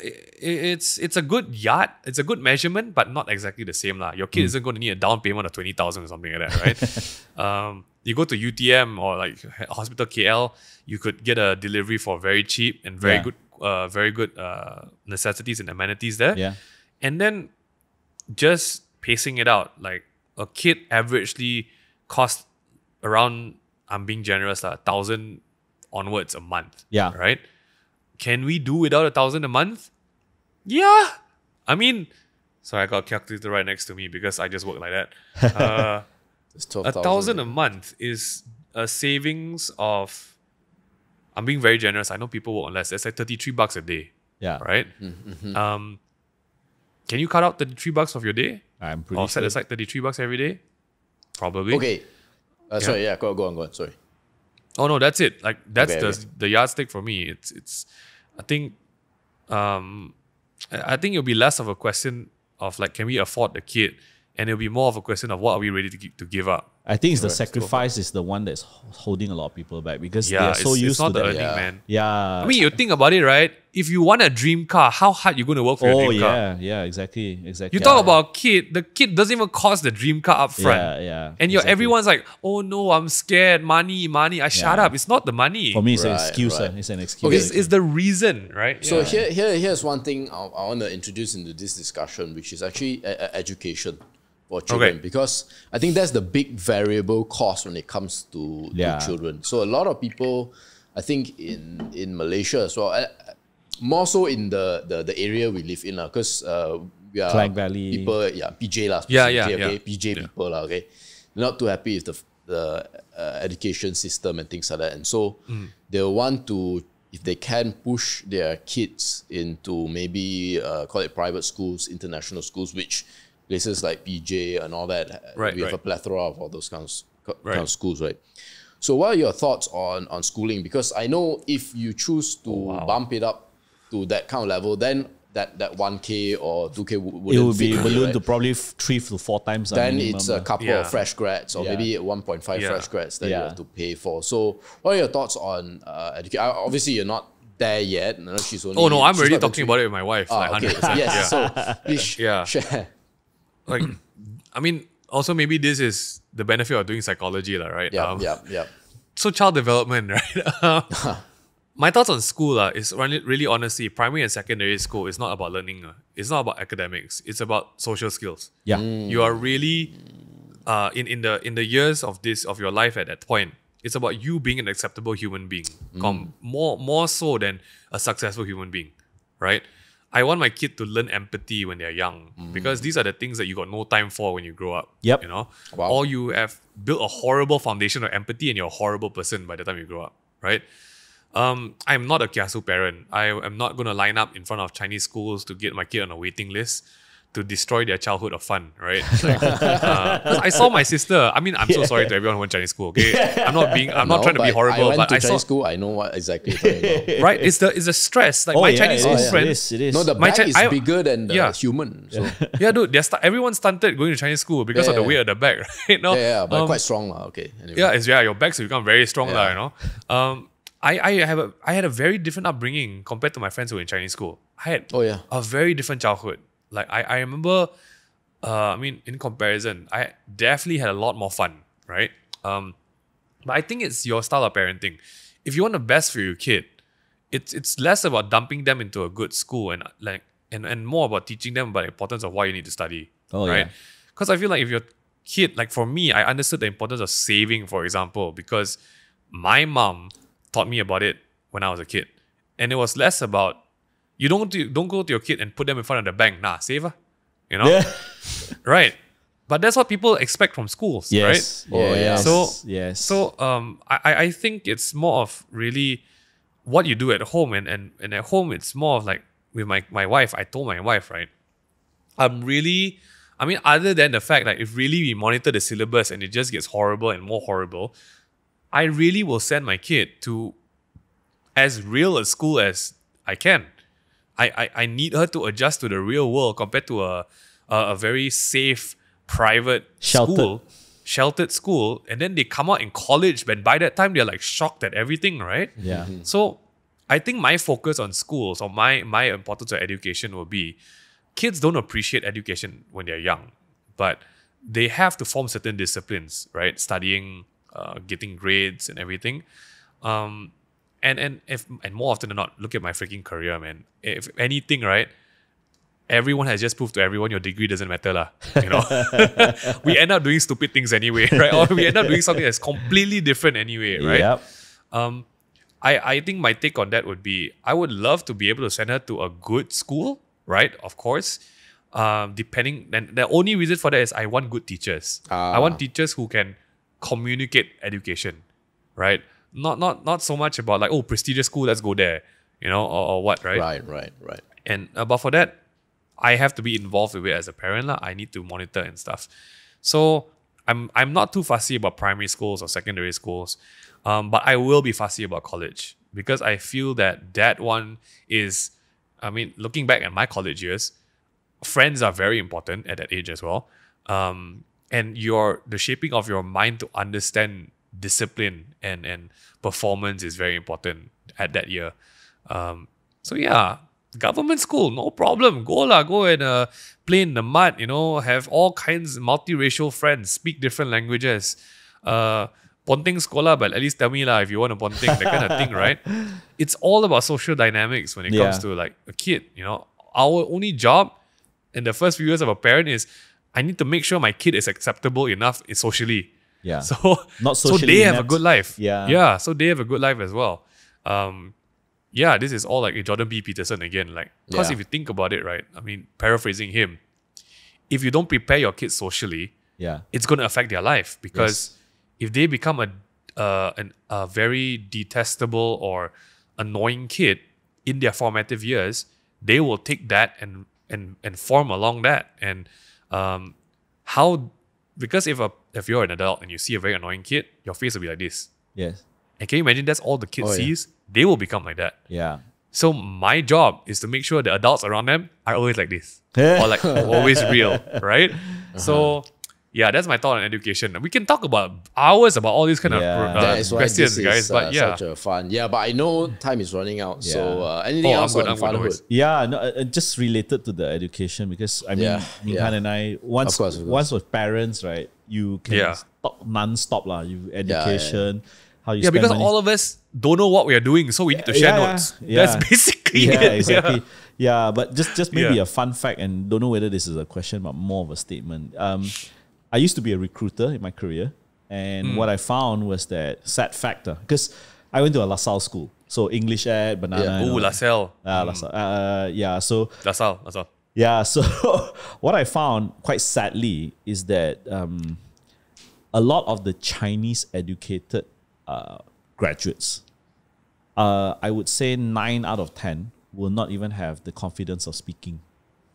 it, it's it's a good yard, it's a good measurement, but not exactly the same lah. Your kid mm. isn't going to need a down payment of twenty thousand or something like that, right? um, You go to U T M or like Hospital K L, you could get a delivery for very cheap and very yeah. good, uh, very good uh, necessities and amenities there. Yeah. And then just pacing it out, like a kid averagely costs around, I'm being generous, like a thousand onwards a month. Yeah. Right? Can we do without a thousand a month? Yeah. I mean, sorry, I got a calculator right next to me because I just work like that. Uh, twelve, a thousand a month is a savings of, I'm being very generous, I know people work on less, that's like thirty-three bucks a day. Yeah. Right? Mm-hmm. Um, Can you cut out thirty-three bucks of your day? I'm pretty Or set sure. aside thirty-three bucks every day? Probably. Okay. Uh, yeah. Sorry, yeah, go on, go on, go on, sorry. Oh no, that's it. Like that's okay, the okay. the yardstick for me. It's it's I think um I think it'll be less of a question of like, can we afford the kid? And it'll be more of a question of what are we ready to, to give up? I think it's the sacrifice is the one that's holding a lot of people back because yeah, they're so it's, used it's not to the that. Earning, yeah. man. Yeah. I mean, you think about it, right? If you want a dream car, how hard you're going to work for oh, your dream yeah, car? Oh, yeah. Yeah, exactly. exactly. You yeah, talk about a kid, the kid doesn't even cost the dream car up front. Yeah, yeah. And you're, exactly. everyone's like, oh no, I'm scared. Money, money. I yeah. shut up. It's not the money. For me, it's right, an excuse. Right. It's an excuse. Okay. It's, it's the reason, right? So yeah. here, here, here's one thing I, I want to introduce into this discussion, which is actually uh, education. For children, okay. because I think that's the big variable cost when it comes to, yeah. to children. So a lot of people, I think in in Malaysia as well, uh, more so in the, the the area we live in lah, because uh, we are Klang Valley people, yeah, P J lah, yeah, yeah, okay, yeah. P J yeah. people lah, okay, not too happy with the the uh, education system and things like that, and so mm. they want to. If they can push their kids into maybe uh, call it private schools, international schools, which places like P J and all that, right, we have right. a plethora of all those kinds, kinds right. of schools, right? So what are your thoughts on, on schooling? Because I know if you choose to oh, wow. bump it up to that kind of level, then that, that one K or two K wouldn't it would be ballooned right? to probably three to four times. Then minimum, it's a couple yeah. of fresh grads or yeah. maybe one point five yeah. fresh grads that yeah. you have to pay for. So what are your thoughts on uh, education? Obviously, you're not there yet. No, she's only, oh no, I'm already talking about it with my wife. Ah, like okay. one hundred percent. Yes, yeah. so please sh yeah. share. Like, I mean, also maybe this is the benefit of doing psychology, right? Yeah, um, yeah, yeah. So child development, right? My thoughts on school uh, is really, really honestly, primary and secondary school is not about learning. Uh, it's not about academics. It's about social skills. Yeah, mm. you are really uh, in in the in the years of this of your life at that point. It's about you being an acceptable human being, mm. com more more so than a successful human being, right? I want my kid to learn empathy when they're young mm. because these are the things that you got no time for when you grow up. Yep. You know? Wow. Or you have built a horrible foundation of empathy and you're a horrible person by the time you grow up, right? Um, I'm not a kiasu parent. I am not going to line up in front of Chinese schools to get my kid on a waiting list to destroy their childhood of fun, right? Like, uh, I saw my sister. I mean, I'm yeah. so sorry to everyone who went to Chinese school. Okay, I'm not being. I'm no, not trying to be horrible. I went but to I Chinese saw, school. I know what exactly. Right? It's the it's the stress. Like oh, my yeah, Chinese school yeah. friends. It is. No, the my bag is I, bigger than the yeah. human. So. Yeah, dude. Everyone stunted going to Chinese school because yeah, of the weight yeah. of the bag. Right? No, yeah, yeah, but um, quite strong lah. Okay. Anyway. Yeah, it's yeah. Your bags become very strong yeah. lah. You know. Um, I I have a I had a very different upbringing compared to my friends who were in Chinese school. I had oh, yeah. a very different childhood. Like I, I remember, uh, I mean, in comparison, I definitely had a lot more fun, right? Um, but I think it's your style of parenting. If you want the best for your kid, it's it's less about dumping them into a good school and like and, and more about teaching them about the importance of why you need to study, oh, right? Because yeah. I feel like if your kid, like for me, I understood the importance of saving, for example, because my mom taught me about it when I was a kid, and it was less about. You don't do, don't go to your kid and put them in front of the bank. Nah, save her. You know? Yeah. Right. But that's what people expect from schools, yes. right? Oh, yes. So, yes. so um, I, I think it's more of really what you do at home. And, and, and at home, it's more of like with my, my wife, I told my wife, right? I'm really, I mean, other than the fact that if really we monitor the syllabus and it just gets horrible and more horrible, I really will send my kid to as real a school as I can. I, I need her to adjust to the real world compared to a a, a very safe private sheltered. school, sheltered school, and then they come out in college. But by that time, they're like shocked at everything, right? Yeah. Mm-hmm. So I think my focus on schools or my my importance of education will be kids don't appreciate education when they're young, but they have to form certain disciplines, right? Studying, uh, getting grades, and everything. Um, And and if and more often than not, look at my freaking career, man. If anything, right, everyone has just proved to everyone your degree doesn't matter, lah. You know, we end up doing stupid things anyway, right? Or we end up doing something that's completely different anyway, right? Yep. Um, I I think my take on that would be I would love to be able to send her to a good school, right? Of course, um, depending. And the only reason for that is I want good teachers. Ah. I want teachers who can communicate education, right? Not not not so much about like, oh, prestigious school, let's go there, you know, or, or what, right? Right, right, right. And uh, but for that, I have to be involved with it as a parent. La. I need to monitor and stuff. So I'm I'm not too fussy about primary schools or secondary schools, um, but I will be fussy about college because I feel that that one is, I mean, looking back at my college years, friends are very important at that age as well. Um, and your the shaping of your mind to understand discipline and, and performance is very important at that year. Um, so yeah, government school, no problem. Go lah, go and uh, play in the mud, you know, have all kinds of multiracial friends, speak different languages. Uh, ponting sekolah, but at least tell me lah if you want to ponting, that kind of thing, right? It's all about social dynamics when it yeah. comes to like a kid, you know. Our only job in the first few years of a parent is I need to make sure my kid is acceptable enough socially. Yeah. So, Not socially so they inept. have a good life. Yeah. Yeah. So they have a good life as well. Um, yeah, this is all like a Jordan B. Peterson again. Like, because yeah. if you think about it, right? I mean, paraphrasing him, if you don't prepare your kids socially, yeah, it's going to affect their life because yes. if they become a uh, an, a very detestable or annoying kid in their formative years, they will take that and and and form along that. And um, how because if a if you're an adult and you see a very annoying kid, your face will be like this. Yes. And can you imagine that's all the kid oh, sees? Yeah. They will become like that. Yeah. So my job is to make sure the adults around them are always like this. Or like always real, right? Uh-huh. So yeah, that's my thought on education. We can talk about hours about all these kind yeah. of uh, that is questions, this is, guys. Uh, but yeah, such a fun. Yeah, but I know time is running out. Yeah. So uh, anything oh, else good, on fatherhood? Yeah, no, uh, just related to the education because I mean, yeah. Ming Han yeah. and I once of course, of course. once with parents, right? You can yeah. stop non-stop lah. You education. Yeah, yeah, yeah. Yeah, because money. all of us don't know what we are doing, so we yeah, need to share yeah, notes. Yeah. That's basically yeah, it. Exactly. Yeah. yeah, but just just maybe yeah. a fun fact, and don't know whether this is a question, but more of a statement. Um, I used to be a recruiter in my career, and mm. what I found was that sad factor, because I went to a LaSalle school, so English ed, banana. Yeah. Oh, LaSalle. Uh, LaSalle. Mm. Uh, yeah, so LaSalle, LaSalle. Yeah, so what I found quite sadly is that um, a lot of the Chinese educated Uh, graduates, uh, I would say nine out of ten will not even have the confidence of speaking,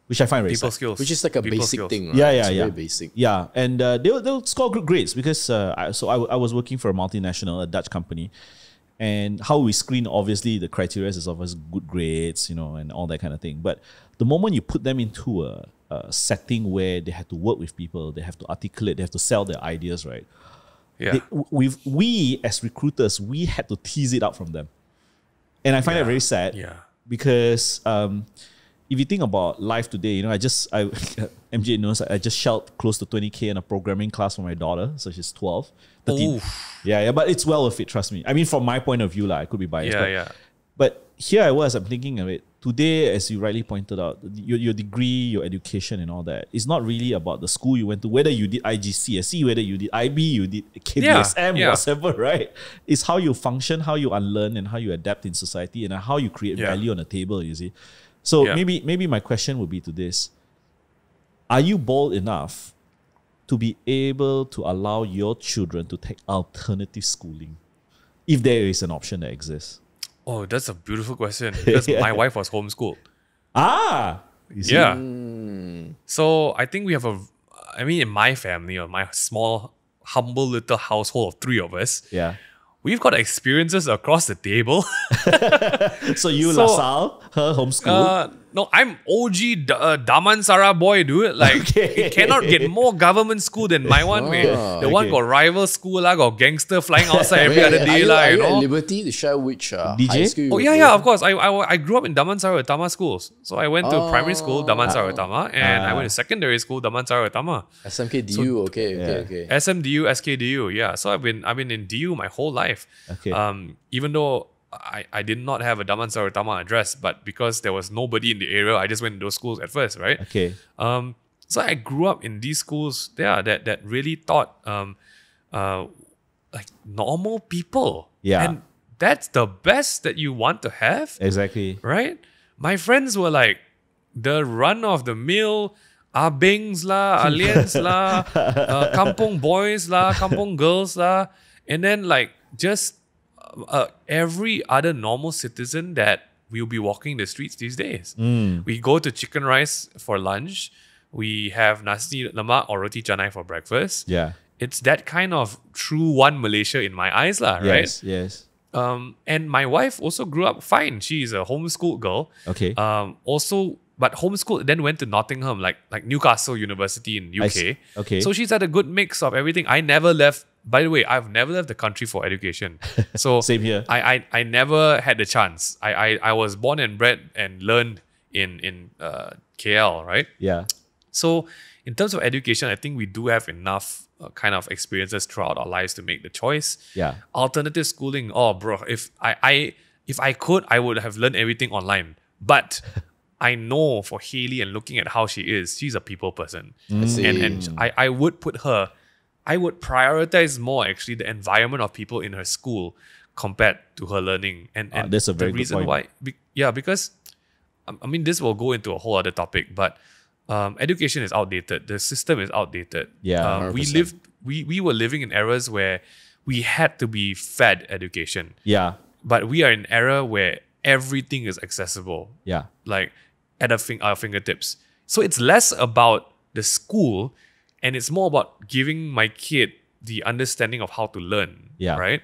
which I find people skills, which is like a people basic skills. thing. Right? Yeah, yeah, it's yeah, very basic. Yeah, and uh, they'll they'll score good grades because uh, I, so I, I was working for a multinational, a Dutch company, and how we screen obviously the criteria is always good grades, you know, and all that kind of thing. But the moment you put them into a, a setting where they have to work with people, they have to articulate, they have to sell their ideas, right? Yeah. They, we've, we as recruiters, we had to tease it out from them. And I find yeah. that very sad yeah. because um, if you think about life today, you know, I just, I, M J knows, I just shelled close to twenty K in a programming class for my daughter. So she's twelve, thirteen. Oof. Yeah, yeah, but it's well worth it, trust me. I mean, from my point of view, like, I could be biased. Yeah, but, yeah. but here I was, I'm thinking of it. Today, as you rightly pointed out, your, your degree, your education and all that, it's not really about the school you went to, whether you did I G C S E, whether you did I B, you did K B S M, yeah, yeah. whatever, right? It's how you function, how you unlearn and how you adapt in society and how you create yeah. value on a table, you see. So yeah. maybe, maybe my question would be to this. Are you bold enough to be able to allow your children to take alternative schooling if there is an option that exists? Oh, that's a beautiful question. Because yeah. my wife was homeschooled. Ah! Yeah. Mm. So I think we have a, I mean, in my family, or my small, humble little household of three of us, yeah, we've got experiences across the table. so you, so, LaSalle, her homeschool? Uh, no, I'm O G uh, Damansara boy, dude. Like, okay. it cannot get more government school than my one. Oh, man. The okay. one got rival school, la, got gangster flying outside every yeah, other yeah. day. Are you, la, are you, you know? At liberty to share which uh, high school you Oh, yeah, yeah, of course. I, I, I grew up in Damansara Utama schools. So I went to oh. primary school, Damansara Utama, and ah. I went to secondary school, Damansara Utama. S M K D U, so, okay, yeah. okay, okay. S M D U, S K D U, yeah. So I've been, I've been in D U my whole life. Okay. Um, even though I, I did not have a Damansara Utama address, but because there was nobody in the area, I just went to those schools at first, right? Okay. Um, so I grew up in these schools yeah, that that really taught um, uh, like normal people. Yeah. And that's the best that you want to have. Exactly. Right? My friends were like the run of the mill, Abings lah, Aliens lah, uh, Kampong boys lah, Kampong girls lah. And then like just... Uh, every other normal citizen that we'll be walking the streets these days. Mm. We go to chicken rice for lunch. We have nasi lemak or roti canai for breakfast. Yeah. It's that kind of true one Malaysia in my eyes, lah, right? Yes, yes. Um, and my wife also grew up fine. She is a homeschooled girl. Okay. Um, also, but homeschooled, then went to Nottingham, like like Newcastle University in U K. Okay. So she's had a good mix of everything. I never left. By the way, I've never left the country for education. So same here. I I, I never had the chance. I, I I was born and bred and learned in in uh, K L, right? Yeah. So in terms of education, I think we do have enough uh, kind of experiences throughout our lives to make the choice. Yeah. Alternative schooling. Oh, bro, if I, I if I could, I would have learned everything online. But I know for Hailey, and looking at how she is, she's a people person. Mm. And and I, I would put her, I would prioritize more actually the environment of people in her school compared to her learning. And, and uh, that's a very the reason good point. Why, be, yeah, because I mean, this will go into a whole other topic, but um, education is outdated. The system is outdated. Yeah, um, we lived, we we were living in eras where we had to be fed education. Yeah, but we are in an era where everything is accessible. Yeah, like at our, fing- our fingertips. So it's less about the school. And it's more about giving my kid the understanding of how to learn, yeah, right?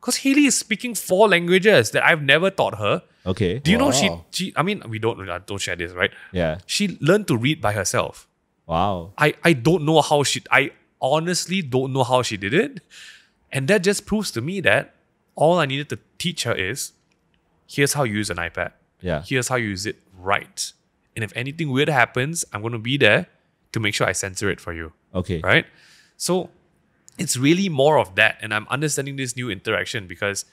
Because Hailey is speaking four languages that I've never taught her. Okay. Do you wow. know she, she, I mean, we don't, don't share this, right? Yeah. She learned to read by herself. Wow. I, I don't know how she, I honestly don't know how she did it. And that just proves to me that all I needed to teach her is, here's how you use an iPad. Yeah. Here's how you use it right. And if anything weird happens, I'm going to be there to make sure I censor it for you. Okay. Right? So it's really more of that. And I'm understanding this new interaction because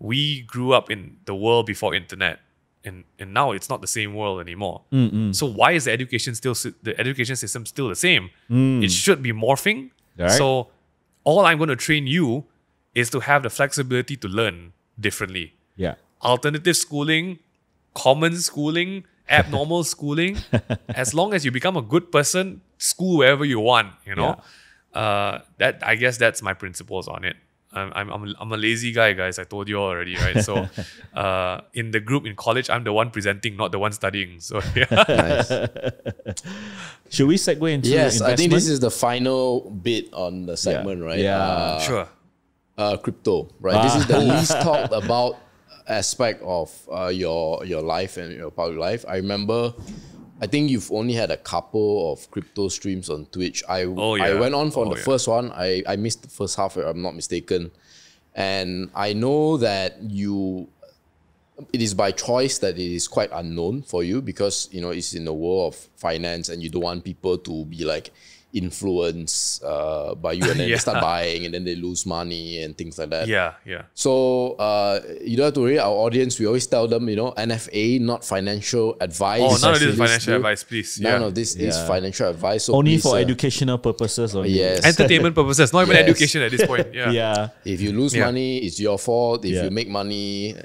we grew up in the world before internet. And, and now it's not the same world anymore. Mm-mm. So why is the education still the education system still the same? Mm. It should be morphing. Right. So all I'm going to train you is to have the flexibility to learn differently. Yeah. Alternative schooling, common schooling, abnormal schooling. As long as you become a good person, school wherever you want, you know. Yeah. Uh, that I guess that's my principles on it. I'm I'm I'm a, I'm a lazy guy, guys. I told you all already, right? So, uh, in the group in college, I'm the one presenting, not the one studying. So, yeah. Nice. Should we segue into yes? Investment? I think this is the final bit on the segment, yeah. right? Yeah, uh, sure. Uh, crypto, right? Ah. This is the least talked about aspect of uh, your your life and your public life. I remember, I think you've only had a couple of crypto streams on Twitch. I oh, yeah. I went on for oh, the yeah. first one. I, I missed the first half, if I'm not mistaken. And I know that you, it is by choice that it is quite unknown for you because, you know, it's in the world of finance and you don't want people to be like influenced uh, by you and then yeah. they start buying and then they lose money and things like that. Yeah, yeah. So uh, you don't have to worry. Our audience, we always tell them, you know, N F A, not financial advice. Oh, none of this is financial advice, please. Yeah. None of this yeah. is financial advice. So only please, for uh, educational purposes. Only. Yes. Entertainment purposes, not even yes. education at this point. Yeah. yeah. If you lose yeah. money, it's your fault. If yeah. you make money,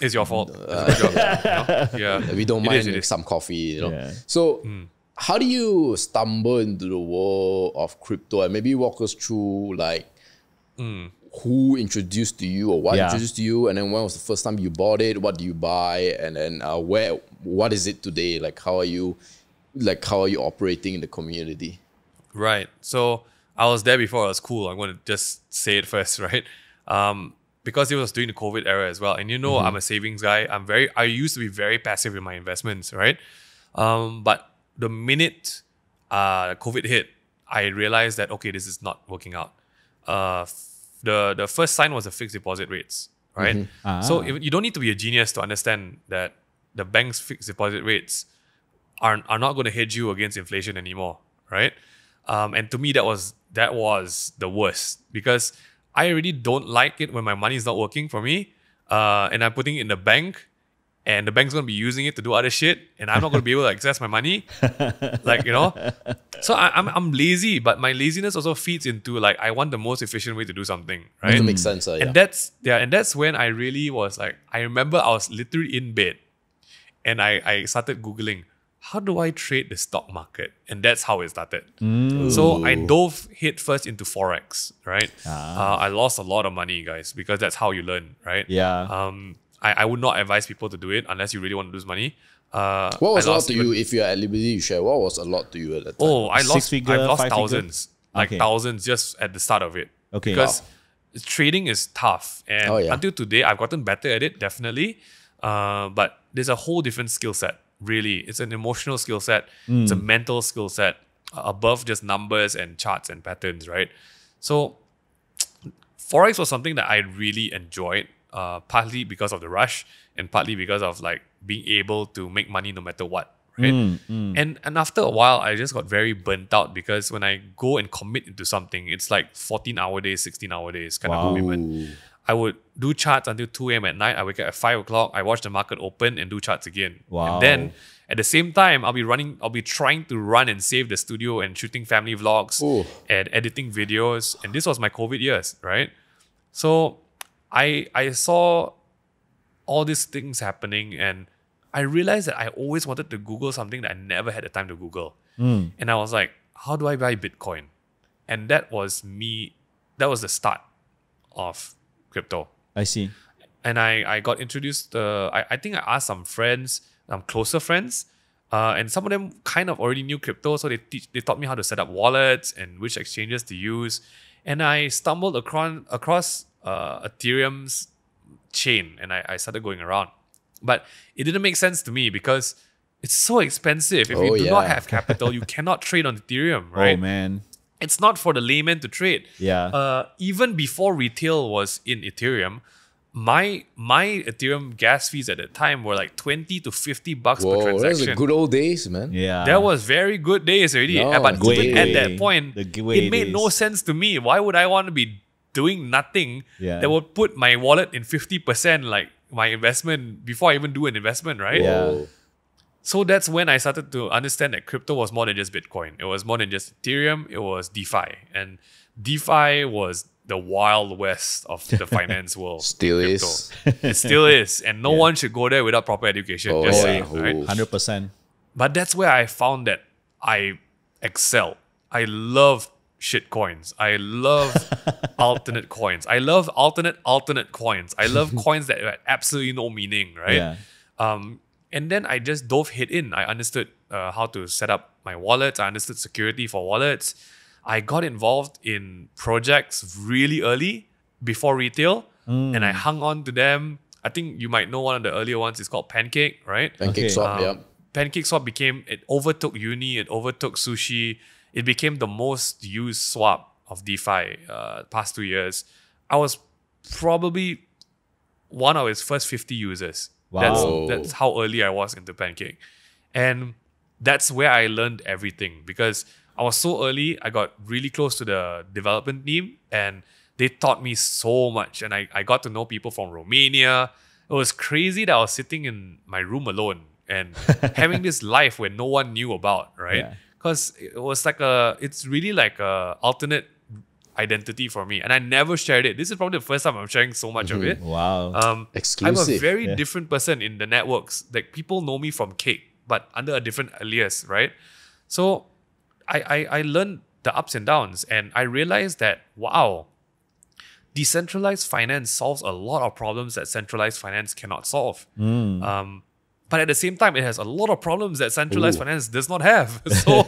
it's your fault. Uh, it's your job. Yeah. You know? yeah. We don't it mind is, some coffee, you know. Yeah. So, mm. how do you stumble into the world of crypto? And maybe walk us through like mm. who introduced to you or what yeah. introduced to you, and then when was the first time you bought it? What do you buy? And then uh, where? What is it today? Like how are you? Like how are you operating in the community? Right. So I was there before I was cool. I'm gonna just say it first, right? Um, because it was during the COVID era as well, and you know mm-hmm. I'm a savings guy. I'm very. I used to be very passive in my investments, right? Um, but the minute uh, COVID hit, I realized that, okay, this is not working out. Uh, f- the, the first sign was the fixed deposit rates, right? Mm-hmm. Ah. So if, you don't need to be a genius to understand that the bank's fixed deposit rates are, are not going to hedge you against inflation anymore, right? Um, and to me, that was that was the worst because I really don't like it when my money is not working for me uh, and I'm putting it in the bank. And the bank's going to be using it to do other shit. And I'm not going to be able to access my money. Like, you know. So I, I'm I'm lazy. But my laziness also feeds into, like, I want the most efficient way to do something. Right? It makes sense. Uh, yeah. And that's yeah, and that's when I really was like, I remember I was literally in bed. And I, I started Googling, how do I trade the stock market? And that's how it started. Mm. So I dove head first into Forex. Right? Ah. Uh, I lost a lot of money, guys. Because that's how you learn. Right? Yeah. Um. I, I would not advise people to do it unless you really want to lose money. Uh, what was a lot to you, if you're at liberty to share, what was a lot to you at that time? Oh, I lost, I lost thousands, like thousands just at the start of it. Okay. Because trading is tough. And oh, yeah. until today, I've gotten better at it, definitely. Uh, but there's a whole different skill set, really. It's an emotional skill set. Mm. It's a mental skill set uh, above just numbers and charts and patterns, right? So Forex was something that I really enjoyed, uh, partly because of the rush and partly because of like being able to make money no matter what, right? Mm, mm. And, and after a while, I just got very burnt out because when I go and commit into something, it's like fourteen hour days, sixteen hour days kind wow. of commitment. I would do charts until two A M at night. I wake up at five o'clock. I watch the market open and do charts again. Wow. And then at the same time, I'll be running, I'll be trying to run and save the studio and shooting family vlogs Ooh. and editing videos. And this was my COVID years, right? So I I saw all these things happening and I realized that I always wanted to Google something that I never had the time to Google. Mm. And I was like, how do I buy Bitcoin? And that was me, that was the start of crypto. I see. And I, I got introduced, uh, I, I think I asked some friends, some closer friends, uh, and some of them kind of already knew crypto, so they teach, they taught me how to set up wallets and which exchanges to use. And I stumbled across, across uh, Ethereum's chain and I, I started going around. But it didn't make sense to me because it's so expensive. If oh, you do yeah. not have capital, you cannot trade on Ethereum, right? Oh, man. It's not for the layman to trade. Yeah. Uh, even before retail was in Ethereum, my my Ethereum gas fees at that time were like twenty to fifty bucks Whoa, per transaction. Those were good old days, man. Yeah. That was very good days already. No, but even at that point, it made days. no sense to me. Why would I want to be doing nothing yeah. that would put my wallet in fifty percent like my investment before I even do an investment, right? Yeah. So that's when I started to understand that crypto was more than just Bitcoin. It was more than just Ethereum. It was DeFi. And DeFi was the wild west of the finance world. Still crypto. is. It still is. And no yeah. one should go there without proper education. Oh, just saying, yeah. right? one hundred percent. But that's where I found that I excel. I love shit coins. I love alternate coins. I love alternate, alternate coins. I love coins that had absolutely no meaning, right? Yeah. Um, And then I just dove head in. I understood uh, how to set up my wallets. I understood security for wallets. I got involved in projects really early before retail. Mm. And I hung on to them. I think you might know one of the earlier ones. It's called Pancake, right? Pancake okay. Swap, um, yeah. Pancake Swap became, it overtook Uni, it overtook Sushi. It became the most used swap of DeFi uh, past two years. I was probably one of its first fifty users. Wow. That's, that's how early I was into Pancake. And that's where I learned everything because I was so early, I got really close to the development team and they taught me so much. And I, I got to know people from Romania. It was crazy that I was sitting in my room alone and having this life where no one knew about, right? Because yeah. it was like a, it's really like a alternate identity for me, and I never shared it. This is probably the first time I'm sharing so much mm-hmm. of it. Wow. Um, Exclusive. I'm a very yeah. different person in the networks. Like people know me from Cake, but under a different alias, right? So I, I, I learned the ups and downs, and I realized that, wow, decentralized finance solves a lot of problems that centralized finance cannot solve. Mm. Um, but at the same time, it has a lot of problems that centralized Ooh. finance does not have. So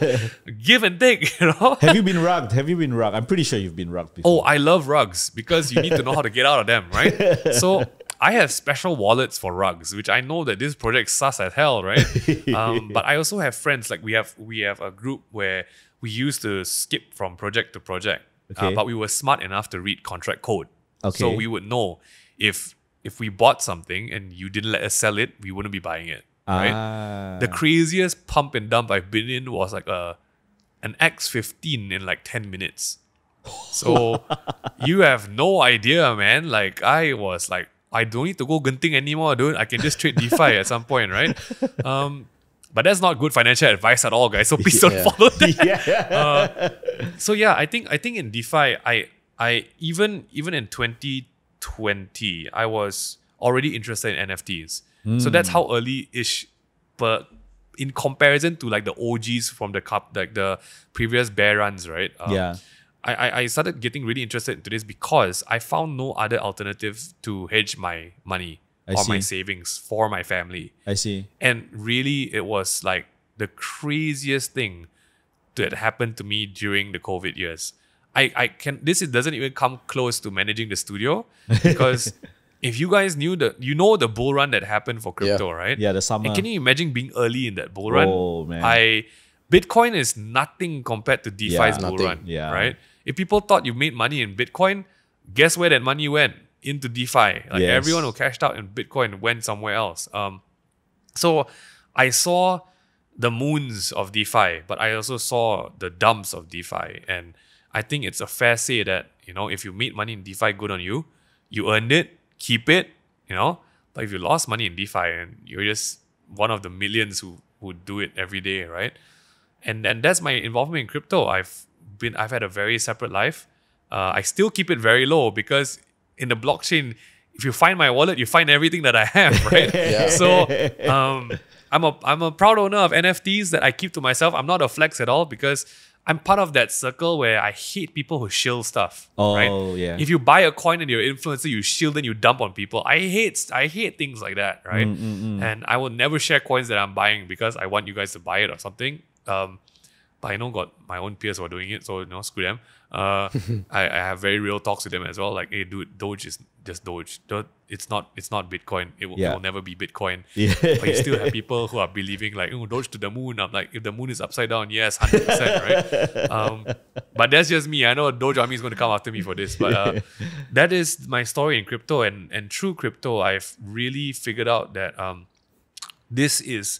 give and take, you know. Have you been rugged? Have you been rugged? I'm pretty sure you've been rugged before. Oh, I love rugs because you need to know how to get out of them, right? So I have special wallets for rugs, which I know that this project sus as hell, right? Um, but I also have friends, like we have we have a group where we used to skip from project to project. Okay. Uh, but we were smart enough to read contract code. Okay. So we would know if If we bought something and you didn't let us sell it, we wouldn't be buying it, right? Ah. The craziest pump and dump I've been in was like a, an X fifteen in like ten minutes. So you have no idea, man. Like I was like, I don't need to go Genting anymore, dude. I can just trade DeFi at some point, right? Um, but that's not good financial advice at all, guys. So please yeah. don't follow that. Yeah. Uh, so yeah, I think I think in DeFi, I I even even in twenty twenty, I was already interested in N F Ts. Mm. So that's how early-ish, but in comparison to like the O Gs from the cup, like the previous bear runs, right? Um, yeah. I, I started getting really interested into this because I found no other alternative to hedge my money. I on see. my savings for my family. I see. And really, it was like the craziest thing that happened to me during the COVID years. I, I can, this it doesn't even come close to managing the studio, because if you guys knew the, you know, the bull run that happened for crypto, yeah. right? Yeah, the summer. And can you imagine being early in that bull run? Oh, man. I, Bitcoin is nothing compared to DeFi's yeah, bull nothing. run, yeah. right? If people thought you made money in Bitcoin, guess where that money went? Into DeFi. Like yes. everyone who cashed out in Bitcoin went somewhere else. Um, so I saw the moons of DeFi, but I also saw the dumps of DeFi. And I think it's a fair say that, you know, if you made money in DeFi, good on you. You earned it, keep it, you know. But if you lost money in DeFi and you're just one of the millions who, who do it every day, right? And and that's my involvement in crypto. I've been I've had a very separate life. Uh, I still keep it very low, because in the blockchain, if you find my wallet, you find everything that I have, right? yeah. So um, I'm a I'm a proud owner of N F Ts that I keep to myself. I'm not a flex at all, because I'm part of that circle where I hate people who shill stuff. Oh, right? yeah. If you buy a coin and you're an influencer, you shill and you dump on people. I hate I hate things like that, right? Mm, mm, mm. And I will never share coins that I'm buying because I want you guys to buy it or something. Um, but I know got my own peers who are doing it, so you know, screw them. Uh, I, I have very real talks with them as well. Like, hey, dude, Doge is just Doge. It's not, it's not Bitcoin. It will, yeah. it will never be Bitcoin. Yeah. But you still have people who are believing like, oh, Doge to the moon. I'm like, if the moon is upside down, yes, one hundred percent, right? Um, but that's just me. I know Doge army is going to come after me for this. But uh, that is my story in crypto. And, and through crypto, I've really figured out that um, this is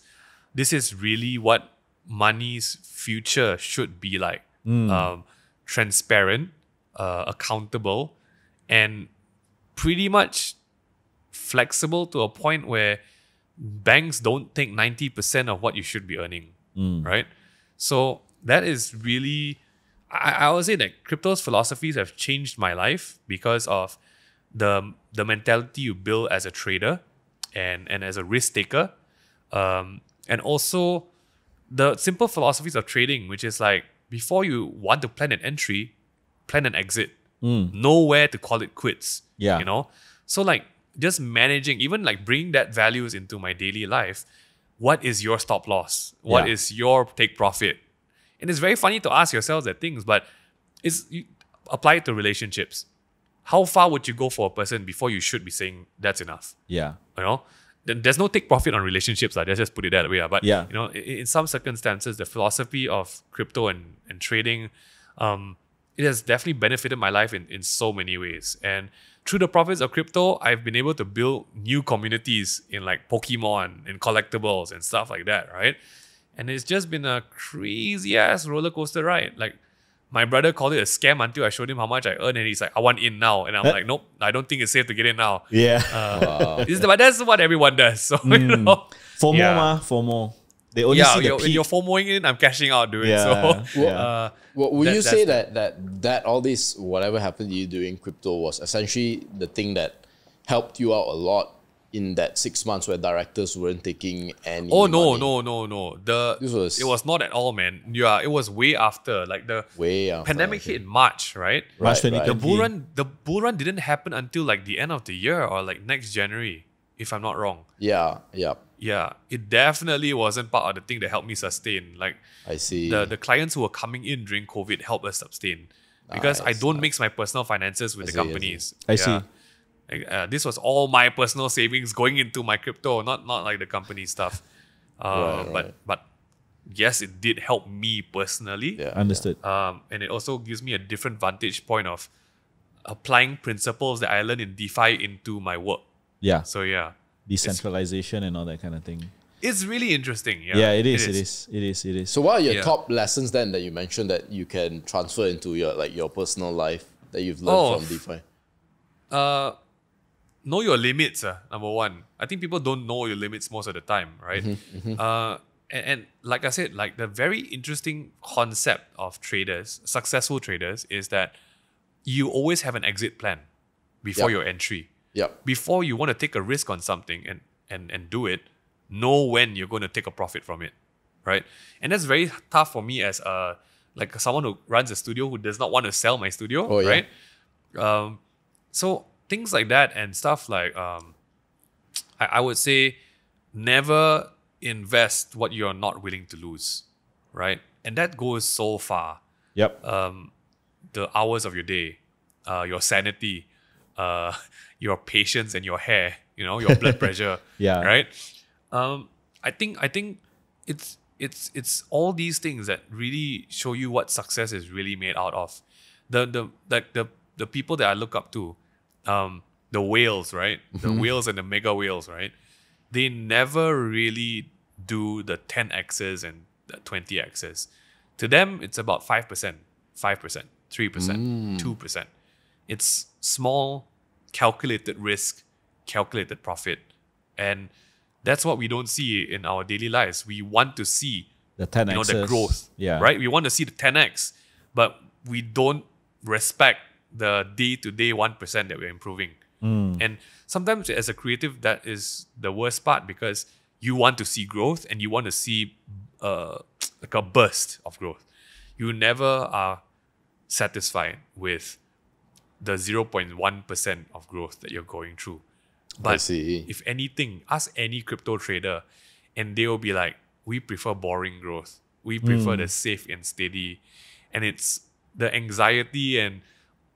this is really what money's future should be like. Mm. Um, transparent, uh, accountable, and pretty much flexible to a point where banks don't take ninety percent of what you should be earning, mm. right? So that is really, I, I would say that crypto's philosophies have changed my life because of the, the mentality you build as a trader and, and as a risk taker. Um, and also the simple philosophies of trading, which is like, before you want to plan an entry, plan an exit. Mm. Know where to call it quits. Yeah. You know? So like just managing, even like bringing that values into my daily life. What is your stop loss? What yeah. is your take profit? And it's very funny to ask yourselves that things, but it's you, apply it to relationships. How far would you go for a person before you should be saying that's enough? Yeah. You know? There's no take profit on relationships. Like, let's just put it that way. But yeah. you know, in, in some circumstances, the philosophy of crypto and, and trading, um, it has definitely benefited my life in, in so many ways. And through the profits of crypto, I've been able to build new communities in like Pokemon and collectibles and stuff like that, right? And it's just been a crazy ass roller coaster ride. Like, my brother called it a scam until I showed him how much I earned, and he's like, I want in now. And I'm like, nope, I don't think it's safe to get in now. Yeah. Uh, wow. But that's what everyone does. So, mm. you know. FOMO, yeah. ma, FOMO. They only yeah, see the you're, when you're FOMOing in, I'm cashing out, dude. Yeah. So, well, uh, well, would that, you say that, that that all this, whatever happened to you doing crypto was essentially the thing that helped you out a lot in that six months where directors weren't taking any Oh no, money. no, no, no. The this was, it was not at all, man. Yeah, it was way after. Like the way after, pandemic okay. hit in March, right? March right, right. The bull run the bull run didn't happen until like the end of the year or like next January, if I'm not wrong. Yeah, yeah. Yeah. It definitely wasn't part of the thing that helped me sustain. Like I see. The the clients who were coming in during COVID helped us sustain. Because nice, I don't nice. mix my personal finances with I the see, companies. I see. Yeah. I see. Uh, this was all my personal savings going into my crypto, not not like the company stuff. Uh, right, but right. but yes, it did help me personally. Yeah, understood. Um, and it also gives me a different vantage point of applying principles that I learned in DeFi into my work. Yeah. So yeah, decentralization and all that kind of thing. It's really interesting. Yeah, yeah, it is. It is. It is. It is. It is. So what are your yeah. top lessons then that you mentioned that you can transfer into your like your personal life that you've learned oh, from DeFi? Uh. Know your limits, uh, number one. I think people don't know your limits most of the time, right? Mm-hmm, mm-hmm. Uh, and, and like I said, like the very interesting concept of traders, successful traders, is that you always have an exit plan before yep. your entry. Yep. Before you want to take a risk on something and, and, and do it, know when you're going to take a profit from it, right? And that's very tough for me as a, like someone who runs a studio who does not want to sell my studio, oh, yeah. right? Um, so... Things like that and stuff like um, I, I would say never invest what you're not willing to lose, right? And that goes so far. Yep. Um, the hours of your day, uh, your sanity, uh, your patience and your hair, you know, your blood pressure. Yeah. Right? Um, I think I think it's it's it's all these things that really show you what success is really made out of. The the like the the people that I look up to, um, the whales, right? The whales and the mega whales, right? They never really do the ten X's and the twenty X's. To them, it's about five percent, five percent, three percent, mm. two percent. It's small, calculated risk, calculated profit. And that's what we don't see in our daily lives. We want to see the ten X's, you know, the growth, yeah. right? We want to see the ten X, but we don't respect the day-to-day one percent that we're improving. Mm. And sometimes as a creative, that is the worst part, because you want to see growth and you want to see uh, like a burst of growth. You never are satisfied with the zero point one percent of growth that you're going through. But I see. If anything, ask any crypto trader and they will be like, we prefer boring growth. We prefer mm. the safe and steady. And it's the anxiety and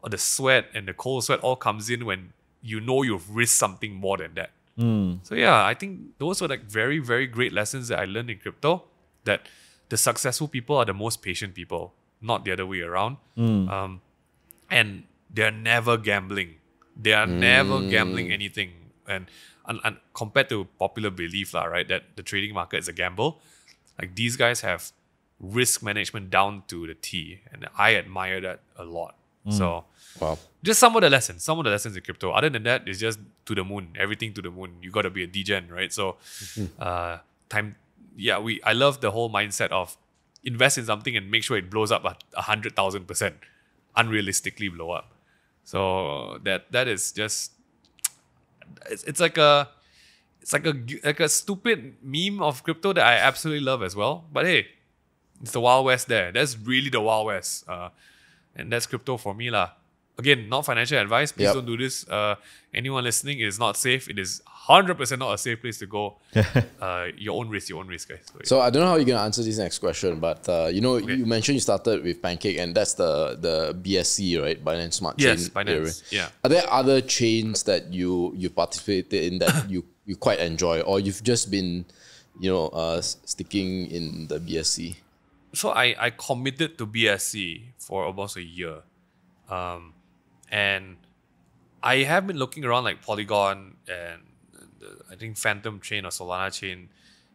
the sweat and the cold sweat all comes in when you know you've risked something more than that. Mm. So yeah, I think those were like very, very great lessons that I learned in crypto, that the successful people are the most patient people, not the other way around. Mm. Um, and they're never gambling. They are mm. never gambling anything. And, and, and compared to popular belief, lah, right, that the trading market is a gamble, like these guys have risk management down to the T. And I admire that a lot. Mm. So wow. just some of the lessons, some of the lessons in crypto. Other than that, it's just to the moon, everything to the moon. You got to be a degen, right? So mm-hmm. uh, time, yeah, we. I love the whole mindset of invest in something and make sure it blows up a hundred thousand percent, unrealistically blow up. So that that is just, it's, it's like a, it's like a like a stupid meme of crypto that I absolutely love as well. But hey, it's the Wild West there. That's really the Wild West. Uh, And that's crypto for me, lah. Again, not financial advice. Please yep. don't do this. Uh, anyone listening, it is not safe. It is one hundred percent not a safe place to go. uh, your own risk, your own risk, guys. So, yeah. so I don't know how you're going to answer this next question, but uh, you know, okay. you mentioned you started with Pancake, and that's the the B S C, right? Binance Smart Chain. Yes, Binance. Area. Yeah. Are there other chains that you you participated in that you you quite enjoy, or you've just been, you know, uh, sticking in the B S C? So I, I committed to B S C for almost a year. Um, and I have been looking around like Polygon and the, I think Phantom Chain or Solana Chain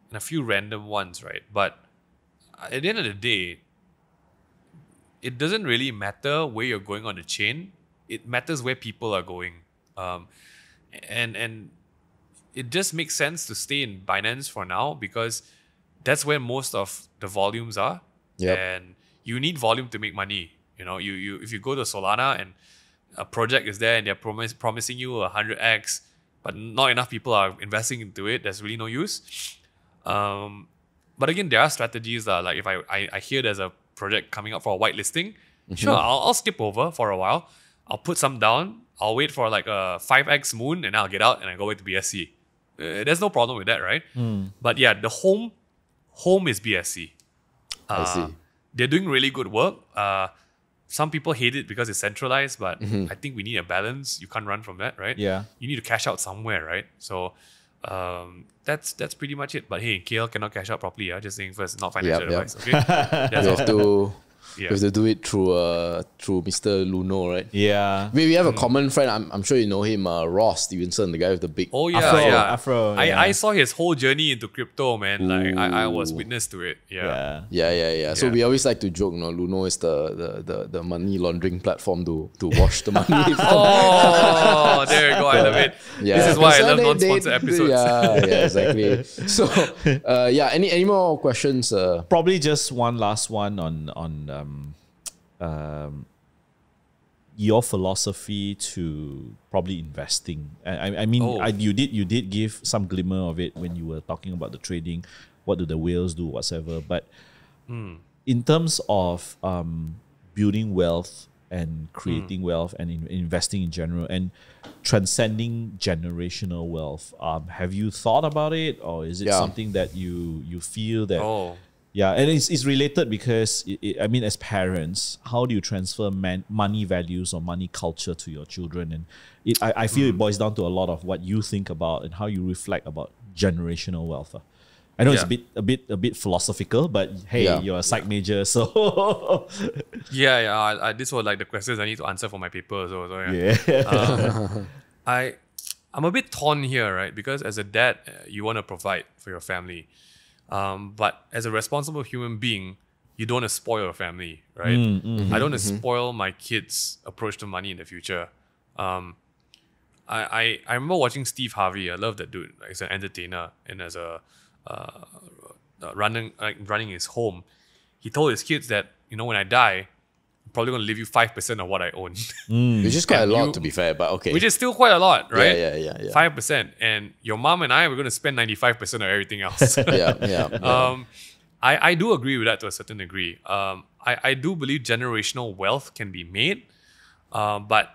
and a few random ones, right? But at the end of the day, it doesn't really matter where you're going on the chain. It matters where people are going. Um, and, and it just makes sense to stay in Binance for now, because that's where most of the volumes are. Yep. And you need volume to make money. You know, you you if you go to Solana and a project is there and they're promise, promising you one hundred X, but not enough people are investing into it, there's really no use. Um, but again, there are strategies that, like if I, I, I hear there's a project coming up for a whitelisting, mm-hmm. sure, I'll, I'll skip over for a while. I'll put some down. I'll wait for like a five X moon and I'll get out and I go back to B S C. Uh, there's no problem with that, right? Mm. But yeah, the home... Home is B S C. Uh, I see. They're doing really good work. Uh, some people hate it because it's centralized, but mm-hmm. I think we need a balance. You can't run from that, right? Yeah. You need to cash out somewhere, right? So um, that's that's pretty much it. But hey, K L cannot cash out properly. I'm just saying first, not financial yep, advice. Yep. Okay? That's you have to yeah. you have to do it through uh, through Mister Luno, right? Yeah. We we have mm. a common friend. I'm I'm sure you know him, uh, Ross Stevenson, the guy with the big oh yeah afro. Yeah. afro I, yeah. I saw his whole journey into crypto, man. Ooh. Like I, I was witness to it. Yeah. Yeah. yeah, yeah, yeah. So yeah. we always like to joke, you know, Luno is the, the the the money laundering platform to to wash the money. Oh, there you go. I love it. Yeah. This is why so I love non-sponsored episodes. Yeah, yeah, exactly. So uh, yeah, any any more questions? Uh, Probably just one last one on on. Um, Um, um, your philosophy to probably investing. I, I mean, oh. I, you did you did give some glimmer of it when you were talking about the trading. What do the whales do, whatever. But mm. in terms of um, building wealth and creating mm. wealth and in, investing in general and transcending generational wealth. Um, have you thought about it, or is it yeah. something that you you feel that? Oh. Yeah, and it's it's related because it, it, I mean, as parents, how do you transfer man, money values or money culture to your children? And it, I I feel mm. it boils down to a lot of what you think about and how you reflect about generational wealth. I know yeah. it's a bit, a bit, a bit philosophical, but hey, yeah. you're a psych yeah. major, so yeah, yeah. I, I, these were like the questions I need to answer for my paper, so, so yeah. yeah. Uh, I, I'm a bit torn here, right? Because as a dad, you want to provide for your family, um, but as a responsible human being, you don't want to spoil your family, right? Mm, mm-hmm, I don't want to mm-hmm. spoil my kids' approach to money in the future. Um, I, I, I remember watching Steve Harvey. I love that dude. Like, he's an entertainer, and as a Uh, running like running his home, he told his kids that, you know, when I die, I'm probably going to leave you five percent of what I own. Mm. Which is quite and a lot, you, to be fair, but okay. Which is still quite a lot, right? Yeah, yeah, yeah. yeah. five percent. And your mom and I, we're going to spend ninety-five percent of everything else. yeah, yeah. yeah. Um, I, I do agree with that to a certain degree. Um, I, I do believe generational wealth can be made, uh, but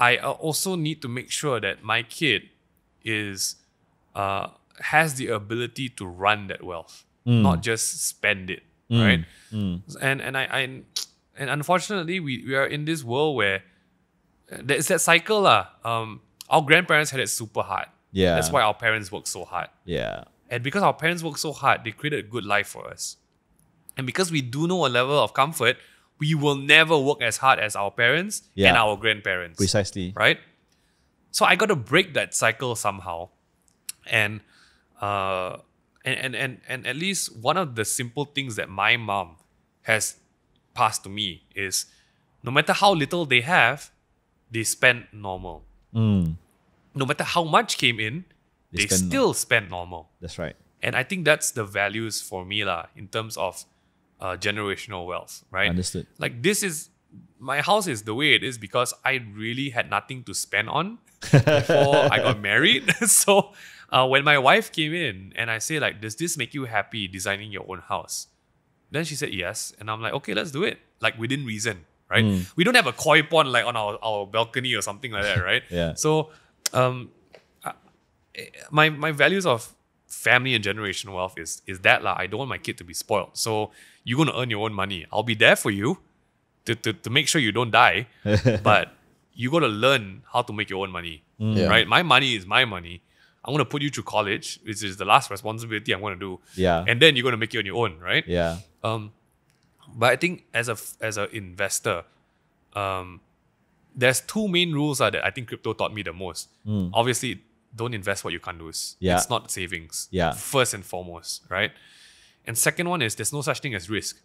I also need to make sure that my kid is... Uh, has the ability to run that wealth, mm. not just spend it, mm. right? Mm. And and I, I and unfortunately, we, we are in this world where there's that cycle lah. Um, our grandparents had it super hard. Yeah, that's why our parents worked so hard. Yeah, and because our parents worked so hard, they created a good life for us. And because we do know a level of comfort, we will never work as hard as our parents yeah. and our grandparents. Precisely, right? So I got to break that cycle somehow, and. Uh, and, and, and, and at least one of the simple things that my mom has passed to me is no matter how little they have, they spend normal. Mm. No matter how much came in, they, they spend still no- spend normal. That's right. And I think that's the values for me lah, in terms of uh, generational wealth, right? Understood. Like this is, my house is the way it is because I really had nothing to spend on before I got married. So... Uh, when my wife came in and I say like, does this make you happy designing your own house? Then she said yes. And I'm like, okay, let's do it. Like within reason, right? Mm. We don't have a koi pond like on our, our balcony or something like that, right? yeah. So um, I, my my values of family and generational wealth is is that lah. I don't want my kid to be spoiled. So you're going to earn your own money. I'll be there for you to, to, to make sure you don't die. But you got to learn how to make your own money, mm. yeah. right? My money is my money. I'm going to put you through college, which is the last responsibility I'm going to do. Yeah. And then you're going to make it on your own, right? Yeah. Um, but I think as a as an investor, um, there's two main rules uh, that I think crypto taught me the most. Mm. Obviously, don't invest what you can't lose. Yeah. It's not savings. Yeah. First and foremost, right? And second one is there's no such thing as risk.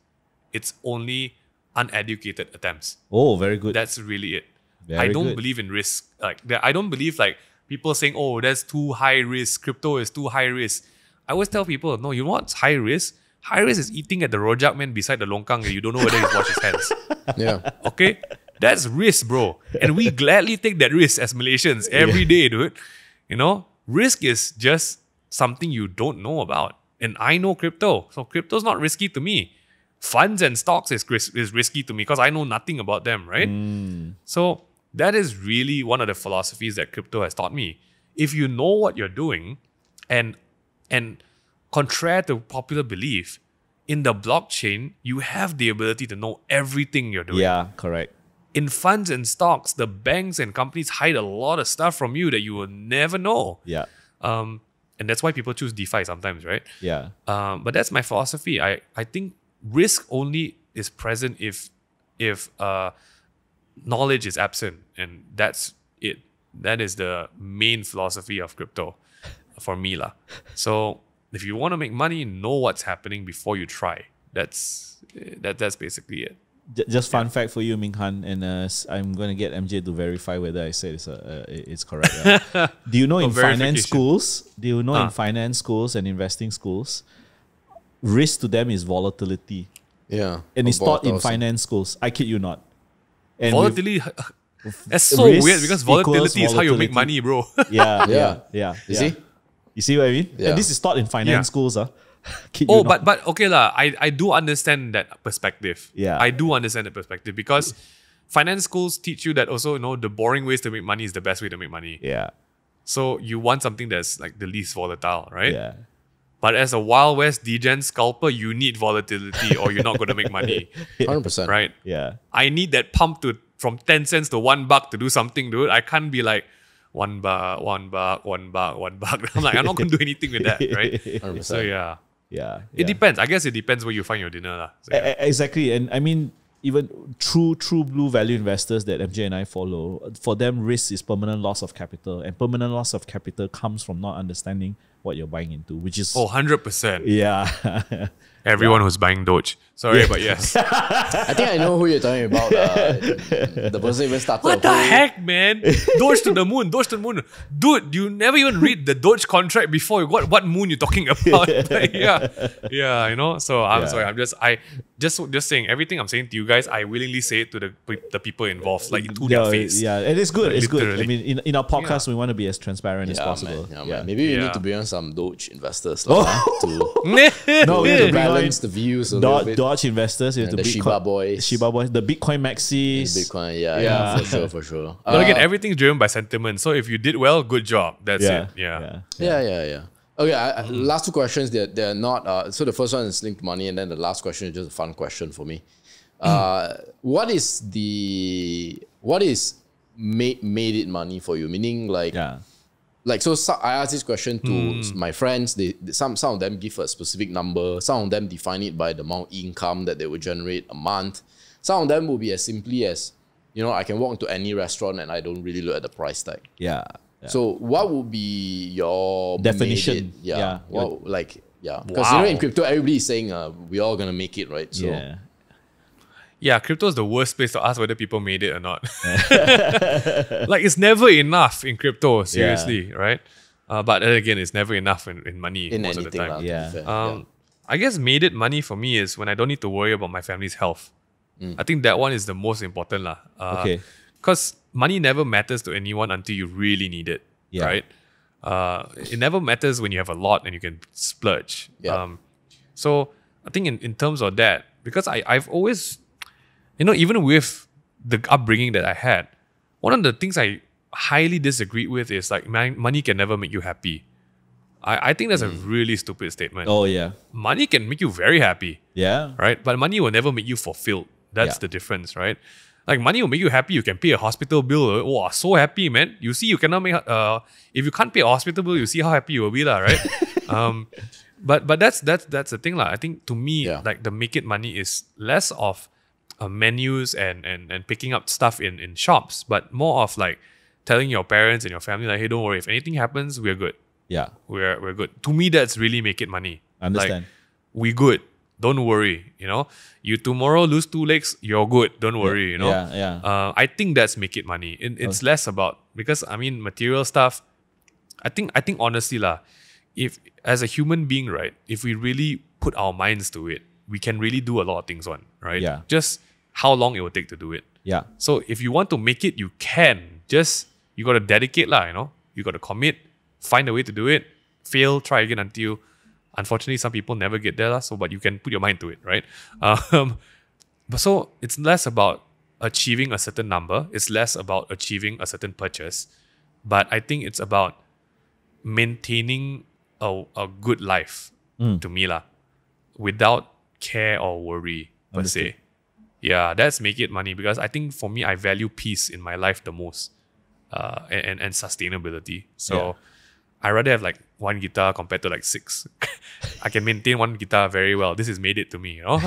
It's only uneducated attempts. Oh, very good. That's really it. Very I don't good. believe in risk. Like I don't believe like, people saying, oh, that's too high risk. Crypto is too high risk. I always tell people, no, you know what's high risk? High risk is eating at the rojak man beside the longkang that you don't know whether he's washed his hands. Yeah. Okay? That's risk, bro. And we gladly take that risk as Malaysians every yeah. day, dude. You know, risk is just something you don't know about. And I know crypto. So crypto's not risky to me. Funds and stocks is, ris- is risky to me because I know nothing about them, right? Mm. So... that is really one of the philosophies that crypto has taught me. If you know what you're doing, and and contrary to popular belief, in the blockchain, you have the ability to know everything you're doing. Yeah, correct. In funds and stocks, the banks and companies hide a lot of stuff from you that you will never know. Yeah. Um, and that's why people choose DeFi sometimes, right? Yeah. Um, but that's my philosophy. I, I think risk only is present if... if uh, knowledge is absent, and that's it. That is the main philosophy of crypto for me lah. So if you want to make money, know what's happening before you try. That's that. That's basically it. Just fun yeah. fact for you, Ming Han, and uh, I'm going to get M J to verify whether I said it's uh, it's correct. Right? Do you know in finance schools? Do you know huh. in finance schools and investing schools, risk to them is volatility. Yeah, and it's taught in finance schools. I kid you not. And volatility, that's so weird because volatility, volatility is how you make money, bro. yeah, yeah, yeah, yeah. You see? You see what I mean? Yeah. And this is taught in finance yeah. schools. Huh? Oh, but but okay lah, I, I do understand that perspective. Yeah. I do understand the perspective because finance schools teach you that also, you know, the boring ways to make money is the best way to make money. Yeah. So you want something that's like the least volatile, right? Yeah. But as a Wild West degen scalper, you need volatility or you're not going to make money. one hundred percent. Right? Yeah. I need that pump to from ten cents to one buck to do something, dude. I can't be like, one buck, one buck, one buck, one buck. I'm like, I'm not going to do anything with that, right? one hundred percent. So yeah. Yeah. It yeah. depends. I guess it depends where you find your dinner. So, yeah. Exactly. And I mean, even true, true blue value investors that M J and I follow, for them, risk is permanent loss of capital. And permanent loss of capital comes from not understanding what you're buying into, which is... Oh, one hundred percent. Yeah. Everyone yeah. who's buying Doge. Sorry, yeah. but yes. I think I know who you're talking about. Uh, the person even started... What the whole... heck, man? Doge to the moon. Doge to the moon. Dude, you never even read the Doge contract before. What, what moon you're talking about? But yeah. Yeah, you know? So I'm yeah. sorry. I'm just... I... Just, just saying, everything I'm saying to you guys, I willingly say it to the the people involved, like to yeah, their face. Yeah, and it's good. Like, it's literally. good. I mean, in, in our podcast, yeah. we want to be as transparent yeah, as possible. Man, yeah, yeah. Man. Maybe we yeah. need to bring on some Doge investors. Like, oh. to, no, we need to balance the views a Do little bit. Doge investors, you have to the Bitcoin, Shiba boys, Shiba boys, the Bitcoin Maxis, the Bitcoin, yeah, yeah, yeah, for sure, for sure. But uh, again, everything's driven by sentiment. So if you did well, good job. That's yeah, it. Yeah. Yeah, yeah, yeah. yeah, yeah. Okay, I, mm. last two questions, they're, they're not, uh, so the first one is linked to money and then the last question is just a fun question for me. Uh, mm. What is the, what is made, made it money for you? Meaning like, yeah. like so, so I asked this question to mm. my friends, they, they, some, some of them give a specific number, some of them define it by the amount of income that they would generate a month. Some of them will be as simply as, you know, I can walk into any restaurant and I don't really look at the price tag. Yeah. Yeah. So what would be your definition? Yeah. yeah. What, like, yeah. Because wow. you know, in crypto, everybody is saying uh, we're all going to make it, right? So yeah. yeah, crypto is the worst place to ask whether people made it or not. Like, it's never enough in crypto, seriously, yeah. right? Uh, but then again, it's never enough in, in money in most anything, of the time. Right, yeah. Um, yeah. I guess made it money for me is when I don't need to worry about my family's health. Mm. I think that one is the most important. lah. Uh, okay. Because money never matters to anyone until you really need it, yeah. right? Uh, it never matters when you have a lot and you can splurge. Yeah. Um, so I think in, in terms of that, because I, I've always, you know, even with the upbringing that I had, one of the things I highly disagreed with is like, man, money can never make you happy. I, I think that's mm. a really stupid statement. Oh, yeah. Money can make you very happy. Yeah. Right? But money will never make you fulfilled. That's yeah. the difference, right? Like, money will make you happy. You can pay a hospital bill. Wow, so happy, man. You see, you cannot make... Uh, if you can't pay a hospital bill, you see how happy you will be, lah, right? um, but but that's that's that's the thing, lah. I think, to me, yeah. like, the make it money is less of uh, menus and, and and picking up stuff in, in shops, but more of, like, telling your parents and your family, like, hey, don't worry. If anything happens, we're good. Yeah. We're, we're good. To me, that's really make it money. I understand. Like, we good. Don't worry, you know. You tomorrow lose two legs, you're good. Don't worry, you know. Yeah, yeah. Uh, I think that's make it money. It, it's oh. less about, because I mean, material stuff. I think I think honestly lah, if as a human being, right, if we really put our minds to it, we can really do a lot of things on, right? Yeah. Just how long it will take to do it. Yeah. So if you want to make it, you can. Just you got to dedicate lah, you know. You got to commit, find a way to do it, fail, try again until. Unfortunately, some people never get there, so but you can put your mind to it, right? Um, but so it's less about achieving a certain number. It's less about achieving a certain purchase. But I think it's about maintaining a, a good life mm. to me lah, without care or worry per Understood. se. Yeah, that's make it money because I think for me, I value peace in my life the most uh, and, and, and sustainability. So... Yeah. I rather have like one guitar compared to like six. I can maintain one guitar very well. This has made it to me, you know.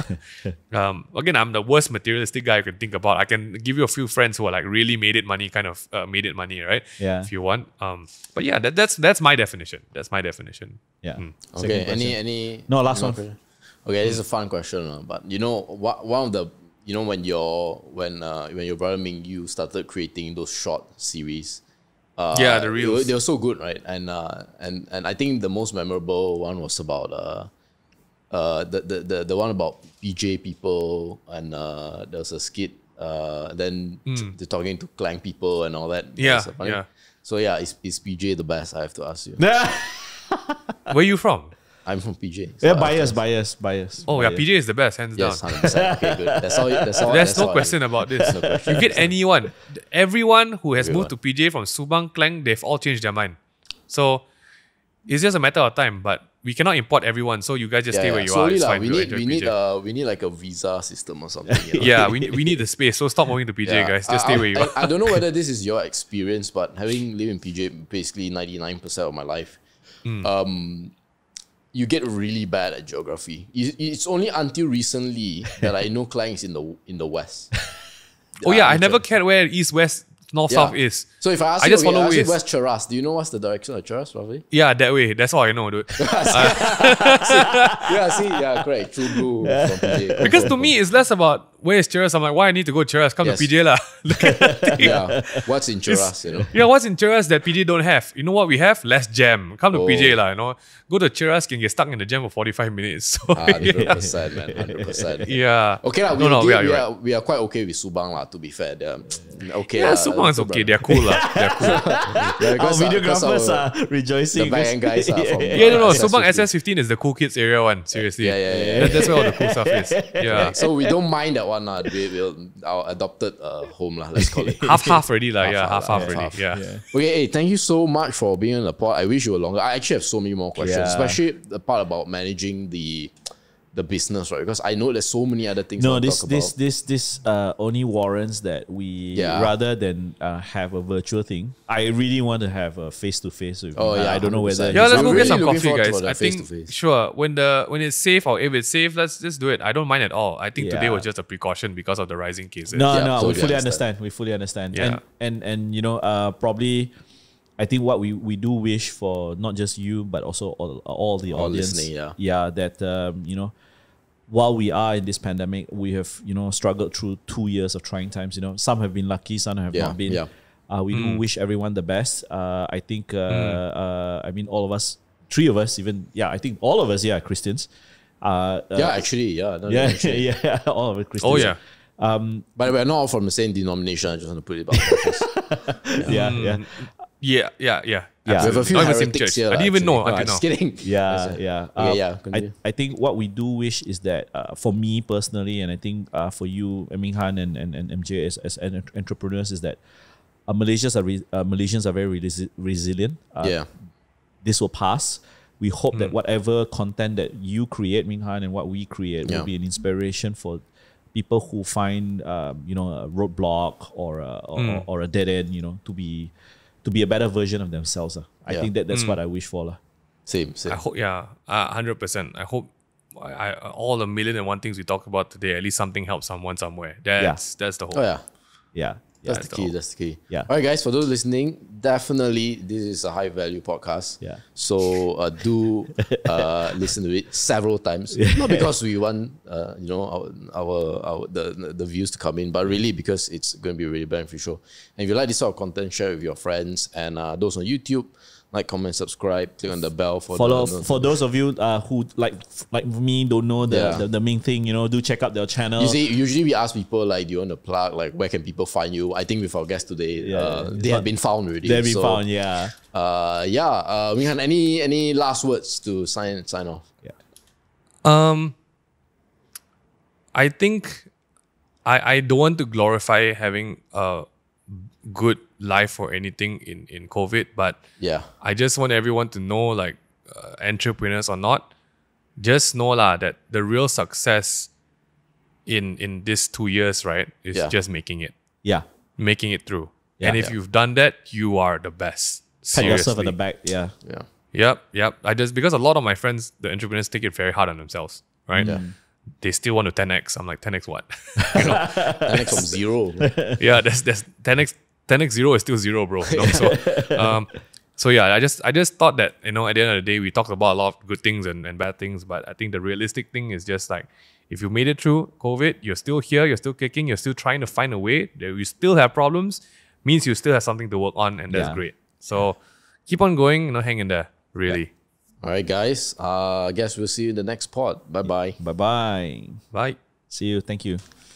um, again, I'm the worst materialistic guy you can think about. I can give you a few friends who are like really made it money, kind of uh, made it money, right? Yeah. If you want. Um, but yeah, that, that's that's my definition. That's my definition. Yeah. Mm. Okay. Any any? No, last one. Question. Okay, mm. this is a fun question, but you know, one of the you know when your when uh, when your brother Ming you started creating those short series. Uh, yeah, the reels. They were, they were so good, right? And uh, and and I think the most memorable one was about uh, uh, the the the, the one about P J people, and uh, there was a skit. Uh, then mm. they're talking to Klang people and all that. Yeah, yeah. So yeah, is is P J the best? I have to ask you. Where are you from? I'm from P J. So yeah, bias, bias, bias. Oh, bias. Yeah, P J is the best, hands yes, down. one hundred percent. Okay, good. That's all. That's all. There's that's no all question I mean. about this. No question, you get anyone, everyone who has everyone. moved to P J from Subang, Klang, they've all changed their mind. So it's just a matter of time, but we cannot import everyone. So you guys just yeah, stay yeah. where you Slowly are. It's fine. We need, we need, uh, we need like a visa system or something. You know? Yeah, we need, we need the space. So stop moving to P J, yeah. guys. Just I, stay I, where you I, are. I don't know whether this is your experience, but having lived in P J basically ninety-nine percent of my life, mm. um. you get really bad at geography. It's only until recently that I know Klang is in the in the west. oh yeah, I never cared where east, west, north, yeah. south is. So if I ask I you, just follow ask you west Cheras, do you know what's the direction of Cheras roughly? Yeah, that way. That's all I know, dude. see, yeah, see, yeah, correct. True blue from P J. Because to me, it's less about where is Cheras. I'm like, why I need to go to Cheras? Come yes. to P J lah. Look at that thing. Yeah, what's in Cheras? You know. Yeah, what's in Cheras that P J don't have? You know what we have? Less jam. Come to oh. P J lah. You know, go to Cheras can get stuck in the jam for forty-five minutes. So, ah, one hundred percent, yeah. man, one hundred percent. Yeah. Okay lah. No, no, we, we, right. we are we are quite okay with Subang lah. To be fair, they're, okay. Yeah, uh, Subang is okay. They're cool lah. They're cool. yeah, our videographers are, our, are rejoicing. The back-end guys are from yeah, no, no. Subang S S fifteen is the cool kids area one. Seriously. Yeah, yeah, yeah. yeah, that, yeah. That's where all the cool stuff is. Yeah. yeah. So we don't mind that one. Uh, we, we'll, our adopted uh, home, lah, let's call it. half, half already. Lah, half, yeah, half, half, half already. Half. Yeah. yeah. Okay, hey, thank you so much for being on the pod. I wish you were longer. I actually have so many more questions, yeah. especially the part about managing the the business, right? Because I know there's so many other things. No, this, talk about. this, this, this, uh, only warrants that we yeah. rather than uh, have a virtual thing. I really want to have a face to face. With oh me. yeah, I don't know whether. Yeah, let's go really get some coffee, guys. I think face face. sure when the when it's safe or if it's safe, let's just do it. I don't mind at all. I think yeah. today was just a precaution because of the rising cases. No, yeah, no, so we fully understand. understand. We fully understand. Yeah. and and and you know, uh, probably. I think what we, we do wish for not just you but also all, all the all audience, yeah. yeah, that um, you know, while we are in this pandemic, we have you know struggled through two years of trying times. You know, some have been lucky, some have yeah, not been. Yeah. Uh, we mm. do wish everyone the best. Uh, I think, uh, mm. uh, I mean, all of us, three of us, even yeah, I think all of us, yeah, Christians. Uh, yeah, uh, actually, yeah, no, yeah, no, actually. yeah, all of us Christians. Oh yeah. Um, but we're not all from the same denomination. I just want to put it about that. yeah, yeah. yeah. Mm. Yeah, yeah, yeah. yeah. We have a few heretics here. I didn't even know. No, I'm just kidding. Yeah, yeah. Um, okay, yeah. I, I think what we do wish is that uh, for me personally, and I think uh, for you, Ming Han and, and, and M J as, as entrepreneurs, is that uh, Malaysians, are re uh, Malaysians are very resi resilient. Uh, yeah. This will pass. We hope mm. that whatever content that you create, Ming Han, and what we create yeah. will be an inspiration for people who find um, you know, a roadblock or a, or, mm. or a dead end, you know, to be... to be a better version of themselves. Uh. I yeah. think that that's mm. what I wish for. Uh. Same, same. I hope, yeah, uh, one hundred percent. I hope I, I, all the million and one things we talk about today, at least something helps someone somewhere. That's, yeah. that's the hope. Oh, yeah. Yeah. yeah that's, that's the key, the that's the key. Yeah. All right, guys, for those listening, definitely this is a high-value podcast. Yeah. So uh, do uh, listen to it several times. Yeah. Not because we want uh, you know, our, our, our the, the views to come in, but really because it's going to be really beneficial. And if you like this sort of content, share it with your friends. And uh, those on YouTube, like, comment, subscribe, click on the bell. For Follow, the, for those of you uh, who, like like me, don't know the, yeah. the, the Ming Thing, you know, do check out their channel. You see, usually we ask people, like, do you want to plug? Like, where can people find you? I think with our guest today, yeah, uh, they have been found already. They've been so, found, yeah. Uh, yeah, uh, Ming Han, any, any last words to sign sign off? Yeah. Um, I think I, I don't want to glorify having a good life or anything in in COVID, but yeah, I just want everyone to know, like, uh, entrepreneurs or not, just know lah that the real success in in this two years, right, is yeah. just making it, yeah, making it through. Yeah. And if yeah. you've done that, you are the best. Pat yourself on the back, yeah, yeah, yep, yep. I just because a lot of my friends, the entrepreneurs, take it very hard on themselves, right? Yeah. They still want to ten X. I'm like, ten X what? You know? ten X from zero. Bro. Yeah, that's that's ten X. ten X zero is still zero, bro. You know? So, um, so yeah, I just I just thought that, you know, at the end of the day, we talked about a lot of good things and, and bad things, but I think the realistic thing is just like, if you made it through COVID, you're still here, you're still kicking, you're still trying to find a way. You still have problems, means you still have something to work on, and that's yeah. great. So keep on going, you know, hang in there, really. Yeah. All right, guys. Uh, I guess we'll see you in the next pod. Bye bye. Bye bye. Bye. See you. Thank you.